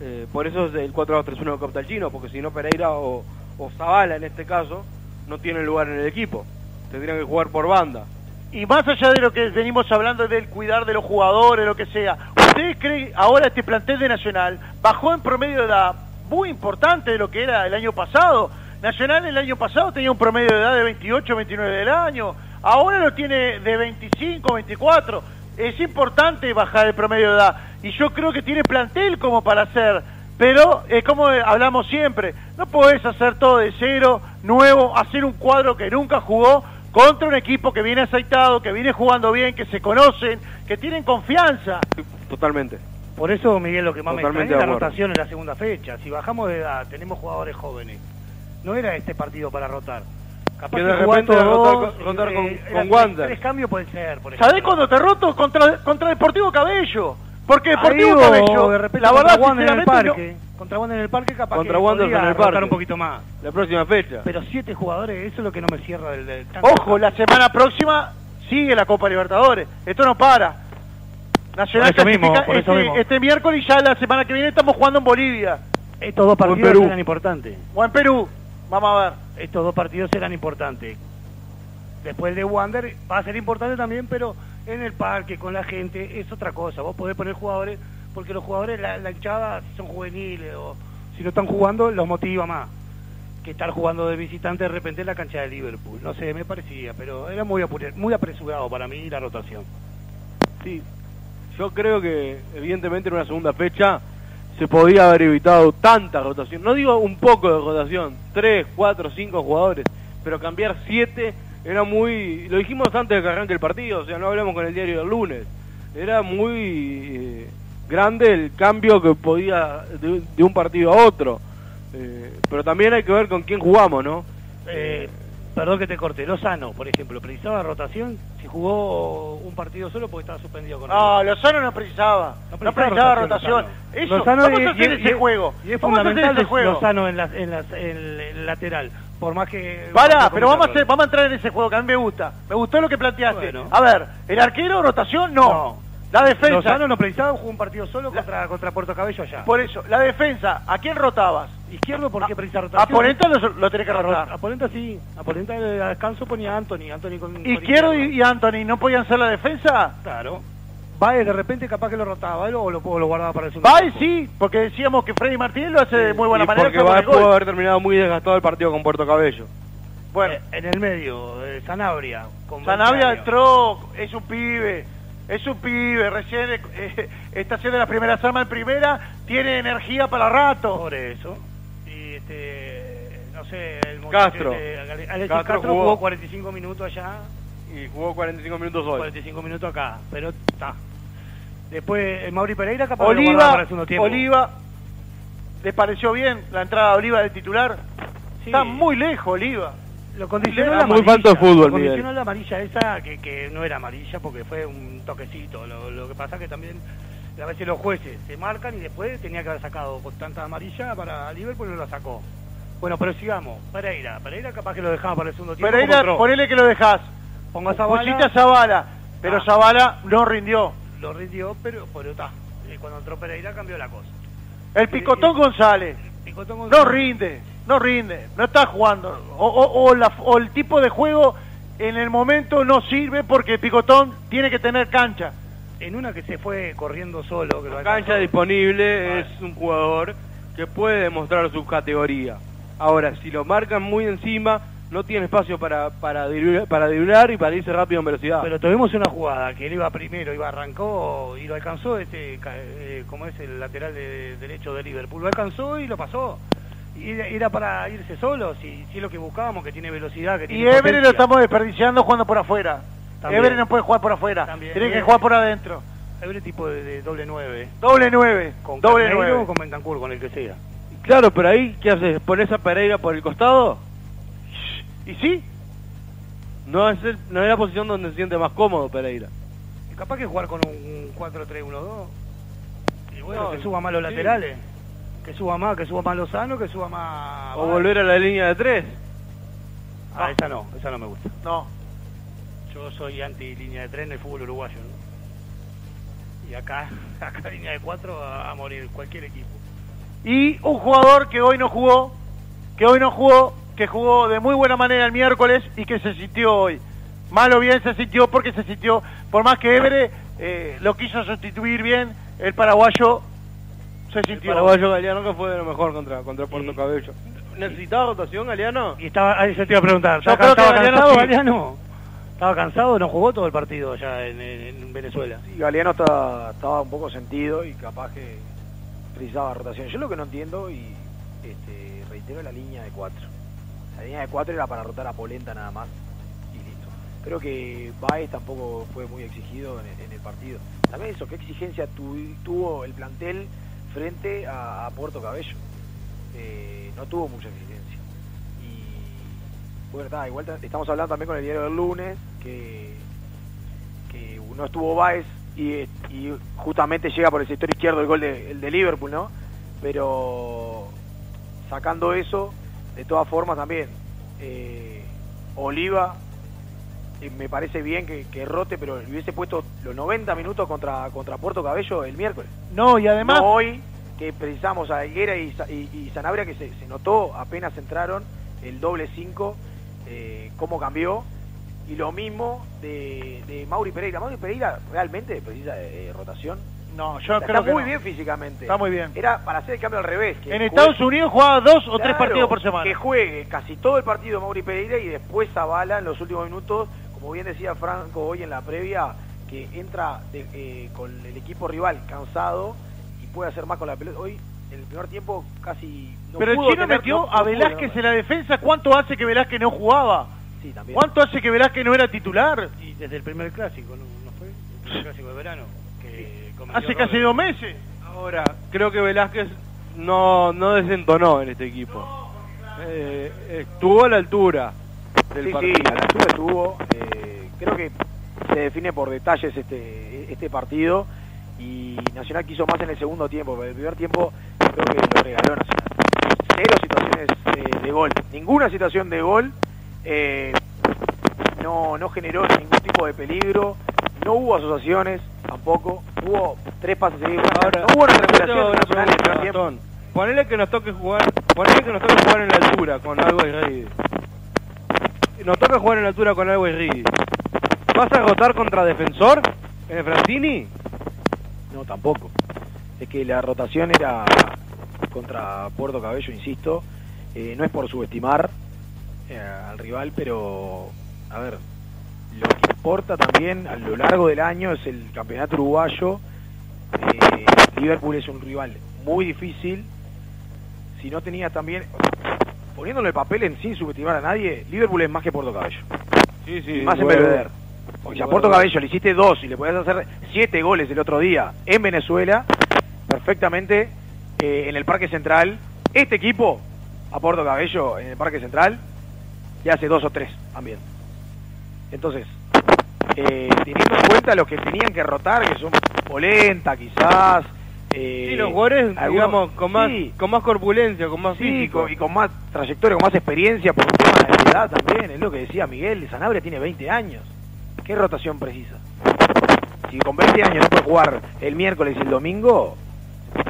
eh, por eso es el cuatro dos tres uno que opta el chino, porque si no Pereira o, o Zavala en este caso no tienen lugar en el equipo, tendrían que jugar por banda. Y más allá de lo que venimos hablando del cuidar de los jugadores, lo que sea, ¿ustedes creen ahora este plantel de Nacional bajó en promedio de edad muy importante de lo que era el año pasado? Nacional el año pasado tenía un promedio de edad de veintiocho, veintinueve del año, ahora lo tiene de veinticinco, veinticuatro. Es importante bajar el promedio de edad y yo creo que tiene plantel como para hacer, pero eh, como hablamos siempre, no podés hacer todo de cero, nuevo, hacer un cuadro que nunca jugó contra un equipo que viene aceitado, que viene jugando bien, que se conocen, que tienen confianza. Totalmente. Por eso, Miguel, lo que más Totalmente me extraña es la rotación en la segunda fecha. Si bajamos de edad, tenemos jugadores jóvenes. No era este partido para rotar. Capaz que de repente rotar, rotar con, eh, con Wander. Tres cambios pueden ser, por ejemplo. ¿Sabés cuándo te roto? Contra, contra Deportivo Cabello. Porque Deportivo Ahí, Cabello, de repente, la verdad, sinceramente... Contra Wander en el parque, capaz contra que podría rotar un poquito más. La próxima fecha. Pero siete jugadores, eso es lo que no me cierra del... del tanto. Ojo, la semana próxima sigue la Copa Libertadores. Esto no para. Nacional clasifica este, este miércoles y ya la semana que viene estamos jugando en Bolivia. Estos dos partidos serán importantes. O en Perú, vamos a ver. Estos dos partidos serán importantes. Después el de Wander va a ser importante también, pero en el parque, con la gente, es otra cosa. Vos podés poner jugadores... porque los jugadores, la, la hinchada, son juveniles, o si no están jugando, los motiva más que estar jugando de visitante de repente en la cancha de Liverpool. No sé, me parecía, pero era muy apure, muy apresurado para mí la rotación. Sí, yo creo que evidentemente en una segunda fecha se podía haber evitado tanta rotación. No digo un poco de rotación, tres, cuatro, cinco jugadores, pero cambiar siete era muy... Lo dijimos antes de que arranque el partido, o sea, no hablamos con el diario del lunes. Era muy... Eh... grande el cambio que podía de, de un partido a otro, eh, pero también hay que ver con quién jugamos, ¿no? Eh, perdón que te corte, Lozano, por ejemplo, ¿precisaba rotación? Si jugó un partido solo porque estaba suspendido con él. No, Lozano no precisaba, no precisaba, no precisaba rotación. rotación. Eso, Lozano vamos a hacer y, ese y, juego. Y es fundamental ese juego. Lozano en, la, en, la, en el lateral, por más que... Pará, pero vamos a, hacer, vamos a entrar en ese juego que a mí me gusta. Me gustó lo que planteaste. Bueno. A ver, ¿el arquero rotación? No. no. La defensa. Lozano no precisaba, jugó un partido solo contra, contra Puerto Cabello allá. Por eso, la defensa, ¿a quién rotabas? Izquierdo, porque a, precisa rotación. A Polenta lo, lo tenés que rotar. A Polenta sí, a Polenta a descanso ponía Anthony. Anthony con, Izquierdo con y Anthony, ¿no podían ser la defensa? Claro. Baez de repente capaz que lo rotaba, ¿no? o, lo, o lo guardaba para el segundo. Baez sí, porque decíamos que Freddy Martínez lo hace de muy buena y manera. Porque Baez pudo haber terminado muy desgastado el partido con Puerto Cabello. Bueno. Eh, en el medio, eh, Sanabria. Con Sanabria entró, es un pibe. Es un pibe, recién eh, está haciendo las primeras armas en primera, tiene energía para rato. Por eso. Y este, no sé, el Castro. Este, Alexis Castro, Castro jugó, jugó cuarenta y cinco minutos allá. Y jugó cuarenta y cinco minutos hoy. cuarenta y cinco minutos acá, pero está. Después, el Mauri Pereira capaz Oliva, de para el segundo tiempo. Oliva, ¿les pareció bien la entrada de Oliva de titular? Sí. Está muy lejos, Oliva. Lo condicionó la amarilla, muy falta de fútbol, lo condicionó Miguel. La amarilla esa, que, que no era amarilla porque fue un toquecito. Lo, lo que pasa que también a veces los jueces se marcan y después tenía que haber sacado con tanta amarilla para Liverpool, no la sacó. Bueno, pero sigamos. Pereira, Pereira capaz que lo dejaba para el segundo tiempo. Pereira, ponele que lo dejás. Ponga Zavala. Pusiste a Zavala, pero ah. Zavala no rindió. Lo rindió, pero, pero está. Cuando entró Pereira cambió la cosa. El Picotón el, el, González. El Picotón González. No rinde. No rinde, no está jugando. O, o, o, la, o el tipo de juego en el momento no sirve porque Picotón tiene que tener cancha. En una que se fue corriendo solo. Que la cancha solo. Disponible es un jugador que puede demostrar su categoría. Ahora, si lo marcan muy encima, no tiene espacio para para driblar, para driblar y para irse rápido en velocidad. Pero tuvimos una jugada que él iba primero, iba arrancó y lo alcanzó. este eh, Como es el lateral de, derecho de Liverpool, lo alcanzó y lo pasó. Era para irse solo, si, si es lo que buscábamos, que tiene velocidad, que tiene potencia. Y Ever lo estamos desperdiciando jugando por afuera. Ever no puede jugar por afuera, también. Tiene que jugar por adentro. Ever tipo de, de doble nueve. Doble nueve. Con doble nueve. Con Bentancur, con el que sea. Claro, pero ahí, ¿qué haces? ¿Ponés a Pereira por el costado? ¿Y sí? No es, el, no es la posición donde se siente más cómodo Pereira. Es capaz que jugar con un cuatro tres uno dos. Y bueno, que no, suba más los sí. laterales. Que suba más, que suba más Lozano, que suba más... O volver a la línea de tres. Ah, ah, esa no, esa no me gusta. No. Yo soy anti línea de tres en el fútbol uruguayo, ¿no? Y acá, acá línea de cuatro a, a morir cualquier equipo. Y un jugador que hoy no jugó, que hoy no jugó, que jugó de muy buena manera el miércoles y que se sintió hoy. Mal o bien se sintió porque se sintió, por más que Evere eh, lo quiso sustituir bien, el paraguayo... Se sintió. El paraguayo Galeano que fue de lo mejor contra, contra Puerto sí. Cabello. ¿Necesitaba rotación Galeano? Y estaba, ahí se te iba a preguntar. Yo creo que estaba cansado Galeano. Estaba cansado, no jugó todo el partido allá en, en Venezuela. Sí, Galeano estaba, estaba un poco sentido y capaz que precisaba rotación. Yo lo que no entiendo, y este, reitero, la línea de cuatro. La línea de cuatro era para rotar a Polenta nada más y listo. Creo que Baez tampoco fue muy exigido en, en el partido. También eso, ¿qué exigencia tu, tuvo el plantel frente a, a Puerto Cabello? Eh, no tuvo mucha exigencia y Bueno, está, igual estamos hablando también con el diario del lunes, que, que no estuvo Baez y, y justamente llega por el sector izquierdo el gol de, el de Liverpool, ¿no? Pero sacando eso, de todas formas también, eh, Oliva, eh, me parece bien que, que rote, pero le hubiese puesto los noventa minutos contra, contra Puerto Cabello el miércoles. No, y además... No hoy, que precisamos a Higuera y, y, y Sanabria, que se, se notó apenas entraron el doble cinco, eh, cómo cambió, y lo mismo de, de Mauri Pereira. Mauri Pereira realmente precisa de, de rotación. No, yo está, creo está que muy no. bien físicamente. Está muy bien. Era para hacer el cambio al revés. Que en juegue... Estados Unidos jugaba dos o claro, tres partidos por semana. Que juegue casi todo el partido Mauri Pereira y después Zavala en los últimos minutos, como bien decía Franco hoy en la previa, que entra de, eh, con el equipo rival cansado y puede hacer más con la pelota. Hoy, en el primer tiempo, casi... No Pero pudo el Chino metió no, a Velázquez no en la defensa. ¿Cuánto hace que Velázquez no jugaba? Sí, también. ¿Cuánto hace que Velázquez no era titular? Y desde el primer clásico, ¿no, no fue? El primer clásico de verano. Hace Robert. Casi dos meses. Ahora, creo que Velázquez no, no desentonó en este equipo. No, eh, estuvo a la altura del sí, partido. Sí, a la altura estuvo. Eh, creo que se define por detalles este, este partido. Y Nacional quiso más en el segundo tiempo. Pero el primer tiempo creo que lo regaló Nacional. Cero situaciones eh, de gol. Ninguna situación de gol. Eh, no, no generó ningún tipo de peligro. No hubo asociaciones. Tampoco, hubo tres pases seguidos. Ahora, no hubo una recuperación. Ponele que nos toque jugar, ponele que nos toque jugar en la altura con algo y Reid. Nos toca jugar en la altura con algo y Reid. ¿Vas a rotar contra defensor? ¿En Francini? No, tampoco. Es que la rotación era contra Puerto Cabello, insisto. Eh, no es por subestimar eh, al rival, pero a ver. Lo que importa también a lo largo del año es el campeonato uruguayo. Eh, Liverpool es un rival muy difícil. Si no tenías también... Poniéndole el papel en sin subestimar a nadie, Liverpool es más que Puerto Cabello. Sí, sí. Más en Belvedere. O sea, a Puerto Cabello le hiciste dos y le podías hacer siete goles el otro día en Venezuela. Perfectamente eh, en el Parque Central. Este equipo, a Puerto Cabello, en el Parque Central, le hace dos o tres también. Entonces, eh, teniendo en cuenta los que tenían que rotar, que son Polenta quizás... Eh, sí, los jugadores, algunos, digamos, con más, sí, con más corpulencia, con más sí, físico. Con, y con más trayectoria, con más experiencia, por un tema de edad también, es lo que decía Miguel, Sanabria tiene veinte años. ¿Qué rotación precisa? Si con veinte años no puede jugar el miércoles y el domingo...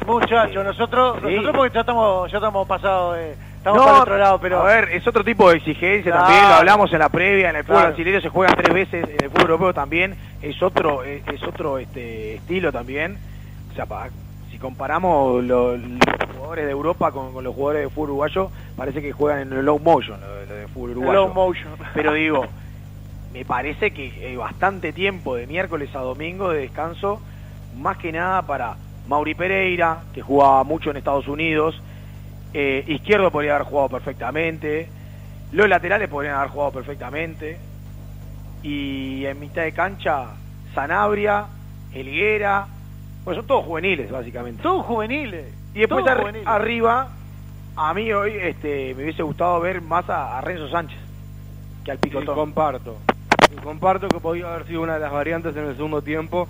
Muchachos, eh, nosotros, sí. nosotros porque ya estamos, ya estamos pasados... Eh. Estamos no, para el otro lado, pero... A ver, es otro tipo de exigencia claro. también, lo hablamos en la previa, en el fútbol claro. brasileño se juega tres veces, en el fútbol europeo también, es otro es, es otro este estilo también. O sea, pa, si comparamos lo, los jugadores de Europa con, con los jugadores de fútbol uruguayo, parece que juegan en el low motion, lo, lo de fútbol uruguayo. Low motion. Pero digo, me parece que hay bastante tiempo de miércoles a domingo de descanso, más que nada para Mauri Pereira, que jugaba mucho en Estados Unidos, Eh, izquierdo podría haber jugado perfectamente, los laterales podrían haber jugado perfectamente, y en mitad de cancha Sanabria, Higuera, bueno, son todos juveniles básicamente. Todos juveniles. Y después ar juveniles. arriba, a mí hoy este, me hubiese gustado ver más a, a Renzo Sánchez que al Picotón. Y comparto, y comparto que podía haber sido una de las variantes en el segundo tiempo,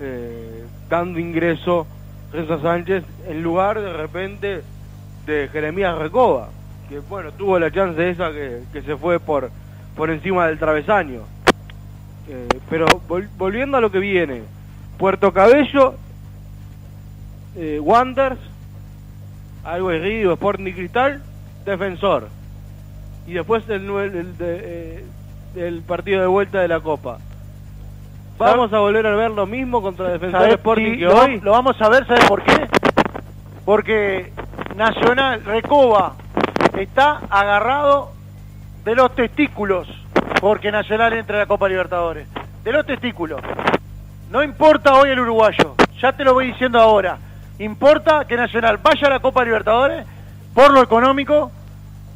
eh, dando ingreso Renzo Sánchez en lugar de repente... de Jeremías Recoba, que bueno, tuvo la chance esa que, que se fue por, por encima del travesaño. Eh, pero vol volviendo a lo que viene, Puerto Cabello, eh, Wanderers, algo herido, Sporting Cristal, Defensor. Y después el, el, de, eh, el partido de vuelta de la Copa. Vamos a volver a ver lo mismo contra Defensor Sporting sí, que lo, hoy. Lo vamos a ver, ¿sabes por qué? Porque... Nacional, Recoba, está agarrado de los testículos, porque Nacional entra a la Copa Libertadores. De los testículos. No importa hoy el uruguayo, ya te lo voy diciendo ahora. Importa que Nacional vaya a la Copa Libertadores por lo económico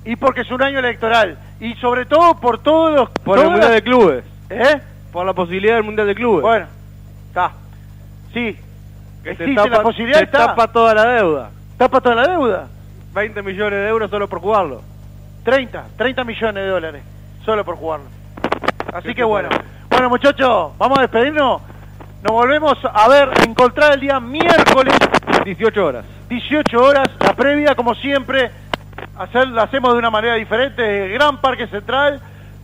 y porque es un año electoral. Y sobre todo por todos los... Por el Mundial las... de Clubes. ¿Eh? Por la posibilidad del Mundial de Clubes. Bueno, está. Sí, que existe tapa, la posibilidad, te está. tapa toda la deuda. ¿Tapa toda la deuda? veinte millones de euros solo por jugarlo. treinta millones de dólares. solo por jugarlo. Así que bueno. Bueno, muchachos, vamos a despedirnos. Nos volvemos a ver, encontrar el día miércoles. dieciocho horas. dieciocho horas, la previa, como siempre. Hacer, la hacemos de una manera diferente. Gran Parque Central.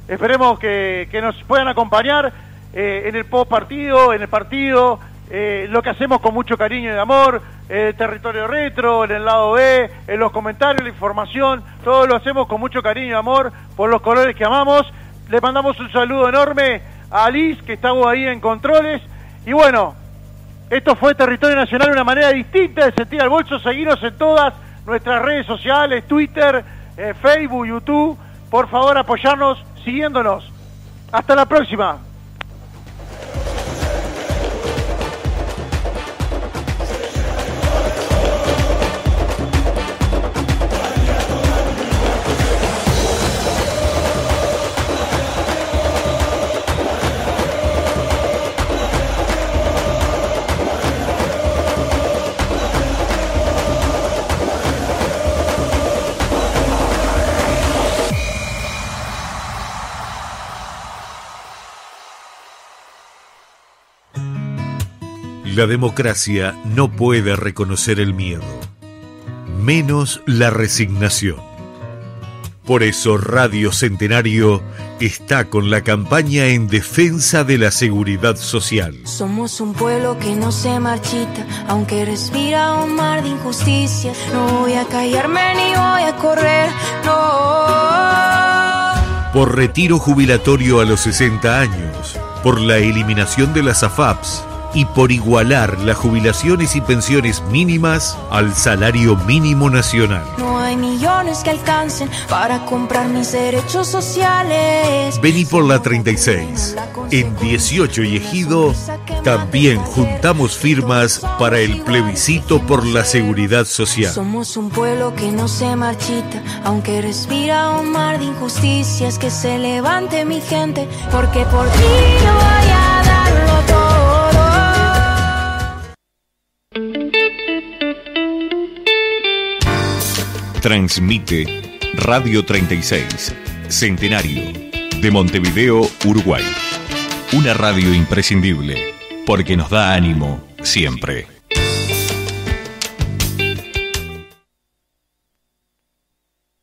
Esperemos que, que nos puedan acompañar eh, en el post partido, en el partido. Eh, lo que hacemos con mucho cariño y amor. Eh, Territorio Retro, en el lado B, en los comentarios, la información. Todo lo hacemos con mucho cariño y amor por los colores que amamos. Le mandamos un saludo enorme a Alice, que está ahí en controles. Y bueno, esto fue Territorio Nacional, una manera distinta de sentir al bolso. Seguinos en todas nuestras redes sociales, Twitter, eh, Facebook, YouTube. Por favor, apoyarnos siguiéndonos. Hasta la próxima. La democracia no puede reconocer el miedo, menos la resignación. Por eso Radio Centenario está con la campaña en defensa de la seguridad social. Somos un pueblo que no se marchita, aunque respira un mar de injusticia. No voy a callarme ni voy a correr, no. Por retiro jubilatorio a los sesenta años, por la eliminación de las A F A P s, y por igualar las jubilaciones y pensiones mínimas al salario mínimo nacional. No hay millones que alcancen para comprar mis derechos sociales. Vení por la treinta y seis. En dieciocho y Ejido también juntamos firmas para el plebiscito por la seguridad social. Somos un pueblo que no se marchita, aunque respira un mar de injusticias. Que se levante mi gente, porque por ti yo voy a darlo todo. Transmite Radio treinta y seis, Centenario, de Montevideo, Uruguay. Una radio imprescindible, porque nos da ánimo siempre.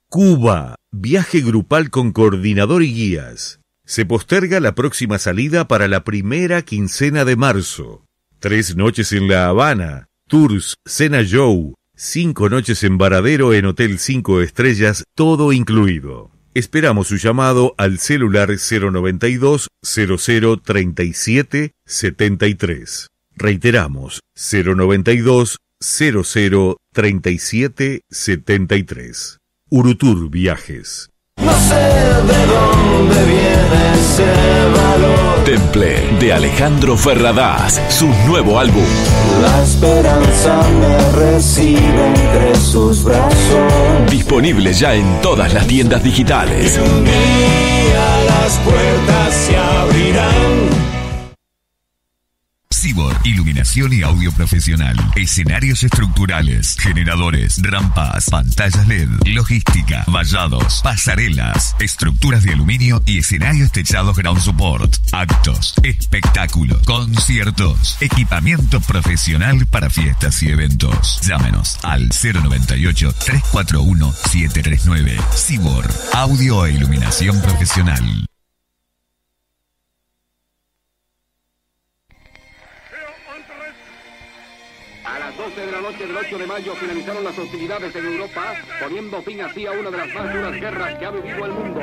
Cuba, viaje grupal con coordinador y guías. Se posterga la próxima salida para la primera quincena de marzo. Tres noches en La Habana, tours, cena show. Cinco noches en Varadero en Hotel cinco estrellas, todo incluido. Esperamos su llamado al celular cero noventa y dos, cero cero treinta y siete, setenta y tres. Reiteramos, cero noventa y dos, cero cero treinta y siete, setenta y tres. Urutur Viajes. No sé de dónde viene ese valor. Temple de Alejandro Ferradas, su nuevo álbum. La esperanza me recibe entre sus brazos. Disponible ya en todas las tiendas digitales. Y un día las puertas se abrirán. Cibor, iluminación y audio profesional, escenarios estructurales, generadores, rampas, pantallas L E D, logística, vallados, pasarelas, estructuras de aluminio y escenarios techados ground support, actos, espectáculos, conciertos, equipamiento profesional para fiestas y eventos. Llámenos al cero noventa y ocho, tres cuatro uno, siete tres nueve. Cibor, audio e iluminación profesional. doce de la noche del ocho de mayo finalizaron las hostilidades en Europa, poniendo fin así a una de las más duras guerras que ha vivido el mundo.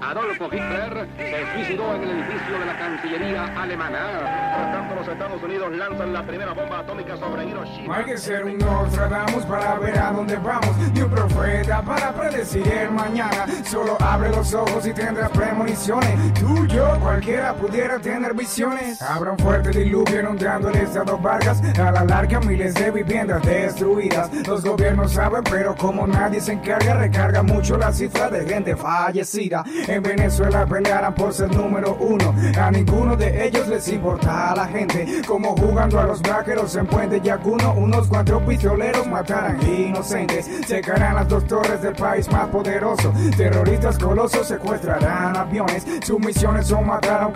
Adolfo Hitler se suicidó en el edificio de la Cancillería alemana. Por tanto, los Estados Unidos lanzan la primera bomba atómica sobre Hiroshima. Hay que ser un Nostradamus para ver a dónde vamos, ni un profeta para predecir el mañana. Solo abre los ojos y tendrás premoniciones. Tú, yo, cualquiera pudiera tener visiones. Habrá un fuerte diluvio inundando el estado Vargas. A la larga, miles de viviendas destruidas. Los gobiernos saben, pero como nadie se encarga, recarga mucho la cifra de gente fallecida. en Venezuela pelearan por ser número uno. A ninguno de ellos les importaba a la gente, como jugando a los vaqueros en Puente Yacuno. Unos cuatro pistoleros mataran inocentes, secarán las dos torres del país más poderoso. Terroristas colosos secuestrarán aviones, sus misiones son matar aunque